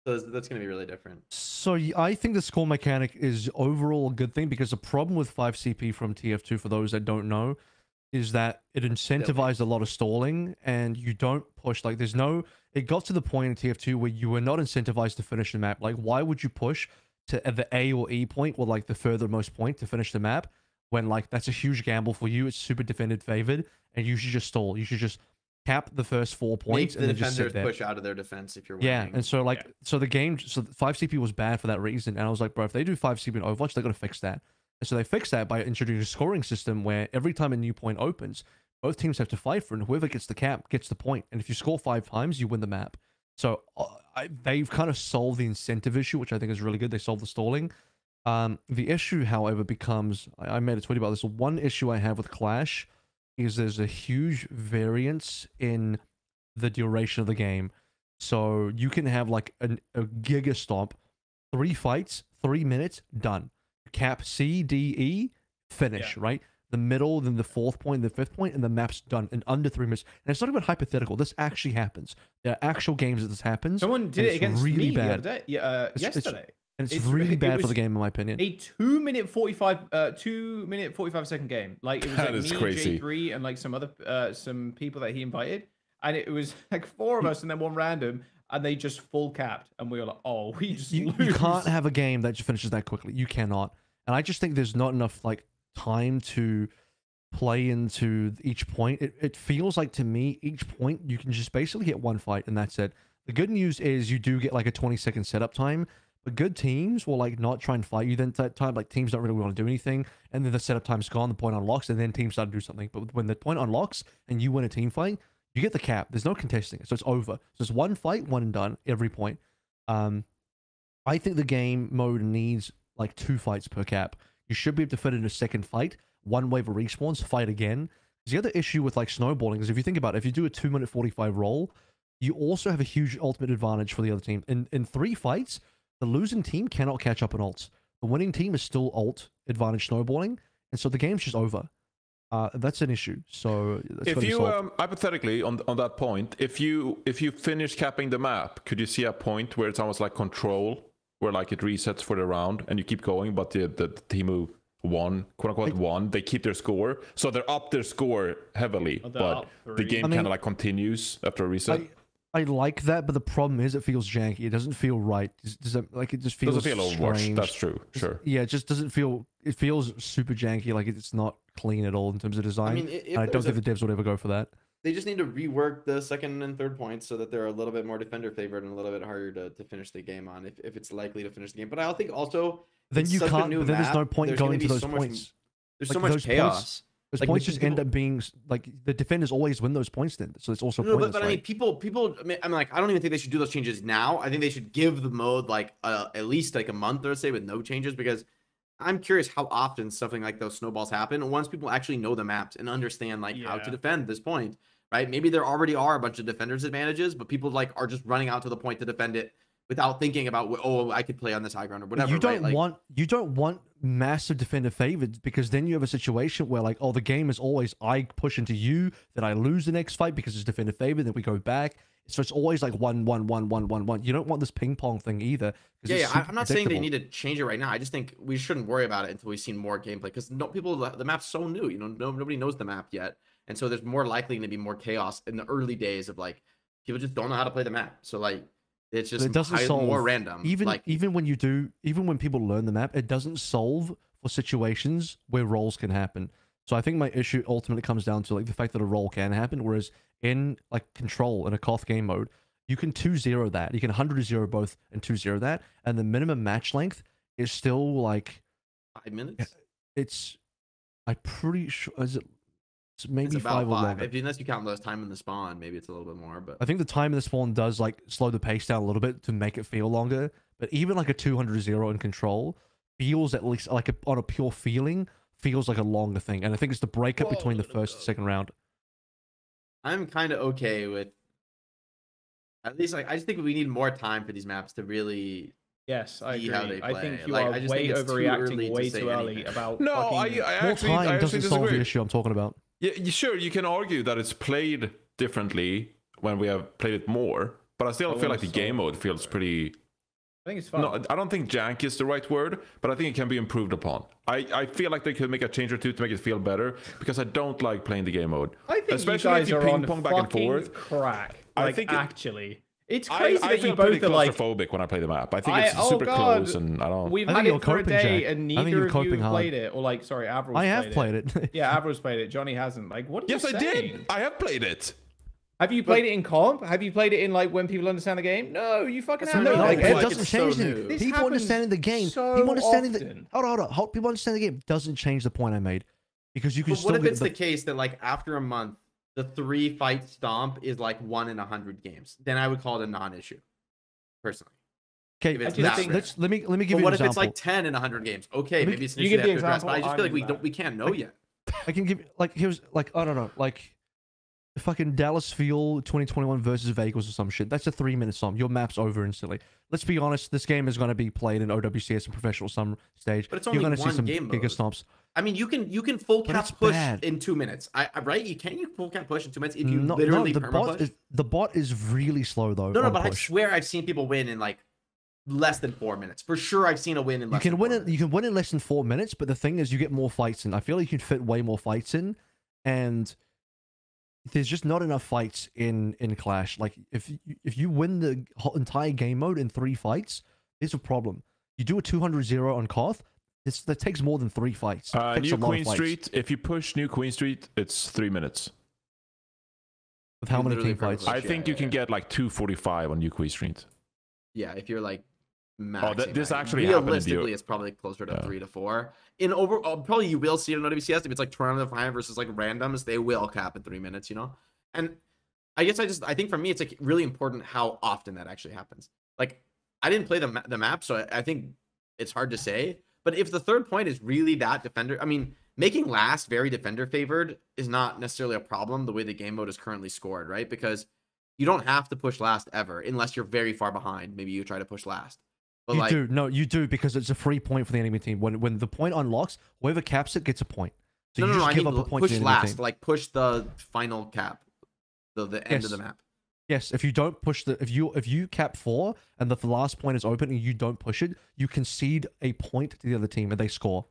So that's going to be really different. So I think the score mechanic is overall a good thing because the problem with five C P from T F two, for those that don't know, is that it incentivized a lot of stalling and you don't push. Like there's no, it got to the point in T F two where you were not incentivized to finish the map. Like why would you push to the A or E point or like the furthermost point to finish the map when like that's a huge gamble for you. It's super defended favored and you should just stall. You should just cap the first four points Make and the defenders just sit there. Push out of their defense if you're winning. Yeah, and so like yeah. so the game so five C P was bad for that reason, and I was like, bro, if they do five C P in Overwatch, they gotta fix that. And so they fixed that by introducing a scoring system where every time a new point opens, both teams have to fight for it, and whoever gets the cap gets the point. And if you score five times, you win the map. So uh, I, they've kind of solved the incentive issue, which I think is really good. They solved the stalling. Um, the issue, however, becomes I, I made a tweet about this. One issue I have with Clash. Is there's a huge variance in the duration of the game. So you can have like an, a giga stomp, three fights, three minutes, done. Cap C, D, E, finish, yeah. right? The middle, then the fourth point, the fifth point, and the map's done in under three minutes. And it's not even hypothetical. This actually happens. There are actual games that this happens. Someone did it against really me bad. the other day. Yeah, uh, it's, yesterday. It's, And it's, it's really bad it for the game, in my opinion. A two minute forty-five, uh, two minute forty-five second game. Like it was like me, crazy. J three, and like some other, uh, some people that he invited, and it was like four of us, and then one random, and they just full capped, and we were like, oh, we just you, lose. You can't have a game that just finishes that quickly. You cannot. And I just think there's not enough like time to play into each point. It it feels like to me each point you can just basically hit one fight, and that's it. The good news is you do get like a twenty second setup time, but good teams will like not try and fight you then that time. Like teams don't really want to do anything, and then the setup time's gone, the point unlocks, and then teams start to do something. But when the point unlocks and you win a team fight, you get the cap. There's no contesting it, so it's over. So it's one fight, one and done, every point. Um, I think the game mode needs like two fights per cap. You should be able to fit in a second fight, one wave of respawns, fight again. The other issue with like snowballing is if you think about it, if you do a two minute forty-five roll, you also have a huge ultimate advantage for the other team. In in three fights, the losing team cannot catch up on ults. The winning team is still ult advantage snowballing, and so the game's just over. Uh, that's an issue. So if you um, hypothetically on on that point, if you if you finish capping the map, could you see a point where it's almost like control, where like it resets for the round and you keep going, but the the, the team move? One, quote unquote, like, one. They keep their score, so they're up their score heavily, but the game I mean, kind of like continues after a reset. I, I like that, but the problem is it feels janky. It doesn't feel right. Does, does it, like it just feels doesn't feel strange. Overwatch. That's true. Sure. It's, yeah, it just doesn't feel. It feels super janky. Like it's not clean at all in terms of design. I mean, if I don't think a, the devs would ever go for that. They just need to rework the second and third points so that they're a little bit more defender favored and a little bit harder to, to finish the game on, if if it's likely to finish the game. But I think also. Then it's you can't. Then map. There's no point there's going to those so points. Much, there's like, so much those chaos. Points, those like, points just people... end up being like the defenders always win those points. Then so it's also. No, pointless, but, but right? I mean, people, people. I mean, I'm like, I don't even think they should do those changes now. I think they should give the mode like uh, at least like a month or say with no changes, because I'm curious how often something like those snowballs happen once people actually know the maps and understand like yeah. how to defend this point. Right? Maybe there already are a bunch of defenders' advantages, but people like are just running out to the point to defend it. Without thinking about, oh, I could play on this high ground or whatever. You don't right? like, want you don't want massive defender favorites, because then you have a situation where like, oh, the game is always I push into you, then I lose the next fight because it's defender favored, then we go back. So it's always like one, one, one, one, one, one. You don't want this ping pong thing either. Yeah, yeah. I'm not saying they need to change it right now. I just think we shouldn't worry about it until we've seen more gameplay, because no people the map's so new, you know, no, nobody knows the map yet, and so there's more likely to be more chaos in the early days of like people just don't know how to play the map. So like. It's just it doesn't high, solve, more random. Even like, even when you do, even when people learn the map, it doesn't solve for situations where rolls can happen. So I think my issue ultimately comes down to like the fact that a roll can happen. Whereas in like control in a Koth game mode, you can two zero that, you can one hundred zero both and two zero that, and the minimum match length is still like five minutes. It's I'm pretty sure is it. So maybe it's about five, five. If, unless you count those time in the spawn, maybe it's a little bit more. But I think the time in the spawn does like slow the pace down a little bit to make it feel longer. But even like a two hundred zero in control feels at least like a, on a pure feeling feels like a longer thing. And I think it's the breakup Whoa, between the first and second round. I'm kind of okay with at least like I just think we need more time for these maps to really. Yes, I agree. I think you like, are way overreacting way too early about. No, I, I actually more time I doesn't solve the issue I'm talking about. Yeah, sure, you can argue that it's played differently when we have played it more, but I still I feel like the game mode feels pretty... I think it's fun. No, I don't think jank is the right word, but I think it can be improved upon. I, I feel like they could make a change or two to make it feel better, because I don't like playing the game mode. I think Especially you guys if you are ping pong back and forth. Crack. Like, I think it, actually. It's crazy I, I that feel you both are like... claustrophobic when I play the map. I think I, it's oh super God. close and I don't... We've I had it for a day Jack. and neither of you hard. played it. Or like, sorry, Avril's I have played it. it. Yeah, Avril's played it. Johnny hasn't. Like, what are yes, you Yes, I did. I have played it. Have you played but, it in comp? Have you played it in like when people understand the game? No, you fucking haven't. No, like, it doesn't like, change so it. This people understanding the game. So people understanding the... Hold on, hold on. People understanding the game doesn't change the point I made. Because you can still... But what if it's the case that like after a month, the three fight stomp is like one in a hundred games, then I would call it a non-issue, personally. Okay, let's let me let me give but you. What an if example. It's like ten in a hundred games? Okay, me, maybe it's an issue to address. But I just feel like we that. don't we can't know like, yet. I can give like here's like I don't know like, fucking Dallas Fuel twenty twenty-one versus Vegas or some shit. That's a three minute stomp. Your map's over instantly. Let's be honest. This game is going to be played in O W C S and professional some stage. But it's only You're going to see some game mode. stomps. I mean, you can you can full cap push bad. in two minutes, I, I right? You can you full cap push in two minutes if you no, literally no, the bot is, the bot is really slow though. No, no, but push. I swear I've seen people win in like less than four minutes for sure. I've seen a win in less you can than win four in, you can win in less than four minutes, but the thing is, you get more fights in. I feel like you can fit way more fights in, and there's just not enough fights in in Clash. Like if if you win the entire game mode in three fights, it's a problem. You do a two hundred zero on Koth. It's, that takes more than three fights. Uh, New Queen Street, if you push New Queen Street, it's three minutes. With how many king flights? I think yeah, you yeah. can get like two forty-five on Yukui Street. Yeah, if you're like maxing, oh, th this maxing. actually realistically, it's probably closer to yeah. three to four. In over, oh, probably you will see it in O W C S if it's like Toronto Defiant versus like randoms, they will cap at three minutes, you know. And I guess I just I think for me it's like really important how often that actually happens. Like I didn't play the ma the map, so I, I think it's hard to say. But if the third point is really that defender, I mean, making last very defender favored is not necessarily a problem the way the game mode is currently scored, right? Because you don't have to push last ever unless you're very far behind. Maybe you try to push last. But you like, do. No, you do, because it's a free point for the enemy team. When when the point unlocks, whoever caps it gets a point. So no, you no, just no, give I mean, up a point push to the last, team. Like push the final cap, the, the end yes. of the map. Yes, if you don't push the if you if you cap four and the last point is open and you don't push it, you concede a point to the other team and they score,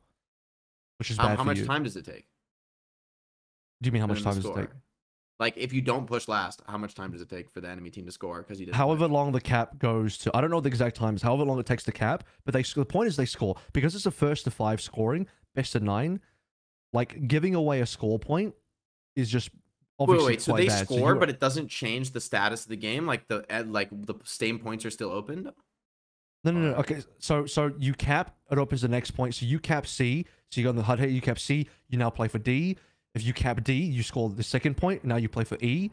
which is um, bad. How for much you. time does it take? Do you mean how much time does it take? Like if you don't push last, how much time does it take for the enemy team to score? Because he didn't however play. long the cap goes to, I don't know the exact times. However long it takes to cap, but they the point is they score because it's a first to five scoring, best of nine. Like giving away a score point is just. Wait, wait, so they bad. score, so but it doesn't change the status of the game? Like, the like the same points are still opened? No, no, no. Okay, so so you cap, it opens the next point. So you cap C, so you go on the H U D here, you cap C, you now play for D. If you cap D, you score the second point, now you play for E.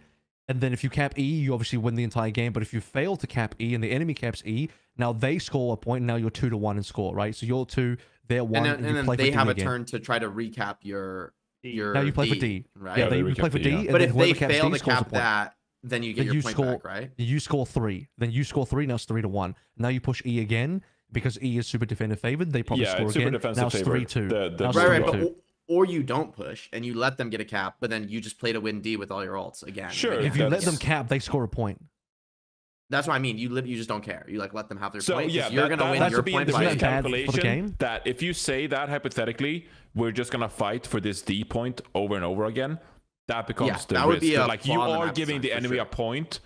And then if you cap E, you obviously win the entire game. But if you fail to cap E and the enemy caps E, now they score a point, and now you're two to one in score, right? So you're two, they're one, and then, and and then play they for have D a again. turn to try to recap your... Your now you play D, for D, right? Yeah, they, yeah, they play for D. Yeah. And but if they fail D to cap that, then you get then your you point score, back, right? You score three. Then you score three. Now it's three to one. Now you push E again because E is super defender favored. They probably yeah, score again. Now it's three two. The, the, now right, right. But two. Or you don't push and you let them get a cap, but then you just play to win D with all your ults again. Sure. If you let them cap, they score a point. That's what I mean. You live, you just don't care. You like let them have their so, point. Yeah, you're that, gonna that, win your point by the calculation. For the game? That if you say that hypothetically, we're just gonna fight for this D point over and over again. That becomes yeah, the that risk. Would be a like you are giving the enemy sure. a point,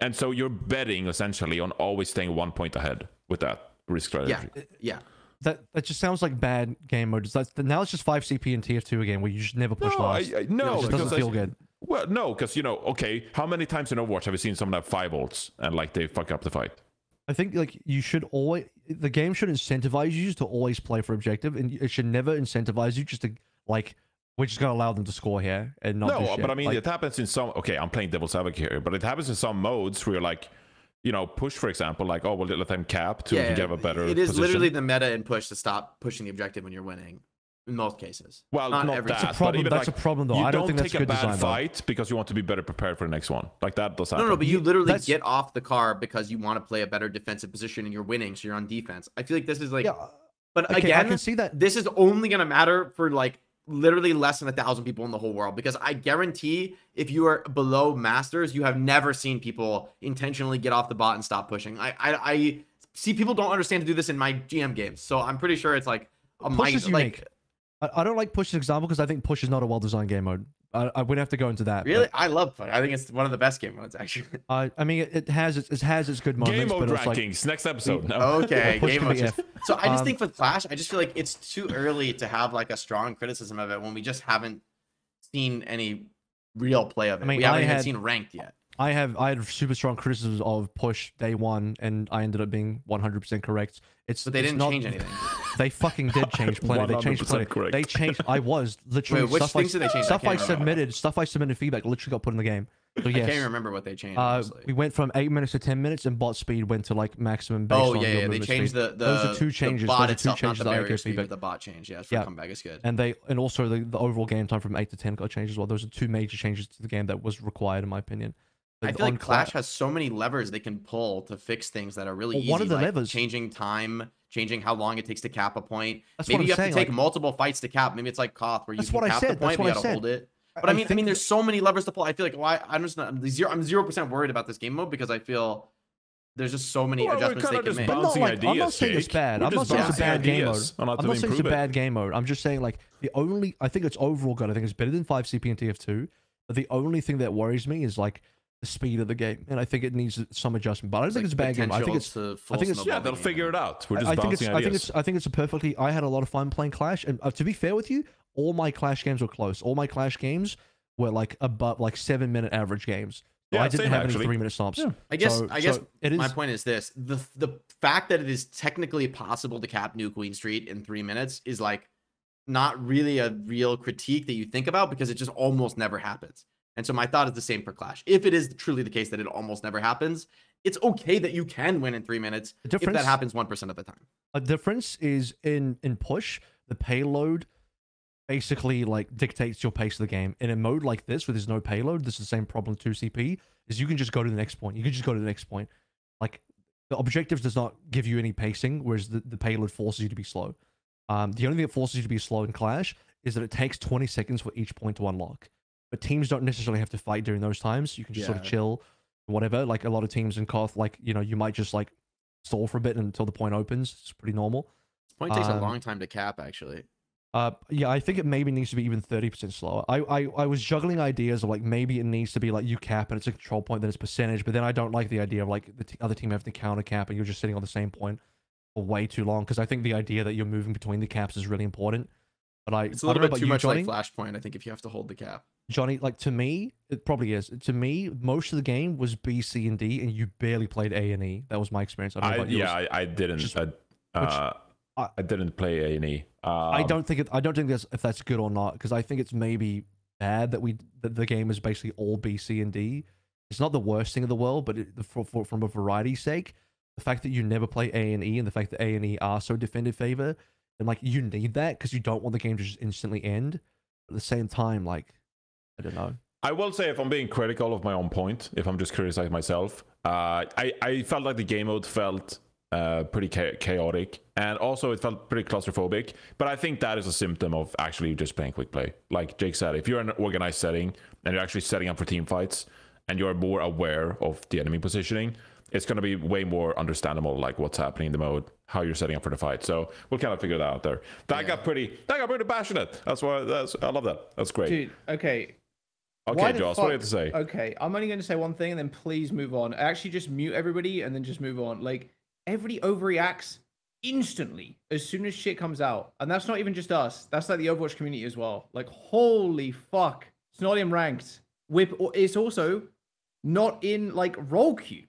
and so you're betting essentially on always staying one point ahead with that risk strategy. Yeah, yeah. That that just sounds like bad game mode. That's, now it's just five C P and T F two again, where you just never push no, last. I, I, no, it just doesn't feel I, good. Well, no, because, you know, okay, how many times in Overwatch have we seen someone have five ults and, like, they fuck up the fight? I think, like, you should always... The game should incentivize you to always play for objective, and it should never incentivize you just to, like, we're just going to allow them to score here and not No, but, I mean, like, it happens in some... Okay, I'm playing Devil's Advocate here, but it happens in some modes where you're, like, you know, push, for example, like, oh, well, let them cap to yeah, give a better It is position. Literally the meta in push to stop pushing the objective when you're winning. In most cases. Well, not, not every that, but even that's like, a problem, though. You I don't, don't think take that's a good bad design, fight though. Because you want to be better prepared for the next one. Like, that does happen. No, no, but you, you literally that's... get off the car because you want to play a better defensive position and you're winning, so you're on defense. I feel like this is like... Yeah. But okay, again, I can see that. This is only going to matter for, like, literally less than a thousand people in the whole world, because I guarantee if you are below Masters, you have never seen people intentionally get off the bot and stop pushing. I, I, I see people don't understand to do this in my G M games, so I'm pretty sure it's, like, a push is unique. Like, I don't like Push's example because I think Push is not a well-designed game mode. I, I would have to go into that. Really? I love Push. I think it's one of the best game modes, actually. I, I mean, it, it has its, it has its good moments. Game mode rankings, like, next episode. No. Okay, game mode. Just, so I just um, think for Clash, I just feel like it's too early to have like a strong criticism of it when we just haven't seen any real play of it. I mean, we haven't I had, even seen ranked yet. I have I had super strong criticisms of Push day one, and I ended up being one hundred percent correct. It's but they didn't it's not, change anything. They fucking did change plenty. They changed plenty. Correct. They changed. I was literally Wait, which stuff things I, did they change? Stuff I, I submitted. Stuff I submitted feedback literally got put in the game. So yes, I can't remember what they changed. Uh, we went from eight minutes to ten minutes, and bot speed went to like maximum. Based oh yeah, on yeah. They changed speed. the the. Those are two changes. The bot Those itself, two changes not the barrier speed, but the bot change. Yeah, yeah. Comeback is good. And they and also the, the overall game time from eight to ten got changed as well. Those are two major changes to the game that was required, in my opinion. I feel like Clash has so many levers they can pull to fix things that are really well, easy. One of the like levers, changing time, changing how long it takes to cap a point. That's Maybe what I'm you have saying, to take like, multiple fights to cap. Maybe it's like Koth where you can cap said, the point, but you got to hold it. But I, I mean, I mean, there's so many levers to pull. I feel like why well, I'm just not I'm zero. I'm zero percent worried about this game mode because I feel there's just so many well, adjustments they can make. Not like, ideas, I'm not saying it's bad. We're I'm not saying it's a bad game mode. I'm not saying it's a bad game mode. I'm just saying like the only. I think it's overall good. I think it's better than five C P and T F two. But the only thing that worries me is like the speed of the game, and I think it needs some adjustment, but I don't like think it's a bad game. I think it's, I think it's yeah, they'll game. figure it out. We're just I, I think it's, ideas. I think it's, I think it's a perfectly. I had a lot of fun playing Clash, and uh, to be fair with you, all my Clash games were close. All my Clash games were like above like seven minute average games. Yeah, I didn't have actually. any three-minute stops. Yeah. I guess. So, I guess so it is... my point is this: the the fact that it is technically possible to cap New Queen Street in three minutes is like not really a real critique that you think about, because it just almost never happens. And so my thought is the same for Clash. If it is truly the case that it almost never happens, it's okay that you can win in three minutes if that happens one percent of the time. A difference is in in push, the payload basically like dictates your pace of the game. And in a mode like this, where there's no payload, this is the same problem with two C P, is you can just go to the next point. You can just go to the next point. Like, the objectives does not give you any pacing, whereas the, the payload forces you to be slow. Um, the only thing that forces you to be slow in Clash is that it takes twenty seconds for each point to unlock. But teams don't necessarily have to fight during those times. You can just yeah. sort of chill, whatever. Like, a lot of teams in K O T H, like, you know, you might just, like, stall for a bit until the point opens. It's pretty normal. This point takes um, a long time to cap, actually. Uh, yeah, I think it maybe needs to be even thirty percent slower. I, I I was juggling ideas of, like, maybe it needs to be, like, you cap and it's a control point, then it's percentage, but then I don't like the idea of, like, the t other team having to counter cap and you're just sitting on the same point for way too long, because I think the idea that you're moving between the caps is really important. But I, it's a little bit too you, much Johnny, like Flashpoint, I think, if you have to hold the cap. Johnny, like, to me, it probably is. To me, most of the game was B, C, and D, and you barely played A and E. That was my experience. I don't know about I, yours. Yeah, I, I didn't. Just, I, uh... which, I didn't play A and E. Um, I don't think it, I don't think that's if that's good or not, because I think it's maybe bad that we that the game is basically all B, C, and D. It's not the worst thing in the world, but it, for, for, from a variety's sake, the fact that you never play A and E, and the fact that A and E are so defended favor, and like you need that because you don't want the game to just instantly end. But at the same time, like, I don't know. I will say, if I'm being critical of my own point, if I'm just criticizing myself, uh, I I felt like the game mode felt. Uh, pretty cha chaotic, and also it felt pretty claustrophobic. But I think that is a symptom of actually just playing quick play. Like Jake said, if you're in an organized setting and you're actually setting up for team fights and you're more aware of the enemy positioning, it's going to be way more understandable, like what's happening in the mode, how you're setting up for the fight. So we'll kind of figure that out there. That yeah. got pretty, that got pretty passionate. That's why that's, I love that. That's great. Dude, okay. Okay, Joss, what do you have to say? Okay, I'm only going to say one thing and then please move on. Actually, just mute everybody and then just move on. Like, everybody overreacts instantly as soon as shit comes out. And that's not even just us. That's like the Overwatch community as well. Like, holy fuck. It's not in ranked. Whip. It's also not in, like, roll queue.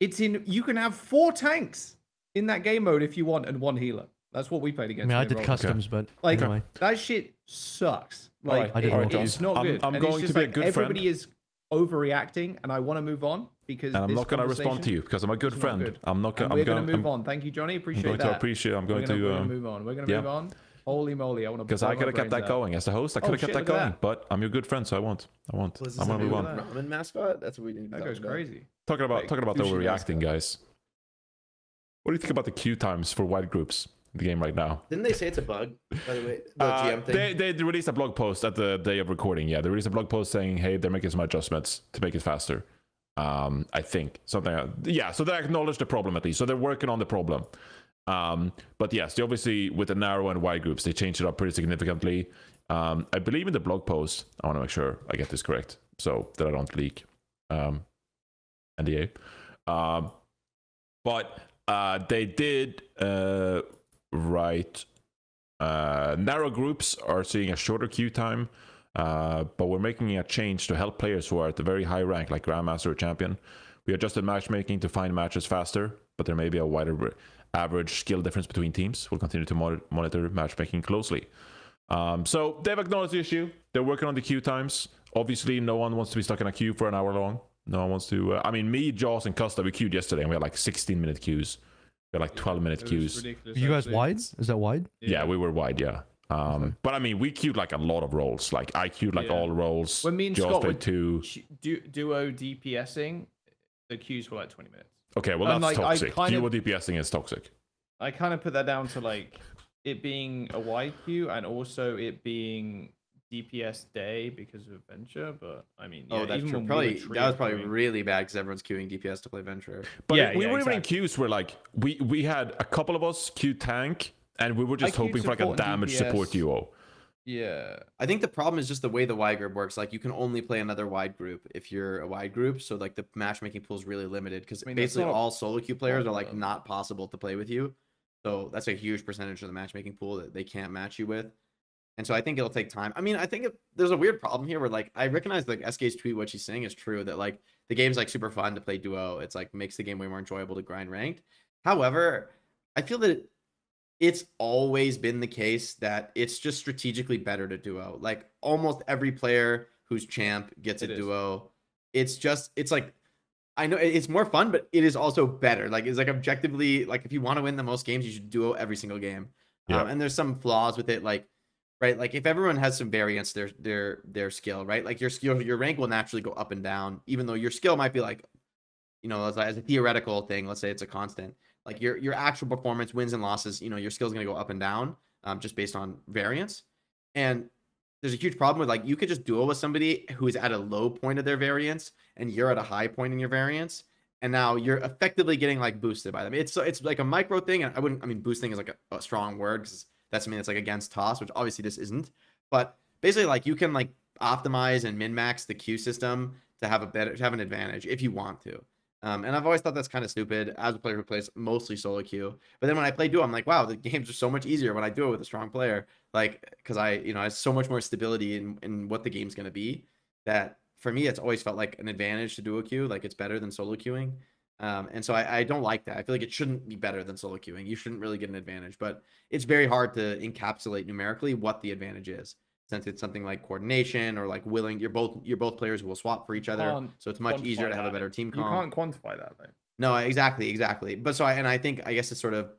It's in... You can have four tanks in that game mode if you want, and one healer. That's what we played against. I mean, I did customs, but... Like, anyway. That shit sucks. Like, right. it, right, it's Josh. not good. I'm, I'm and going it's just to be like, a good everybody friend. is overreacting, and I want to move on. Because and I'm not going to respond to you because I'm a good friend. Good. I'm not going. We're going to move I'm, on. Thank you, Johnny. Appreciate I'm going that. To appreciate. I'm going we're gonna, to um, move on. We're going to yeah. move on. Holy moly! I want to. Because I could have kept that out. going as the host. I could have oh, kept shit, that going, that. but I'm your good friend, so I won't. I won't. Well, I'm going to move on. Ramen mascot. That's what we need. That goes crazy. Talking about like, talking about overreacting, guys. What do you think about the queue times for wide groups? The game right now. Didn't they say it's a bug? By the way, the uh, G M thing. They, they released a blog post at the day of recording. Yeah, they released a blog post saying, "Hey, they're making some adjustments to make it faster." Um, I think something. Else. Yeah, so they acknowledge the problem at least. So they're working on the problem. Um, but yes, they obviously with the narrow and wide groups, they changed it up pretty significantly. Um, I believe in the blog post. I want to make sure I get this correct so that I don't leak um, N D A. Um, but uh, they did. Uh, Right, uh, narrow groups are seeing a shorter queue time, uh, but we're making a change to help players who are at the very high rank, like Grandmaster or Champion. We adjusted matchmaking to find matches faster, but there may be a wider average skill difference between teams. We'll continue to mon monitor matchmaking closely. Um, so they've acknowledged the issue. They're working on the queue times. Obviously, no one wants to be stuck in a queue for an hour long. No one wants to. Uh, I mean, me, Jaws, and Custa, we queued yesterday, and we had like sixteen minute queues. They're like twelve minute queues. You guys wide? Is that wide? Yeah, yeah, we were wide, yeah. Um, okay. But I mean, we queued like a lot of roles. Like, I queued like yeah. all roles. When me and Josh Scott played two. Du duo DPSing, the queues were like twenty minutes. Okay, well, and that's like, toxic. Duo of, DPSing is toxic. I kind of put that down to like it being a wide queue and also it being D P S day because of Venture, but I mean, yeah, oh, that's even true. Probably, we that was probably really bad because everyone's queuing D P S to play Venture. But yeah, we yeah, were exactly. even in queues where like we we had a couple of us queue tank, and we were just I hoping for like a damage D P S. Support duo. Yeah, I think the problem is just the way the wide group works. Like, you can only play another wide group if you're a wide group, so like the matchmaking pool is really limited because I mean, basically all a... solo queue players are like not possible to play with you. So that's a huge percentage of the matchmaking pool that they can't match you with. And so I think it'll take time. I mean, I think it, there's a weird problem here where, like, I recognize, like, S K's tweet, what she's saying is true, that, like, the game's, like, super fun to play duo. It's, like, makes the game way more enjoyable to grind ranked. However, I feel that it's always been the case that it's just strategically better to duo. Like, almost every player who's champ gets it a is. duo. It's just, it's, like, I know it's more fun, but it is also better. Like, it's, like, objectively, like, if you want to win the most games, you should duo every single game. Yeah. Um, and there's some flaws with it, like, right, like if everyone has some variance, their their their skill, right? Like your skill, your rank will naturally go up and down, even though your skill might be like, you know, as, as a theoretical thing. Let's say it's a constant. Like your your actual performance, wins and losses, you know, your skill is gonna go up and down, um, just based on variance. And there's a huge problem with, like, you could just duel with somebody who is at a low point of their variance, and you're at a high point in your variance, and now you're effectively getting, like, boosted by them. It's so it's like a micro thing, and I wouldn't, I mean, boosting is like a, a strong word, because that's something that's, like, against toss, which obviously this isn't. But basically, like, you can, like, optimize and min-max the queue system to have a better, to have an advantage if you want to. Um, and I've always thought that's kind of stupid as a player who plays mostly solo queue. But then when I play duo, I'm like, wow, the games are so much easier when I do it with a strong player. Like, because I, you know, I have so much more stability in, in what the game's going to be, that for me, it's always felt like an advantage to duo queue. Like, it's better than solo queuing. Um, and so I, I don't like that. I feel like it shouldn't be better than solo queuing. You shouldn't really get an advantage, but it's very hard to encapsulate numerically what the advantage is, since it's something like coordination or like willing. You're both you're both players who will swap for each other, so it's much easier to have a better team comp. You can't quantify that, though. No, exactly, exactly. But so I and I think I guess it's sort of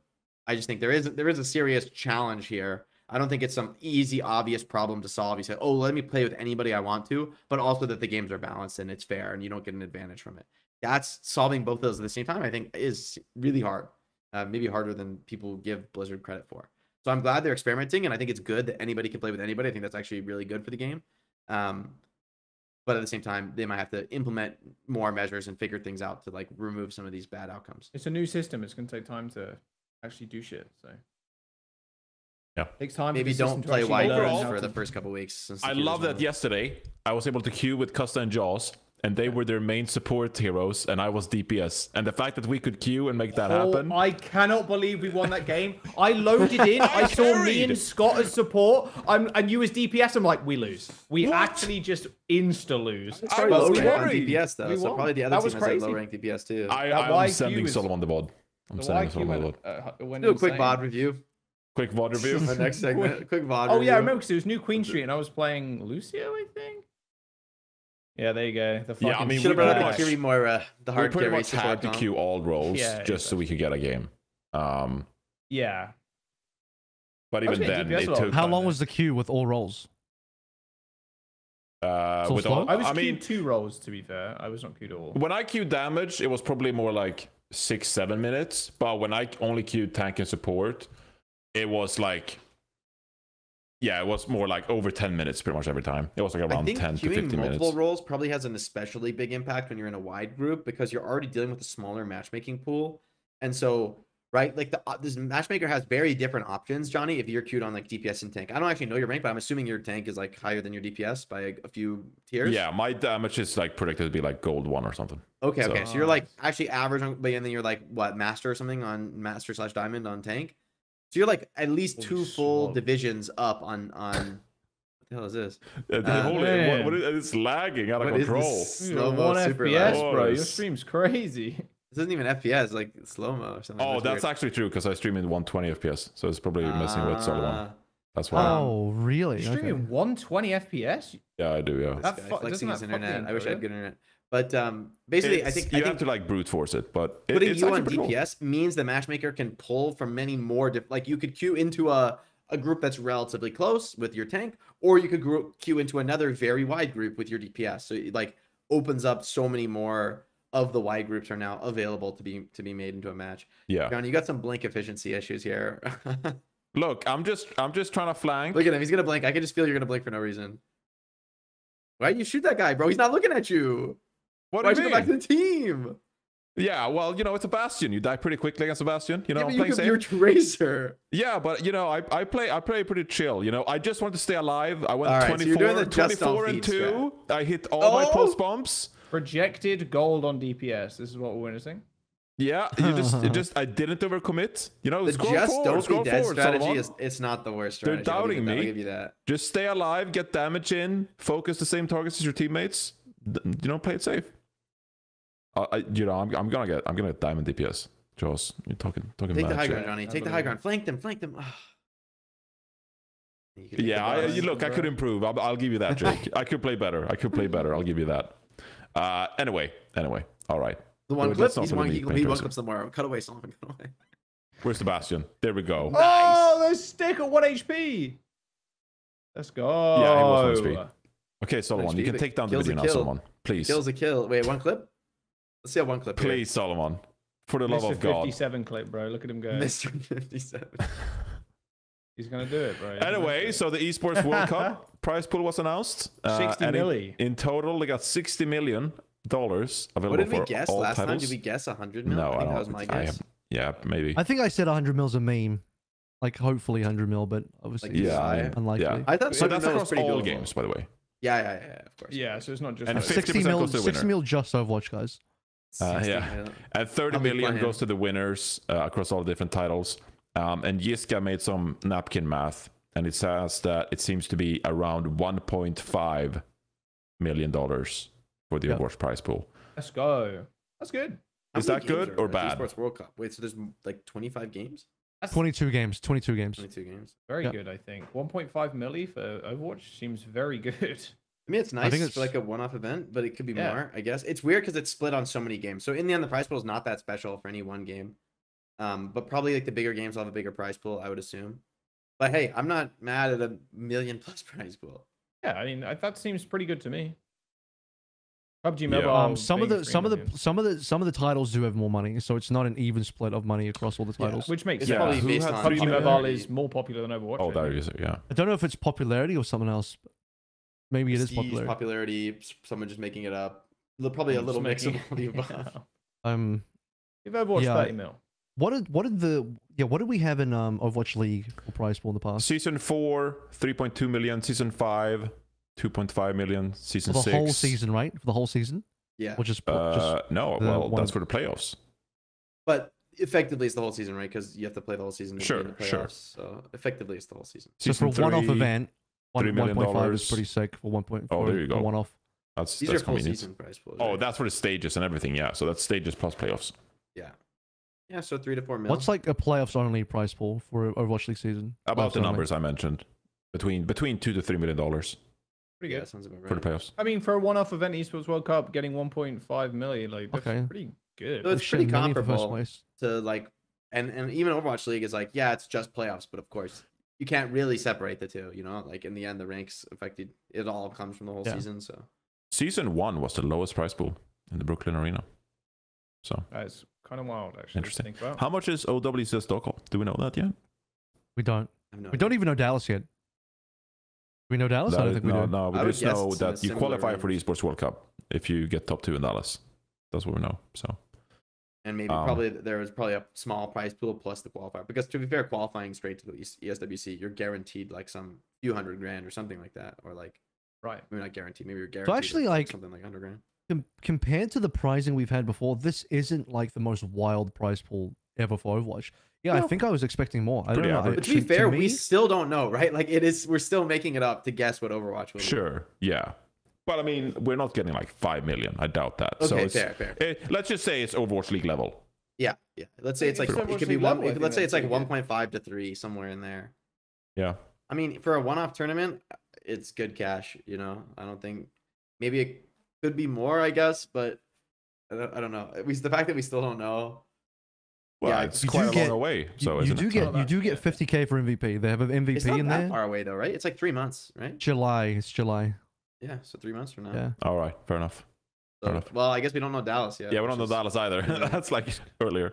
I just think there is there is a serious challenge here. I don't think it's some easy, obvious problem to solve. You say, oh, let me play with anybody I want to, but also that the games are balanced and it's fair and you don't get an advantage from it. That's solving both of those at the same time, I think, is really hard, uh, maybe harder than people give Blizzard credit for. So I'm glad they're experimenting, and I think it's good that anybody can play with anybody. I think that's actually really good for the game. Um, but at the same time, they might have to implement more measures and figure things out to, like, remove some of these bad outcomes. It's a new system. It's going to take time to actually do shit. So yeah, takes time. Maybe don't play wide rooms for the first couple weeks. Since I love that yesterday I was able to queue with Custa and Jaws, and they were their main support heroes, and I was D P S. And the fact that we could queue and make that oh, happen. I cannot believe we won that game. I loaded in. I saw carried. me and Scott as support. I'm and you as D P S. I'm like, we lose. We what? actually just insta-lose. I was we on D P S, though, we so won. probably the other that team has, like, low-ranked D P S, too. I, I'm sending is... Solomon the bod. I'm the sending Solomon the bod. Uh, Do a quick bod review. Quick bod review. My next segment. Quick bod oh, review. Oh, yeah, I remember, because it was New Queen Street, and I was playing Lucio, I think. Yeah, there you go. The fucking yeah, I mean, we pretty much, carry Moira, the hard we pretty much had to queue all roles yeah, just exactly. so we could get a game. Um, yeah. But even then, it took... How long was the queue with all roles? Uh, so with all, I was I queued mean, two roles, to be fair. I was not queued all. When I queued damage, it was probably more like six, seven minutes. But when I only queued tank and support, it was like... Yeah, it was more like over ten minutes pretty much every time. It was like around ten to fifteen minutes. Multiple roles probably has an especially big impact when you're in a wide group, because you're already dealing with a smaller matchmaking pool. And so, right, like the this matchmaker has very different options, Johnny, if you're queued on like D P S and tank. I don't actually know your rank, but I'm assuming your tank is like higher than your D P S by a, a few tiers. Yeah, my damage is like predicted to be like gold one or something. Okay, so, okay. So you're like actually average, on, but and then you're like, what, master or something on master slash diamond on tank? So you're like at least Holy two full slow. divisions up on on. What the hell is this? Yeah, uh, Holy, what, what is, it's lagging out of control. Slow mo, super F P S, lag. bro. Your stream's crazy. This isn't even F P S, like slow mo or something. Oh, that's, that's actually true, because I stream in one twenty F P S, so it's probably uh, messing with Solomon. That's why. Oh, I'm... really? You're streaming okay. one twenty F P S? Yeah, I do. Yeah. That guy, flexing his internet. I wish I had good internet. But um, basically, it's, I think you I think, have to like brute force it. But it, putting it's you on D P S cool. means the matchmaker can pull from many more. Diff like you could queue into a a group that's relatively close with your tank, or you could queue into another very wide group with your D P S. So it like opens up so many more of the wide groups are now available to be to be made into a match. Yeah, John, you got some blink efficiency issues here. Look, I'm just I'm just trying to flank. Look at him; he's gonna blink. I can just feel you're gonna blink for no reason. Why you shoot that guy, bro? He's not looking at you. What Why'd you, you go back to the team? Yeah, well, you know, it's a Bastion. You die pretty quickly against a Bastion. You know, yeah, I'm you playing safe. Your Tracer. Yeah, but you know, I I play I play pretty chill. You know, I just want to stay alive. I went right, twenty-four, so twenty-four and two. Strat. I hit all oh! my post bumps. Projected gold on D P S. This is what we're witnessing. Yeah, you just, it just I didn't overcommit. You know, the scroll just forward, don't scroll be dead forward, strategy is it's not the worst strategy. They're doubting me. I'll give you that. Just stay alive, get damage in, focus the same targets as your teammates. You know, play it safe. Uh, I, you know, I'm, I'm gonna get I'm gonna get diamond D P S. Jaws, you're talking talking. Take the high ground, Johnny. Take the high ground. Flank them. Flank them. Yeah, I, you look, I could improve. I'll, I'll give you that, Jake. I could play better. I could play better. I'll give you that. Uh, anyway, anyway, all right. The one clip, he's one, he one clip somewhere. Cut away, someone cut away. Where's Sebastian? There we go. Nice. Oh, there's Stick at one H P. Let's go. Yeah, he was one H P. Okay, Solomon, you can take down the video now, Solomon. Please. Kills a kill. Wait, one clip? Let's see a one clip. Please, here. Solomon. For the love of God. Mister fifty-seven clip, bro. Look at him go. Mister fifty-seven. He's gonna do it, bro. Anyway, so the Esports World Cup prize pool was announced. Uh, sixty million. In, in total, they got sixty million dollars available. What did we for guess last titles. time? Did we guess one hundred mil? No, I, I think don't, that was my guess. Have, yeah, maybe. I think I said one hundred mil's a meme. Like, hopefully one hundred mil, but obviously like, yeah, I, unlikely. Yeah. I thought so that's across pretty all games, by the way. Yeah, yeah, yeah, yeah, of course. Yeah, so it's not just... And right. sixty mil, sixty mil just Overwatch, guys. Uh, yeah, mil. And thirty million goes to the winners uh, across all the different titles. Um, and Yiska made some napkin math, and it says that it seems to be around one point five million dollars for the yep. Overwatch prize pool. Let's go. That's good. Is that good or bad? Esports World Cup. Wait, so there's like twenty-five games? That's twenty-two games. twenty-two games. twenty-two games. Very yep. good, I think. one point five milli for Overwatch seems very good. I mean, it's nice. I think it's for like a one-off event, but it could be yeah. more, I guess. It's weird because it's split on so many games. So in the end, the prize pool is not that special for any one game. Um, but probably like the bigger games will have a bigger prize pool, I would assume. But hey, I'm not mad at a million plus prize pool. Yeah, I mean, I, that seems pretty good to me. P U B G Mobile. Yeah. Um, some of the some of the some of the some of the titles do have more money, so it's not an even split of money across all the titles. Yeah. Which makes yeah. sense. Yeah. P U B G Mobile is more popular than Overwatch. Oh, that is it. Yeah. I don't know if it's popularity or something else. Maybe it is popularity. Popularity. Someone just making it up. Probably I'm a little mix of all the above. Um, you've Overwatch yeah. thirty mil. What did what did the yeah what did we have in um Overwatch League or prize pool in the past? Season four, three point two million. Season five, two point five million. Season six, for the whole season, right? For the whole season. Yeah. Which is uh, just no, well one. that's for the playoffs. But effectively, it's the whole season, right? Because you have to play the whole season. To sure, be in the playoffs, sure. So effectively, it's the whole season. So season for a one-off event, one point five is pretty sick. For one point, oh there you go, one-off. That's these that's are full season prize pools. Right? Oh, that's for the stages and everything. Yeah, so that's stages plus playoffs. Yeah. Yeah, so three to four mil. What's like a playoffs only prize pool for Overwatch League season? About playoffs the numbers only. I mentioned, between between two to three million dollars. Pretty good. That sounds about right. For the playoffs. I mean, for a one-off event, Esports World Cup, getting one point five million, like that's okay. pretty good. So it's pretty comparable to like, and and even Overwatch League is like, yeah, it's just playoffs, but of course you can't really separate the two. You know, like in the end, the ranks affected. It all comes from the whole yeah. season. So season one was the lowest prize pool in the Brooklyn Arena. So that's kind of wild, actually. Interesting. Think about. How much is O W C S Stockholm? Do we know that yet? We don't. No we idea. don't even know Dallas yet. Do we know Dallas? That I don't is, think we no, do. No, we just know that you qualify range. for the Esports World Cup if you get top two in Dallas. That's what we know. So. And maybe um, probably there was probably a small prize pool plus the qualifier, because to be fair, qualifying straight to the E S W C, you're guaranteed like some few hundred grand or something like that, or like right. Maybe not guaranteed. Maybe you're guaranteed. So actually, like something like hundred grand. Compared to the pricing we've had before, this isn't like the most wild prize pool ever for Overwatch. Yeah, no. I think I was expecting more. I don't know. But to be fair, to me, we still don't know, right? Like it is, we're still making it up to guess what Overwatch will be. Sure, yeah. But I mean, we're not getting like five million. I doubt that. Okay, so it's, fair, fair. It, let's just say it's Overwatch League level. Yeah, yeah. Let's say it's like, it could be one, it, let's say it's like one point five to three, somewhere in there. Yeah. I mean, for a one-off tournament, it's good cash, you know? I don't think, maybe it could be more, I guess, but I don't, I don't know. At least the fact that we still don't know. Well, yeah, it's quite a get, long way. So you, you do it? get you do get fifty K for M V P. They have an M V P it's not in that there. Far away though, right? It's like three months, right? July. It's July. Yeah, so three months from now. Yeah. All right, fair enough. So, fair enough. Well, I guess we don't know Dallas yet. Yeah, we don't know is... Dallas either. That's like earlier.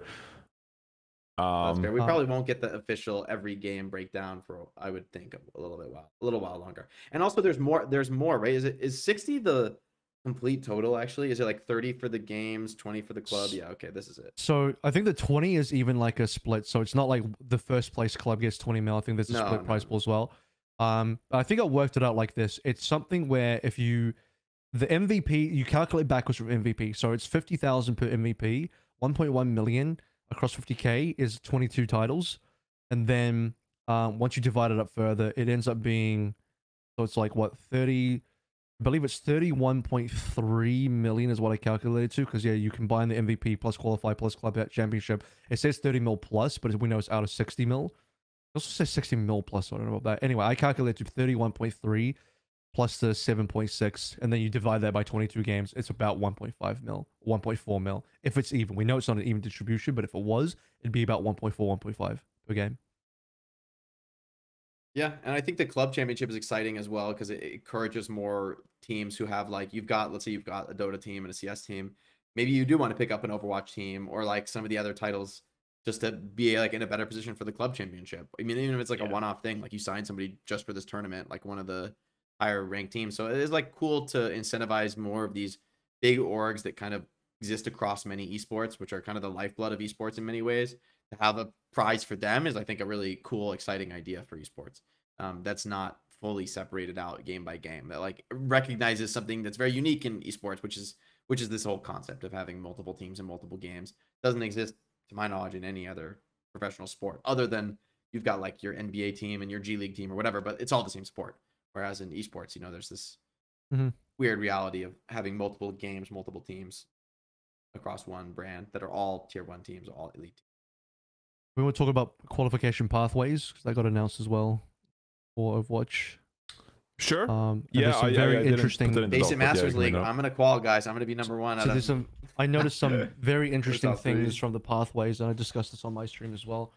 Um, That's fair. We probably won't get the official every game breakdown for, I would think, a little bit while, a little while longer. And also, there's more. There's more, right? Is it is sixty the complete total? Actually, is it like thirty for the games, twenty for the club? Yeah, okay, this is it. So I think the twenty is even like a split, so it's not like the first place club gets twenty mil. I think there's a no, split no. prize pool as well. um I think I worked it out like this. It's something where if you the M V P, you calculate backwards from M V P, so it's fifty thousand per M V P, one point one million across fifty K is twenty-two titles. And then um, once you divide it up further, it ends up being, so it's like what, thirty, I believe it's thirty-one point three million is what I calculated to, because yeah, you combine the M V P plus qualify plus club championship. It says thirty mil plus, but we know it's out of sixty mil. It also says sixty mil plus, so I don't know about that. Anyway, I calculated to thirty-one point three plus the seven point six, and then you divide that by twenty-two games, it's about one point five mil, one point four mil, if it's even. We know it's not an even distribution, but if it was, it'd be about one point four, one point five per game. Yeah, and I think the club championship is exciting as well, because it encourages more teams who have, like, you've got, let's say you've got a Dota team and a C S team. Maybe you do want to pick up an Overwatch team or like some of the other titles just to be like in a better position for the club championship. I mean, even if it's like yeah. a one-off thing, like you sign somebody just for this tournament, like one of the higher ranked teams. So it is like cool to incentivize more of these big orgs that kind of exist across many esports, which are kind of the lifeblood of esports in many ways. To have a prize for them is, I think, a really cool, exciting idea for esports. Um, that's not fully separated out game by game. That like recognizes something that's very unique in esports, which is which is this whole concept of having multiple teams and multiple games. Doesn't exist, to my knowledge, in any other professional sport, other than you've got like your N B A team and your G League team or whatever, but it's all the same sport. Whereas in esports, you know, there's this mm-hmm. weird reality of having multiple games, multiple teams across one brand that are all tier one teams, all elite teams. We were talking about qualification pathways, because that got announced as well for Overwatch. Sure. Um, yeah, some I, very I, I interesting. Basic Masters yeah, League. I'm gonna qual, guys. I'm gonna be number one. So there's some, I noticed some very interesting things from the pathways, and I discussed this on my stream as well.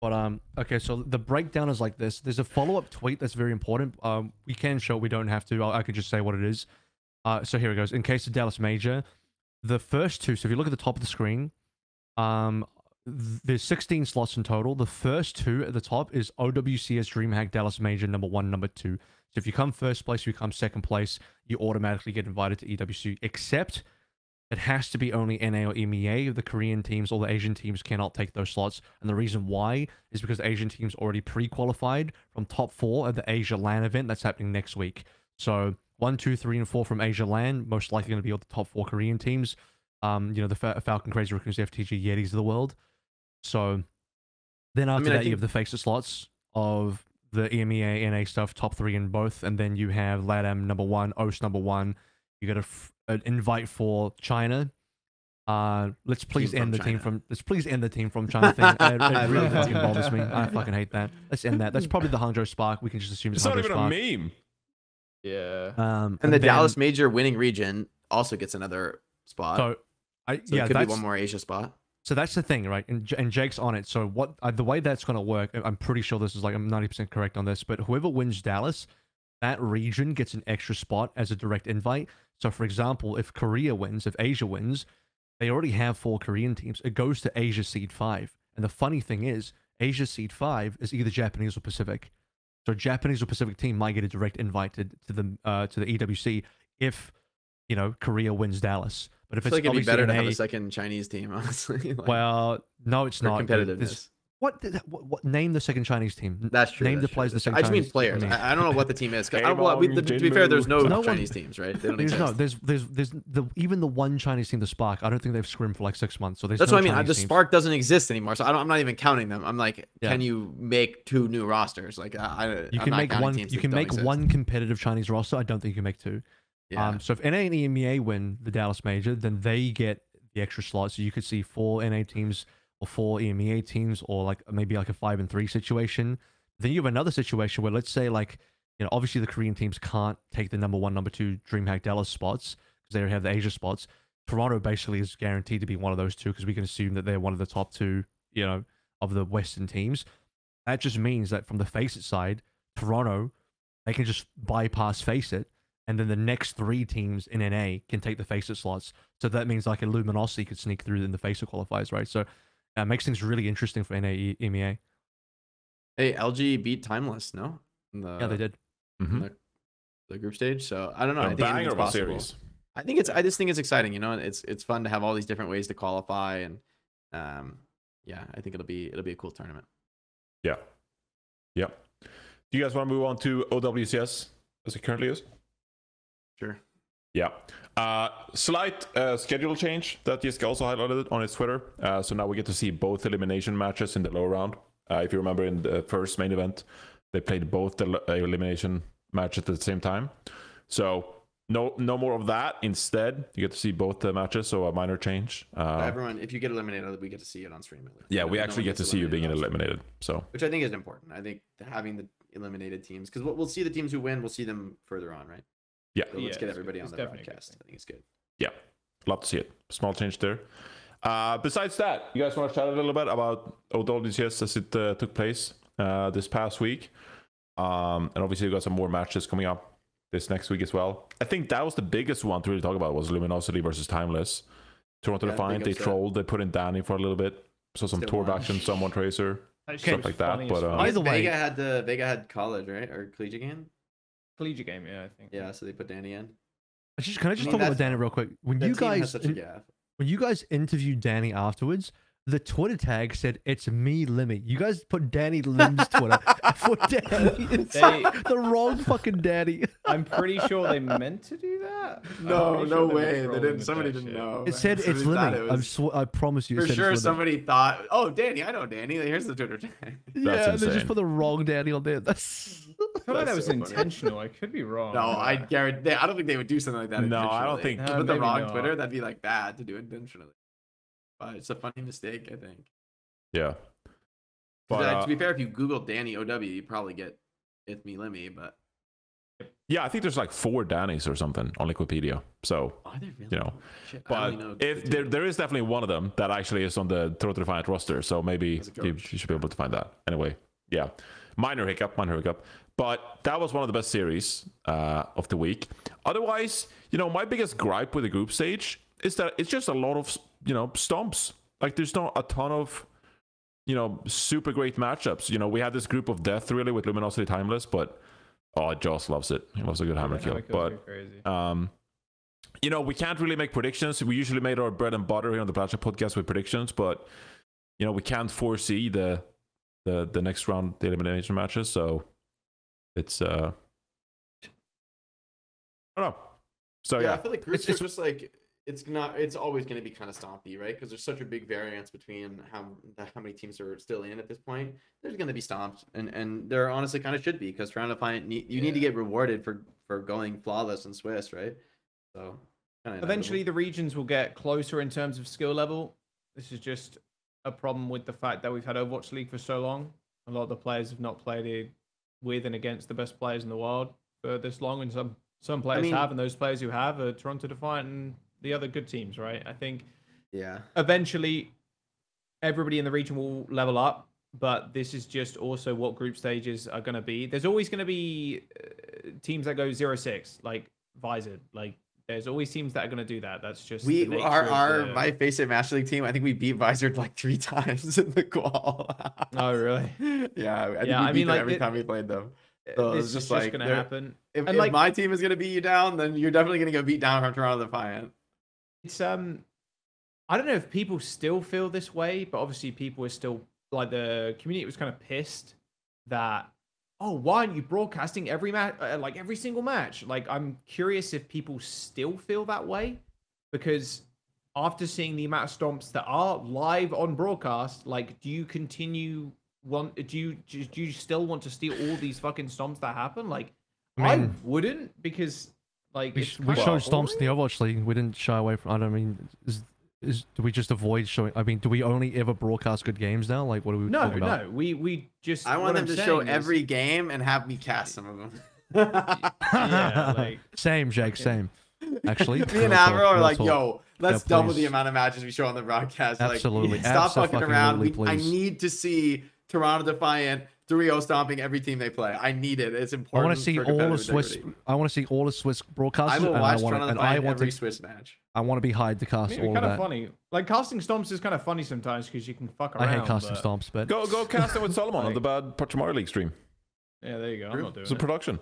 But um, okay, so the breakdown is like this. There's a follow-up tweet that's very important. Um, we can show it. We don't have to. I, I could just say what it is. Uh, so here it goes. In case of Dallas Major, the first two. So if you look at the top of the screen, um, there's sixteen slots in total. The first two at the top is O W C S DreamHack Dallas Major number one, number two. So if you come first place, you come second place, you automatically get invited to E W C. Except it has to be only N A or E M E A. The Korean teams or the Asian teams cannot take those slots. And the reason why is because Asian teams already pre-qualified from top four at the Asia LAN event that's happening next week. So one, two, three, and four from Asia LAN, most likely going to be all the top four Korean teams. Um, you know, the Fa Falcon, Crazy Raccoons, F T G, Yetis of the world. So then after I mean, that, think... you have the face of slots of the E M E A, N A stuff, top three in both. And then you have LATAM number one, O S number one. You get a f an invite for China. Uh, let's please team end the China. team from. Let's please end the team from China thing. I, I really that team bothers me. I fucking hate that. Let's end that. That's probably the Hangzhou Spark. We can just assume it's, it's Hangzhou not even Spark. a meme. Yeah. Um, and, and the then, Dallas Major winning region also gets another spot. So, I, so yeah, it could be one more Asia spot. So that's the thing, right? And, and Jake's on it. So what uh, the way that's gonna work? I'm pretty sure this is like I'm ninety percent correct on this. But whoever wins Dallas, that region gets an extra spot as a direct invite. So, for example, if Korea wins, if Asia wins, they already have four Korean teams. It goes to Asia Seed five. And the funny thing is, Asia Seed five is either Japanese or Pacific. So a Japanese or Pacific team might get a direct invite to, to, the, uh, to the E W C if, you know, Korea wins Dallas. But if I feel it's like it'd be better to have a second Chinese team, honestly. Like, well, no, it's not. Competitiveness. What, did, what, what? Name the second Chinese team. That's true. Name that's the true. players. The second. I just Chinese mean players. Team. I, I don't know what the team is. I, I, well, we, the, to be fair, there's no, no Chinese one, teams, right? They don't there's exist. No. There's there's there's the even the one Chinese team, the Spark. I don't think they've scrimmed for like six months. So there's that's no what I mean. Chinese the Spark teams. doesn't exist anymore. So I don't, I'm not even counting them. I'm like, yeah. can you make two new rosters? Like, I, you I'm can not make one. You can make exist. one competitive Chinese roster. I don't think you can make two. Yeah. Um. So if N A and E M E A win the Dallas Major, then they get the extra slot. So you could see four N A teams. Or four E M E A teams, or like maybe like a five and three situation. Then you have another situation where, let's say, like, you know, obviously the Korean teams can't take the number one, number two DreamHack Dallas spots because they already have the Asia spots. Toronto basically is guaranteed to be one of those two because we can assume that they're one of the top two, you know, of the Western teams. That just means that from the Face It side, Toronto, they can just bypass Face It, and then the next three teams in N A can take the Face It slots. So that means like a Luminosity could sneak through in the Face It qualifiers, right? So that uh, makes things really interesting for N A E M E A. Hey, L G beat Timeless, no? The, yeah, they did. Mm-hmm. the, the group stage. So I don't know. I think it's possible. Series. I think it's. I just think it's exciting. You know, it's it's fun to have all these different ways to qualify, and um, yeah, I think it'll be it'll be a cool tournament. Yeah, yeah. Do you guys want to move on to O W C S as it currently is? Sure. Yeah. Uh, slight uh, schedule change that Jiska also highlighted on his Twitter. Uh, so now we get to see both elimination matches in the lower round. Uh, if you remember in the first main event, they played both the elimination match at the same time. So no no more of that. Instead, you get to see both the matches, so a minor change. Uh, Everyone, if you get eliminated, we get to see it on stream. At least. Yeah, we no actually get to see you being eliminated. So, which I think is important. I think having the eliminated teams, because we'll see the teams who win, we'll see them further on, right? Yeah. So let's yeah, get everybody on the broadcast. I think it's good. Yeah, love to see it. Small change there. Uh, besides that, you guys want to chat a little bit about O W D C S as it uh, took place uh, this past week. Um, and obviously, we've got some more matches coming up this next week as well. I think that was the biggest one to really talk about, was Luminosity versus Timeless. Toronto yeah, Defiant, they trolled, they put in Danny for a little bit. So some Torb action, some one tracer, stuff like that. But um, Either way. Vega had the Vega had college, right? Or collegiate game? Collegiate game, yeah, I think. Yeah, so they put Danny in. Can I just I mean, talk about Danny real quick? When you guys in, when you guys interviewed Danny afterwards, the Twitter tag said it's me Limmy. You guys put Danny Lim's Twitter for Danny. It's they, the wrong fucking Danny. I'm pretty sure they meant to do that. No, no sure they way. They didn't. Somebody didn't shit. know. It said somebody it's Limmy. It was... sw I promise you. It for said sure, it's somebody thought, "Oh, Danny, I know Danny. Here's the Twitter tag." Yeah, they just put the wrong Danny on there. That's. I thought that was so intentional. Funny. I could be wrong. No, I guarantee. I don't think they would do something like that. No, I don't think. No, put the wrong not. Twitter. That'd be like bad to do intentionally. Uh, it's a funny mistake, I think. Yeah. But, uh, to be fair, if you Google Danny O W, you probably get It's Me Lemmy, but... Yeah, I think there's like four Dannys or something on Liquipedia. So, oh, really you know. Shit. But know if there, there is definitely one of them that actually is on the Toronto Defiant roster. So maybe you, you should be able to find that. Anyway, yeah. Minor hiccup, minor hiccup. But that was one of the best series uh, of the week. Otherwise, you know, my biggest gripe with the group stage is that it's just a lot of... you know, stomps. Like, there's not a ton of, you know, super great matchups. You know, we had this group of death, really, with Luminosity Timeless, but, oh, Joss loves it. He loves a good hammer yeah, kill. But, crazy. um, you know, we can't really make predictions. We usually made our bread and butter here on the Placha podcast with predictions, but, you know, we can't foresee the the, the next round, the elimination matches, so it's, uh, I don't know. So, yeah. yeah. I feel like groups it's, are just, like... It's not. It's always going to be kind of stompy, right? Because there's such a big variance between how how many teams are still in at this point. There's going to be stomps, and and there honestly kind of should be, because trying to find you yeah. need to get rewarded for for going flawless in Swiss, right? So kind of eventually the regions will get closer in terms of skill level. This is just a problem with the fact that we've had Overwatch League for so long. A lot of the players have not played it with and against the best players in the world for this long, and some some players I mean, have, and those players who have are Toronto Defiant and the other good teams, right? I think yeah eventually everybody in the region will level up, but this is just also what group stages are going to be. There's always going to be uh, teams that go zero six, like Visor. Like there's always teams that are going to do that. That's just we are our the... my face at Master League team. I think we beat Visor like three times in the qual. Oh really? Yeah, I think yeah, we I beat mean, them like, every it... time we played them. So it's just, just like going to happen. If, and if like, my team is going to beat you down, then you're definitely going to go beat down from Toronto Defiant. It's um, I don't know if people still feel this way, but obviously people are still like the community was kind of pissed that oh why aren't you broadcasting every match uh, like every single match? Like I'm curious if people still feel that way, because after seeing the amount of stomps that are live on broadcast, like do you continue want do you do you still want to steal all these fucking stomps that happen? Like I, mean, I wouldn't because. Like we, we showed stomps in the Overwatch League. We didn't shy away from. I don't mean, is is do we just avoid showing? I mean, do we only ever broadcast good games now? Like, what do we? No, talk about? no, we we just. I want them I'm to show is... every game and have me cast some of them. yeah, like... Same, Jake. Same. Actually, me and Avro are like, yo, let's yeah, double the amount of matches we show on the broadcast. Absolutely. Like, stop fucking around. We, I need to see Toronto Defiant three oh stomping every team they play. I need it. It's important. I want to see all of Swiss. I want to see all of Swiss broadcasters. I will watch and I want, and I want every to, Swiss match. I want to be hired to cast I mean, all kind of that. Funny. Like casting stomps is kind of funny sometimes because you can fuck around. I hate casting but... stomps, but go go cast it with Solomon like... on the bad Pachamara League stream. Yeah, there you go. I'm not doing it's it. It's a production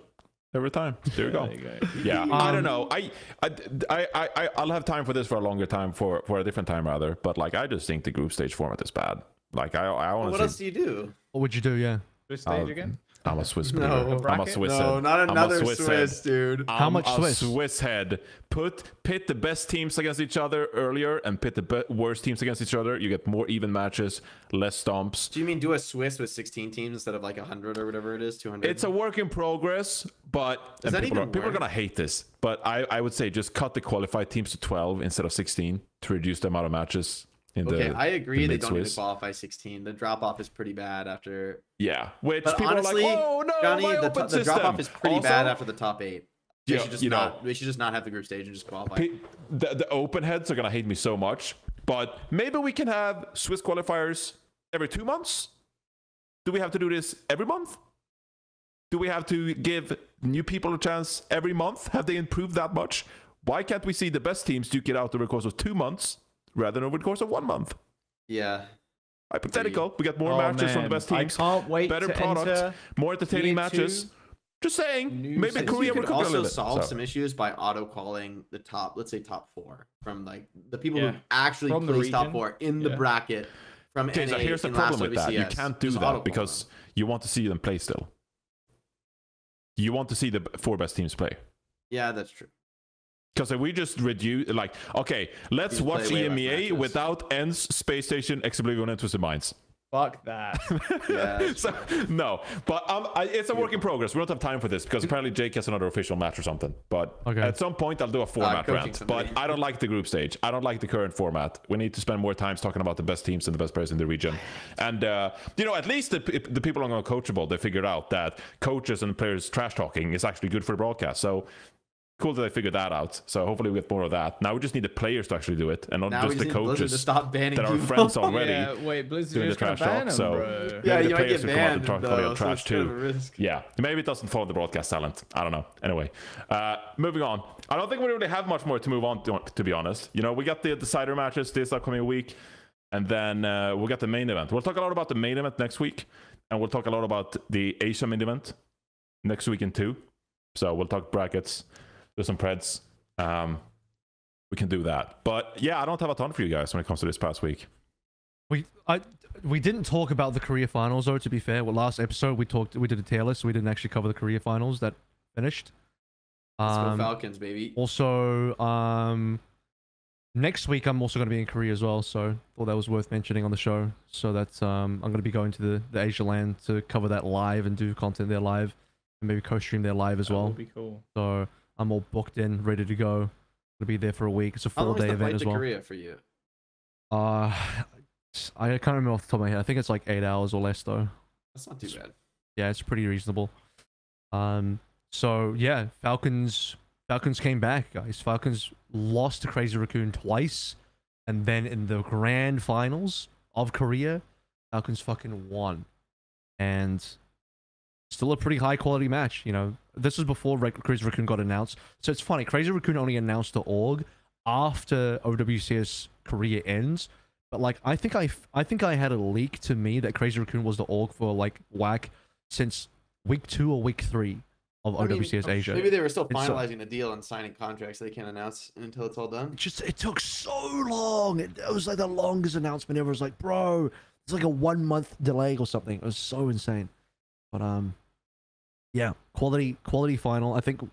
every time. There you go. There you go. Yeah, um, I don't know. I I I I I'll have time for this for a longer time for for a different time rather. But like I just think the group stage format is bad. Like I I want to. Well, what see... else do you do? What would you do? Yeah. Stage uh, again? I'm a Swiss breeder. No, I'm a Swiss no, head. Not another I'm a Swiss, Swiss dude. I'm How much a Swiss? Swiss head. Put pit the best teams against each other earlier, and pit the be worst teams against each other. You get more even matches, less stomps. Do you mean do a Swiss with sixteen teams instead of like one hundred or whatever it is, two hundred? It's a work in progress, but is that people, even are, people are gonna hate this. But I I would say just cut the qualified teams to twelve instead of sixteen to reduce the amount of matches. Okay, the, I agree. The they don't even qualify sixteen. The drop off is pretty bad after. Yeah, which but people honestly, are like, oh no, Johnny, the, the drop off is pretty also, bad after the top eight. They yeah, should just not. Know, they should just not have the group stage and just qualify. The, the open heads are gonna hate me so much, but maybe we can have Swiss qualifiers every two months. Do we have to do this every month? Do we have to give new people a chance every month? Have they improved that much? Why can't we see the best teams duke it out over the course of two months? Rather than over the course of one month. Yeah. Hypothetical. We got more oh, matches man. from the best teams. I can't wait Better to product. More entertaining matches. Just saying. New maybe Korea would also solve so. some issues by auto calling the top, let's say top four from like the people yeah. who actually from place top four in yeah. the bracket. From okay, N A so here's the problem with that. You can't do Just that because them. you want to see them play still. You want to see the four best teams play. Yeah, that's true. Because if we just reduce, like, okay, let's watch E M E A without Ends, Space Station, Exoblivion, and Twisted Minds. Fuck that. Yeah, so, no, but um, I, it's a work in progress. We don't have time for this because apparently Jake has another official match or something. But okay. at some point, I'll do a format uh, rant. Somebody. But I don't like the group stage. I don't like the current format. We need to spend more time talking about the best teams and the best players in the region. And, uh, you know, at least the, the people on Coachable, they figured out that coaches and players trash talking is actually good for the broadcast. So... cool that I figured that out. So hopefully we get more of that. Now we just need the players to actually do it, and not now just the coaches to stop banning that are people. friends already yeah, wait, doing the trash talk. Them, so yeah, you the players get banned, who come out and talk about trash too. Yeah, maybe it doesn't follow the broadcast talent. I don't know. Anyway, uh, moving on. I don't think we really have much more to move on to. To be honest, you know, we got the decider matches this upcoming week, and then uh, we got the main event. We'll talk a lot about the main event next week, and we'll talk a lot about the Asia main event next weekend too. So we'll talk brackets. Some Preds, um, we can do that. But yeah, I don't have a ton for you guys when it comes to this past week. We I we didn't talk about the Korea finals though. To be fair, well, last episode we talked, we did a tier list, so we didn't actually cover the Korea finals that finished. Um, Let's go Falcons, baby. Also, um, next week I'm also going to be in Korea as well, so thought that was worth mentioning on the show. So that's um, I'm going to be going to the the Asia land to cover that live and do content there live, and maybe co-stream there live as that well. That'd be cool. So. I'm all booked in, ready to go. I'll be there for a week. It's a full day event flight as well. How long is the flight to Korea for you? Uh, I can't remember off the top of my head. I think it's like eight hours or less though. That's not too it's, bad. Yeah, it's pretty reasonable. Um, so yeah, Falcons. Falcons came back, guys. Falcons lost to Crazy Raccoon twice, and then in the grand finals of Korea, Falcons fucking won, and. Still a pretty high quality match, you know. This was before Crazy Raccoon got announced. So it's funny, Crazy Raccoon only announced the org after O W C S Korea ends. But like, I think I, I think I had a leak to me that Crazy Raccoon was the org for like W A C since week two or week three of I mean, O W C S Asia. Maybe they were still finalizing the deal and signing contracts. They can't announce until it's all done. It just it took so long. It, it was like the longest announcement ever. It was like, bro, it's like a one month delay or something. It was so insane. But um, yeah, quality quality final. I think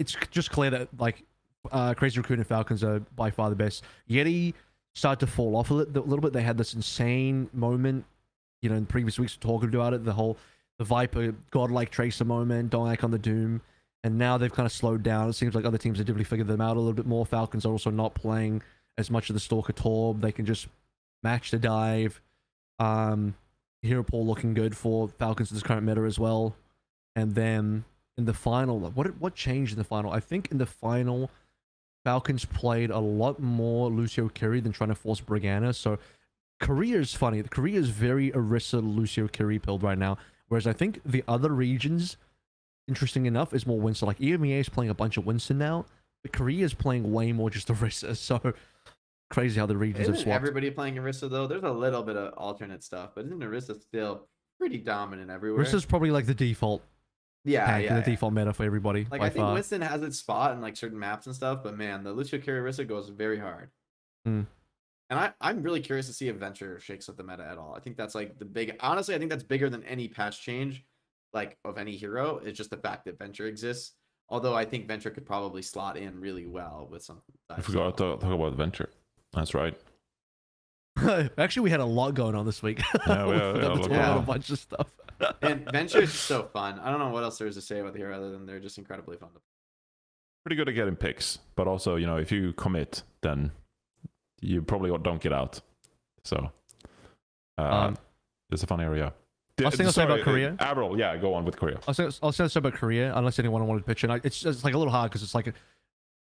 it's just clear that like uh, Crazy Raccoon and Falcons are by far the best. Yeti started to fall off a little bit. They had this insane moment, you know, in previous weeks we were talking about it. The whole the Viper godlike Tracer moment, Dong-Ak on the Doom, and now they've kind of slowed down. It seems like other teams have definitely figured them out a little bit more. Falcons are also not playing as much of the Stalker Torb. They can just match the dive. Um. Hero Paul looking good for Falcons in this current meta as well. And then in the final, what what changed in the final? I think in the final, Falcons played a lot more Lucio Kiri than trying to force Brigana. So Korea's funny. Korea's very Orisa Lucio Kiri pilled right now. Whereas I think the other regions, interesting enough, is more Winston. Like E M E A is playing a bunch of Winston now, but Korea's playing way more just Orisa. So crazy how the regions isn't have swapped. Everybody playing Orisa though. There's a little bit of alternate stuff, but isn't Orisa still pretty dominant everywhere? Orisa's probably like the default. Yeah, yeah. The yeah. default meta for everybody. Like I think far. Winston has its spot in like certain maps and stuff, but man, the Lucio Kiri Orisa goes very hard. Mm. And I, I'm really curious to see if Venture shakes up the meta at all. I think that's like the big. Honestly, I think that's bigger than any patch change. like of any hero. It's just the fact that Venture exists. Although I think Venture could probably slot in really well with something. I forgot to talk about Venture. That's right. Actually, we had a lot going on this week. Yeah, we had yeah, yeah. a bunch of stuff. And Venture is so fun. I don't know what else there is to say about the hero other than they're just incredibly fun to play. Pretty good at getting picks, but also, you know, if you commit, then you probably don't get out. So uh, um, it's a fun area. I was thinking about Korea. Avril, yeah, go on with Korea. I was thinking about Korea, unless anyone wanted to pitch in. It's just like a little hard because it's like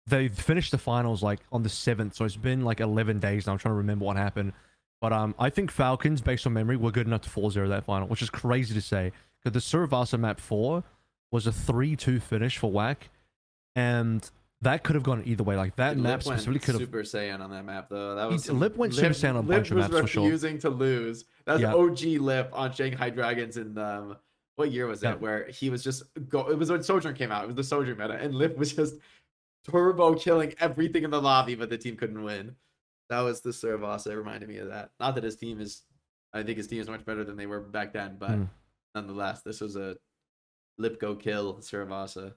they finished the finals like on the seventh, so it's been like eleven days now. I'm trying to remember what happened, but um, I think Falcons, based on memory, were good enough to four zero that final, which is crazy to say because the Survasa map four was a three two finish for W A C, and that could have gone either way. Like that Dude, map Lip specifically could have Super Saiyan on that map though. That was Lip went Lip, Super Saiyan on a bunch Lip of maps for sure. Lip was refusing to lose. That's yeah. O G Lip on Shanghai Dragons in um what year was that? Yeah. Where he was just go. It was when Sojourn came out. It was the Sojourn meta, and Lip was just turbo killing everything in the lobby, but the team couldn't win. That was the Servos. It reminded me of that. Not that his team is, I think his team is much better than they were back then, but mm. nonetheless, this was a Lip go kill Servasa.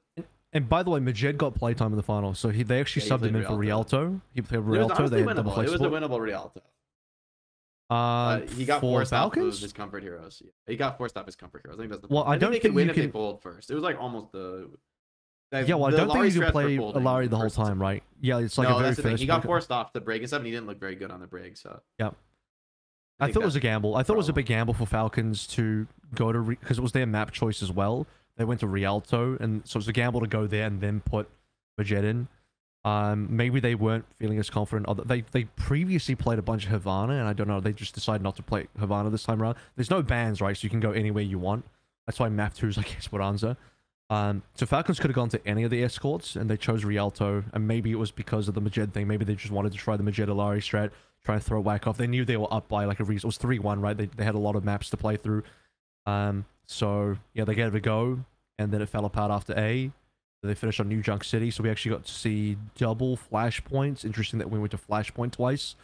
And by the way, Majed got playtime in the final, so he they actually yeah, subbed him in Rialto. for Rialto. He played Rialto. It was, they winnable. Had it was a winnable Rialto. Uh, uh, he got forced off of his comfort heroes. He got forced off his comfort heroes. I think that's the well, I, I don't think, think they could win if can... they fold first. It was like almost the. Like, yeah, well, I don't think you can play Alari the whole time, right? Yeah, it's like no, a very that's the first thing. He got forced off the break and stuff, and he didn't look very good on the break. So yeah, I, I thought it was a gamble. I thought it was a big gamble for Falcons to go to because it was their map choice as well. They went to Rialto, and so it was a gamble to go there and then put Majed in. Um, maybe they weren't feeling as confident. They they previously played a bunch of Havana, and I don't know. They just decided not to play Havana this time around. There's no bans, right? So you can go anywhere you want. That's why map two is like Esperanza. Um, so Falcons could have gone to any of the escorts, and they chose Rialto. And maybe it was because of the Majed thing. Maybe they just wanted to try the Majed Alari strat, try and throw whack off. They knew they were up by like a reason. It was three one, right? They, they had a lot of maps to play through. Um, so yeah, they gave it a go, and then it fell apart after A. They finished on New Junk City, so we actually got to see double flashpoints. Interesting that we went to flashpoint twice.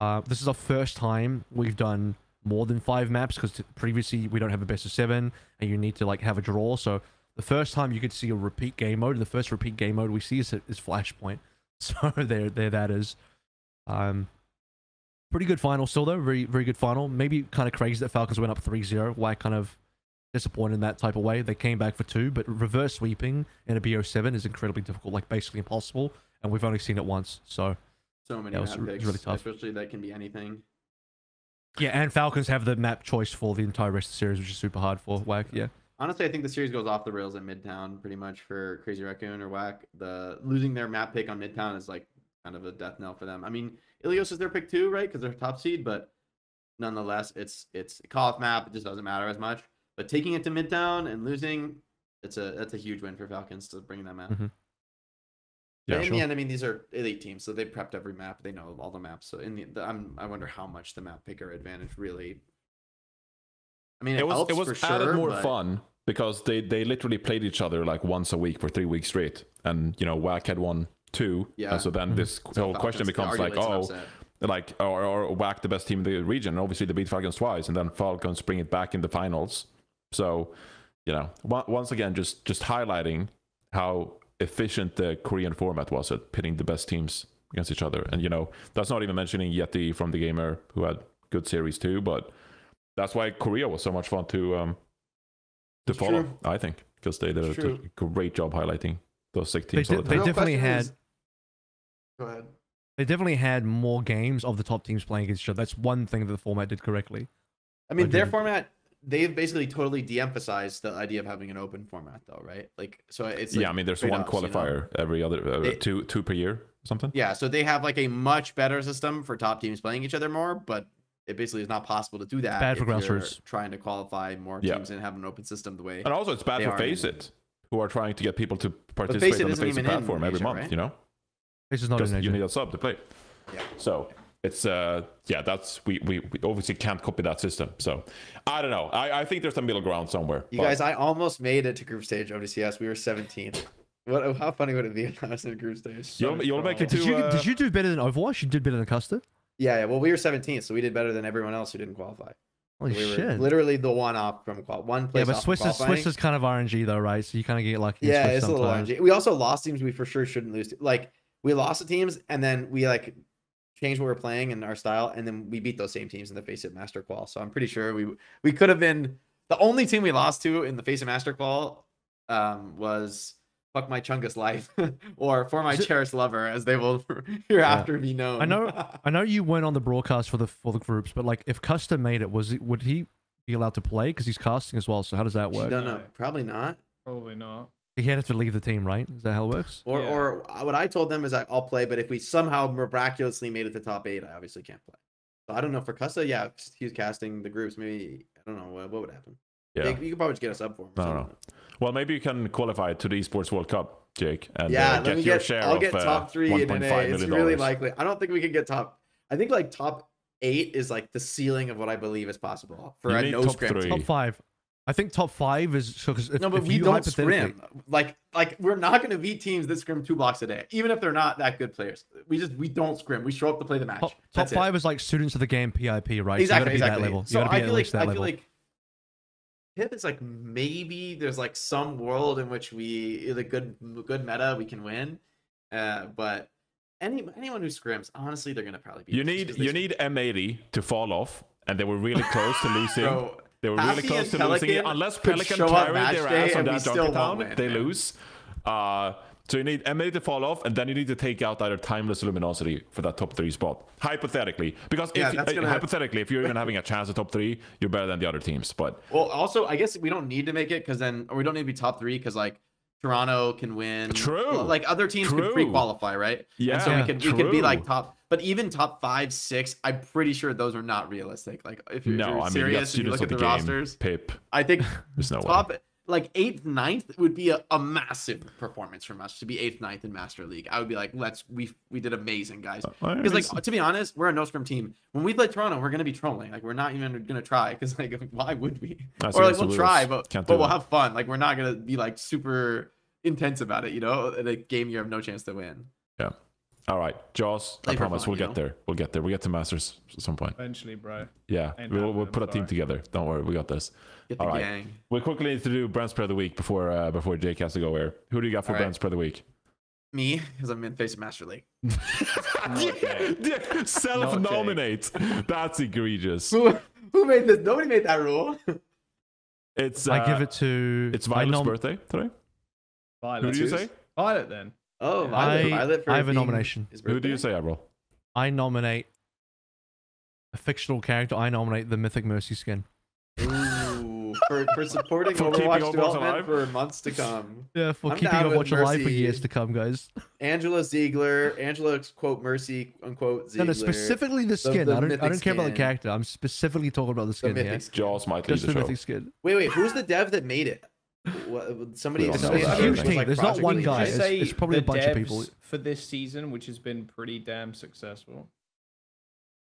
Uh, this is our first time we've done more than five maps because previously we don't have a best of seven, and you need to like have a draw. So the first time you could see a repeat game mode, the first repeat game mode we see is, is flashpoint. So there, there that is. Um, pretty good final still though. Very, very good final. Maybe kind of crazy that Falcons went up three zero. Why kind of disappointed in that type of way. They came back for two, but reverse sweeping in a B O seven is incredibly difficult, like basically impossible, and we've only seen it once. So so many yeah, map picks, really tough. Especially that can be anything. Yeah, and Falcons have the map choice for the entire rest of the series, which is super hard for W A C. Yeah, honestly, I think the series goes off the rails at Midtown pretty much for Crazy Raccoon or W A C. The losing their map pick on Midtown is like kind of a death knell for them. I mean, Ilios is their pick too, right? Because they're top seed, but nonetheless, it's it's a call off map. It just doesn't matter as much. But taking it to Midtown and losing, it's a that's a huge win for Falcons to bring that map. Mm-hmm. Yeah, in sure. the end, I mean, these are elite teams, so they prepped every map. They know all the maps. So in the, the I'm, I wonder how much the map picker advantage really. I mean, it, it was helps it was for added sure, more but... fun because they they literally played each other like once a week for three weeks straight, and you know W A C had won two. Yeah. And so then mm-hmm. this so whole Falcons, question becomes like, oh. Upset. Like or, or W A C the best team in the region. And obviously, they beat Falcons twice, and then Falcons bring it back in the finals. So, you know, once again, just just highlighting how efficient the Korean format was at pitting the best teams against each other. And, you know, that's not even mentioning Yeti from The Gamer, who had good series too, but that's why Korea was so much fun to um, to it's follow, true. I think, because they did a great job highlighting those six teams. They, all did, the time. they definitely had... Is... Go ahead. They definitely had more games of the top teams playing against each other. That's one thing that the format did correctly. I mean, their format... They've basically totally de-emphasized the idea of having an open format, though, right? Like, so it's like yeah. I mean, there's one qualifier you know? every other uh, they, two two per year, or something. Yeah, so they have like a much better system for top teams playing each other more, but it basically is not possible to do that. Bad for grassroots trying to qualify more teams yeah. and have an open system the way. And also, it's bad for Face It, who are trying to get people to participate on the Face It platform every month. Right? You know, Face It's not in Asia. You need a sub to play. Yeah. So. It's uh yeah that's we, we we obviously can't copy that system, so I don't know. I I think there's a middle ground somewhere. You but... guys, I almost made it to group stage O D C S. We were seventeenth. What how funny would it be if I was in group stage? So you'll you'll make it to. Did you, uh... did you do better than Overwatch? You did better than Custard. Yeah, yeah. Well, we were seventeenth, so we did better than everyone else who didn't qualify. Holy we shit. Were literally the one off from qual one place. Yeah, but Swiss is Swiss is kind of R N G though, right? So you kind of get lucky. Yeah, Swiss it's sometimes. a little R N G. We also lost teams we for sure shouldn't lose to. Like we lost the teams and then we like changed what we we're playing and our style, and then we beat those same teams in the Face It Master Qual. So I'm pretty sure we we could have been the only team we lost to in the Face It Master Qual um was Fuck My Chungus Life or For My Cherished Lover, as they will hereafter yeah. be known. I know I know you went on the broadcast for the for the groups, but like if Custom made it, was would he be allowed to play? Because he's casting as well, so how does that work? I don't know. Probably not. Probably not. He had to leave the team, right? Is that how it works? Or yeah. or what I told them is that I'll play, but if we somehow miraculously made it to top eight, I obviously can't play. So I don't know. For Custa, yeah, he's casting the groups. Maybe, I don't know, what, what would happen? Yeah. Jake, you could probably just get us up for him. I don't know. Well, maybe you can qualify to the Esports World Cup, Jake, and yeah, uh, get your get, share I'll of get top three uh, in N A. It's really likely. I don't think we can get top. I think like top eight is like the ceiling of what I believe is possible for a no script. Top five. I think top five is so because no, but if we you don't scrim. Like, like we're not going to beat teams that scrim two blocks a day, even if they're not that good players. We just we don't scrim. We show up to play the match. Top, top five it. is like students of the game, P I P, right? Exactly, so you gotta be exactly. That level. You so gotta be I feel at least like that I level. feel like. P I P is like maybe there's like some world in which we the good good meta we can win, uh, but any anyone who scrims, honestly, they're gonna probably be. You need you need M eighty to fall off, and they were really close to losing. Bro, they were really close to Pelican losing it. Unless Pelican carried their ass on that Donkey Town, win, they man. lose. Uh, so you need M eighty to fall off, and then you need to take out either Timeless or Luminosity for that top three spot, hypothetically. Because if, yeah, uh, hypothetically, if you're even having a chance at top three, you're better than the other teams. But well, also, I guess we don't need to make it because then, or we don't need to be top three because like Toronto can win. True. Like other teams true. can pre-qualify, right? Yeah. And so we could, we could be like top. But even top five, six, I'm pretty sure those are not realistic. Like if you're, no, if you're I mean, serious you and you look at the, the game, rosters, Pip. I think there's no top, way. Like eighth, ninth would be a, a massive performance from us to be eighth, ninth in Master League. I would be like, let's we we did amazing, guys. Because like to be honest, we're a no scrim team. When we play Toronto, we're gonna be trolling. Like we're not even gonna try because like why would we? I or like we'll try, but but we'll that. have fun. Like we're not gonna be like super intense about it. You know, in a game you have no chance to win. Yeah. All right, Jaws, I promise fun, we'll get know? there. We'll get there. We get to Masters at some point. Eventually, bro. Yeah, Ain't we'll, we'll put a team together. Don't worry, we got this. Get the All right. gang. We quickly need to do Brand Spread of the Week before uh, before Jake has to go where. Who do you got for right. Brand Spread of the Week? Me, because I'm in Face of Master League. Self-nominate. That's egregious. Who, who made this? Nobody made that rule. It's uh, I give it to... It's Violet's birthday today. Violet. Who do you say? Violet, then. Oh, Violet, I, Violet for I have a nomination. Who do you say, Admiral? I nominate a fictional character. I nominate the Mythic Mercy skin. Ooh, for, for supporting for Overwatch development for months to come. Yeah, for I'm keeping Overwatch alive for years to come, guys. Angela Ziegler, Angela quote Mercy unquote Ziegler. No, no, specifically the skin. The, the I don't, I don't care about the character. I'm specifically talking about the skin. The mythic skin. Jaws might Just the, the mythic skin. Wait, wait, who's the dev that made it? What, somebody it's a huge team. Like there's not one guy. It's, it's probably a bunch of people for this season, which has been pretty damn successful.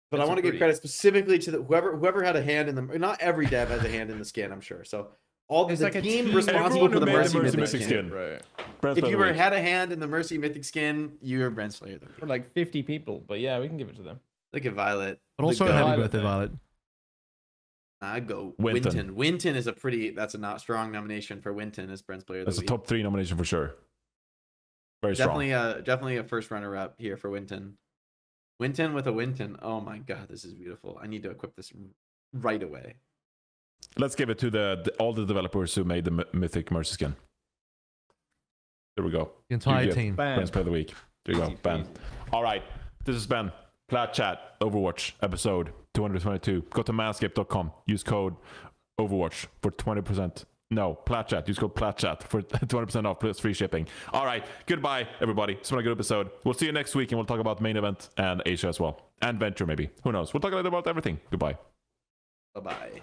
But That's I want to pretty... give credit specifically to the, whoever whoever had a hand in the. Not every dev has a hand in the skin, I'm sure. So all the like team, team responsible for the Mercy, the Mercy Mythic, Mythic skin. skin. Right. If you were had a hand in the Mercy Mythic skin, you were Brand Slayer. For like fifty people, but yeah, we can give it to them. Look at Violet. But also happy birthday, Violet. I go Winton. Winton. Winton is a pretty. That's a not strong nomination for Winton as Brent's player. That's a week. top three nomination for sure. Very definitely strong. Definitely a definitely a first runner up here for Winton. Winton with a Winton. Oh my god, this is beautiful. I need to equip this right away. Let's give it to the, the all the developers who made the Mythic Mercy skin. There we go. The entire team. Brent's player of the week. There you go, Ben. All right, this is Ben. Plat Chat Overwatch episode two hundred twenty-two. Go to manscaped dot com. Use code Overwatch for twenty percent. No, Plat Chat. Use code Plat Chat for twenty percent off plus free shipping. All right. Goodbye, everybody. It's been a good episode. We'll see you next week, and we'll talk about main event and Asia as well. And Venture, maybe. Who knows? We'll talk about everything. Goodbye. Bye-bye.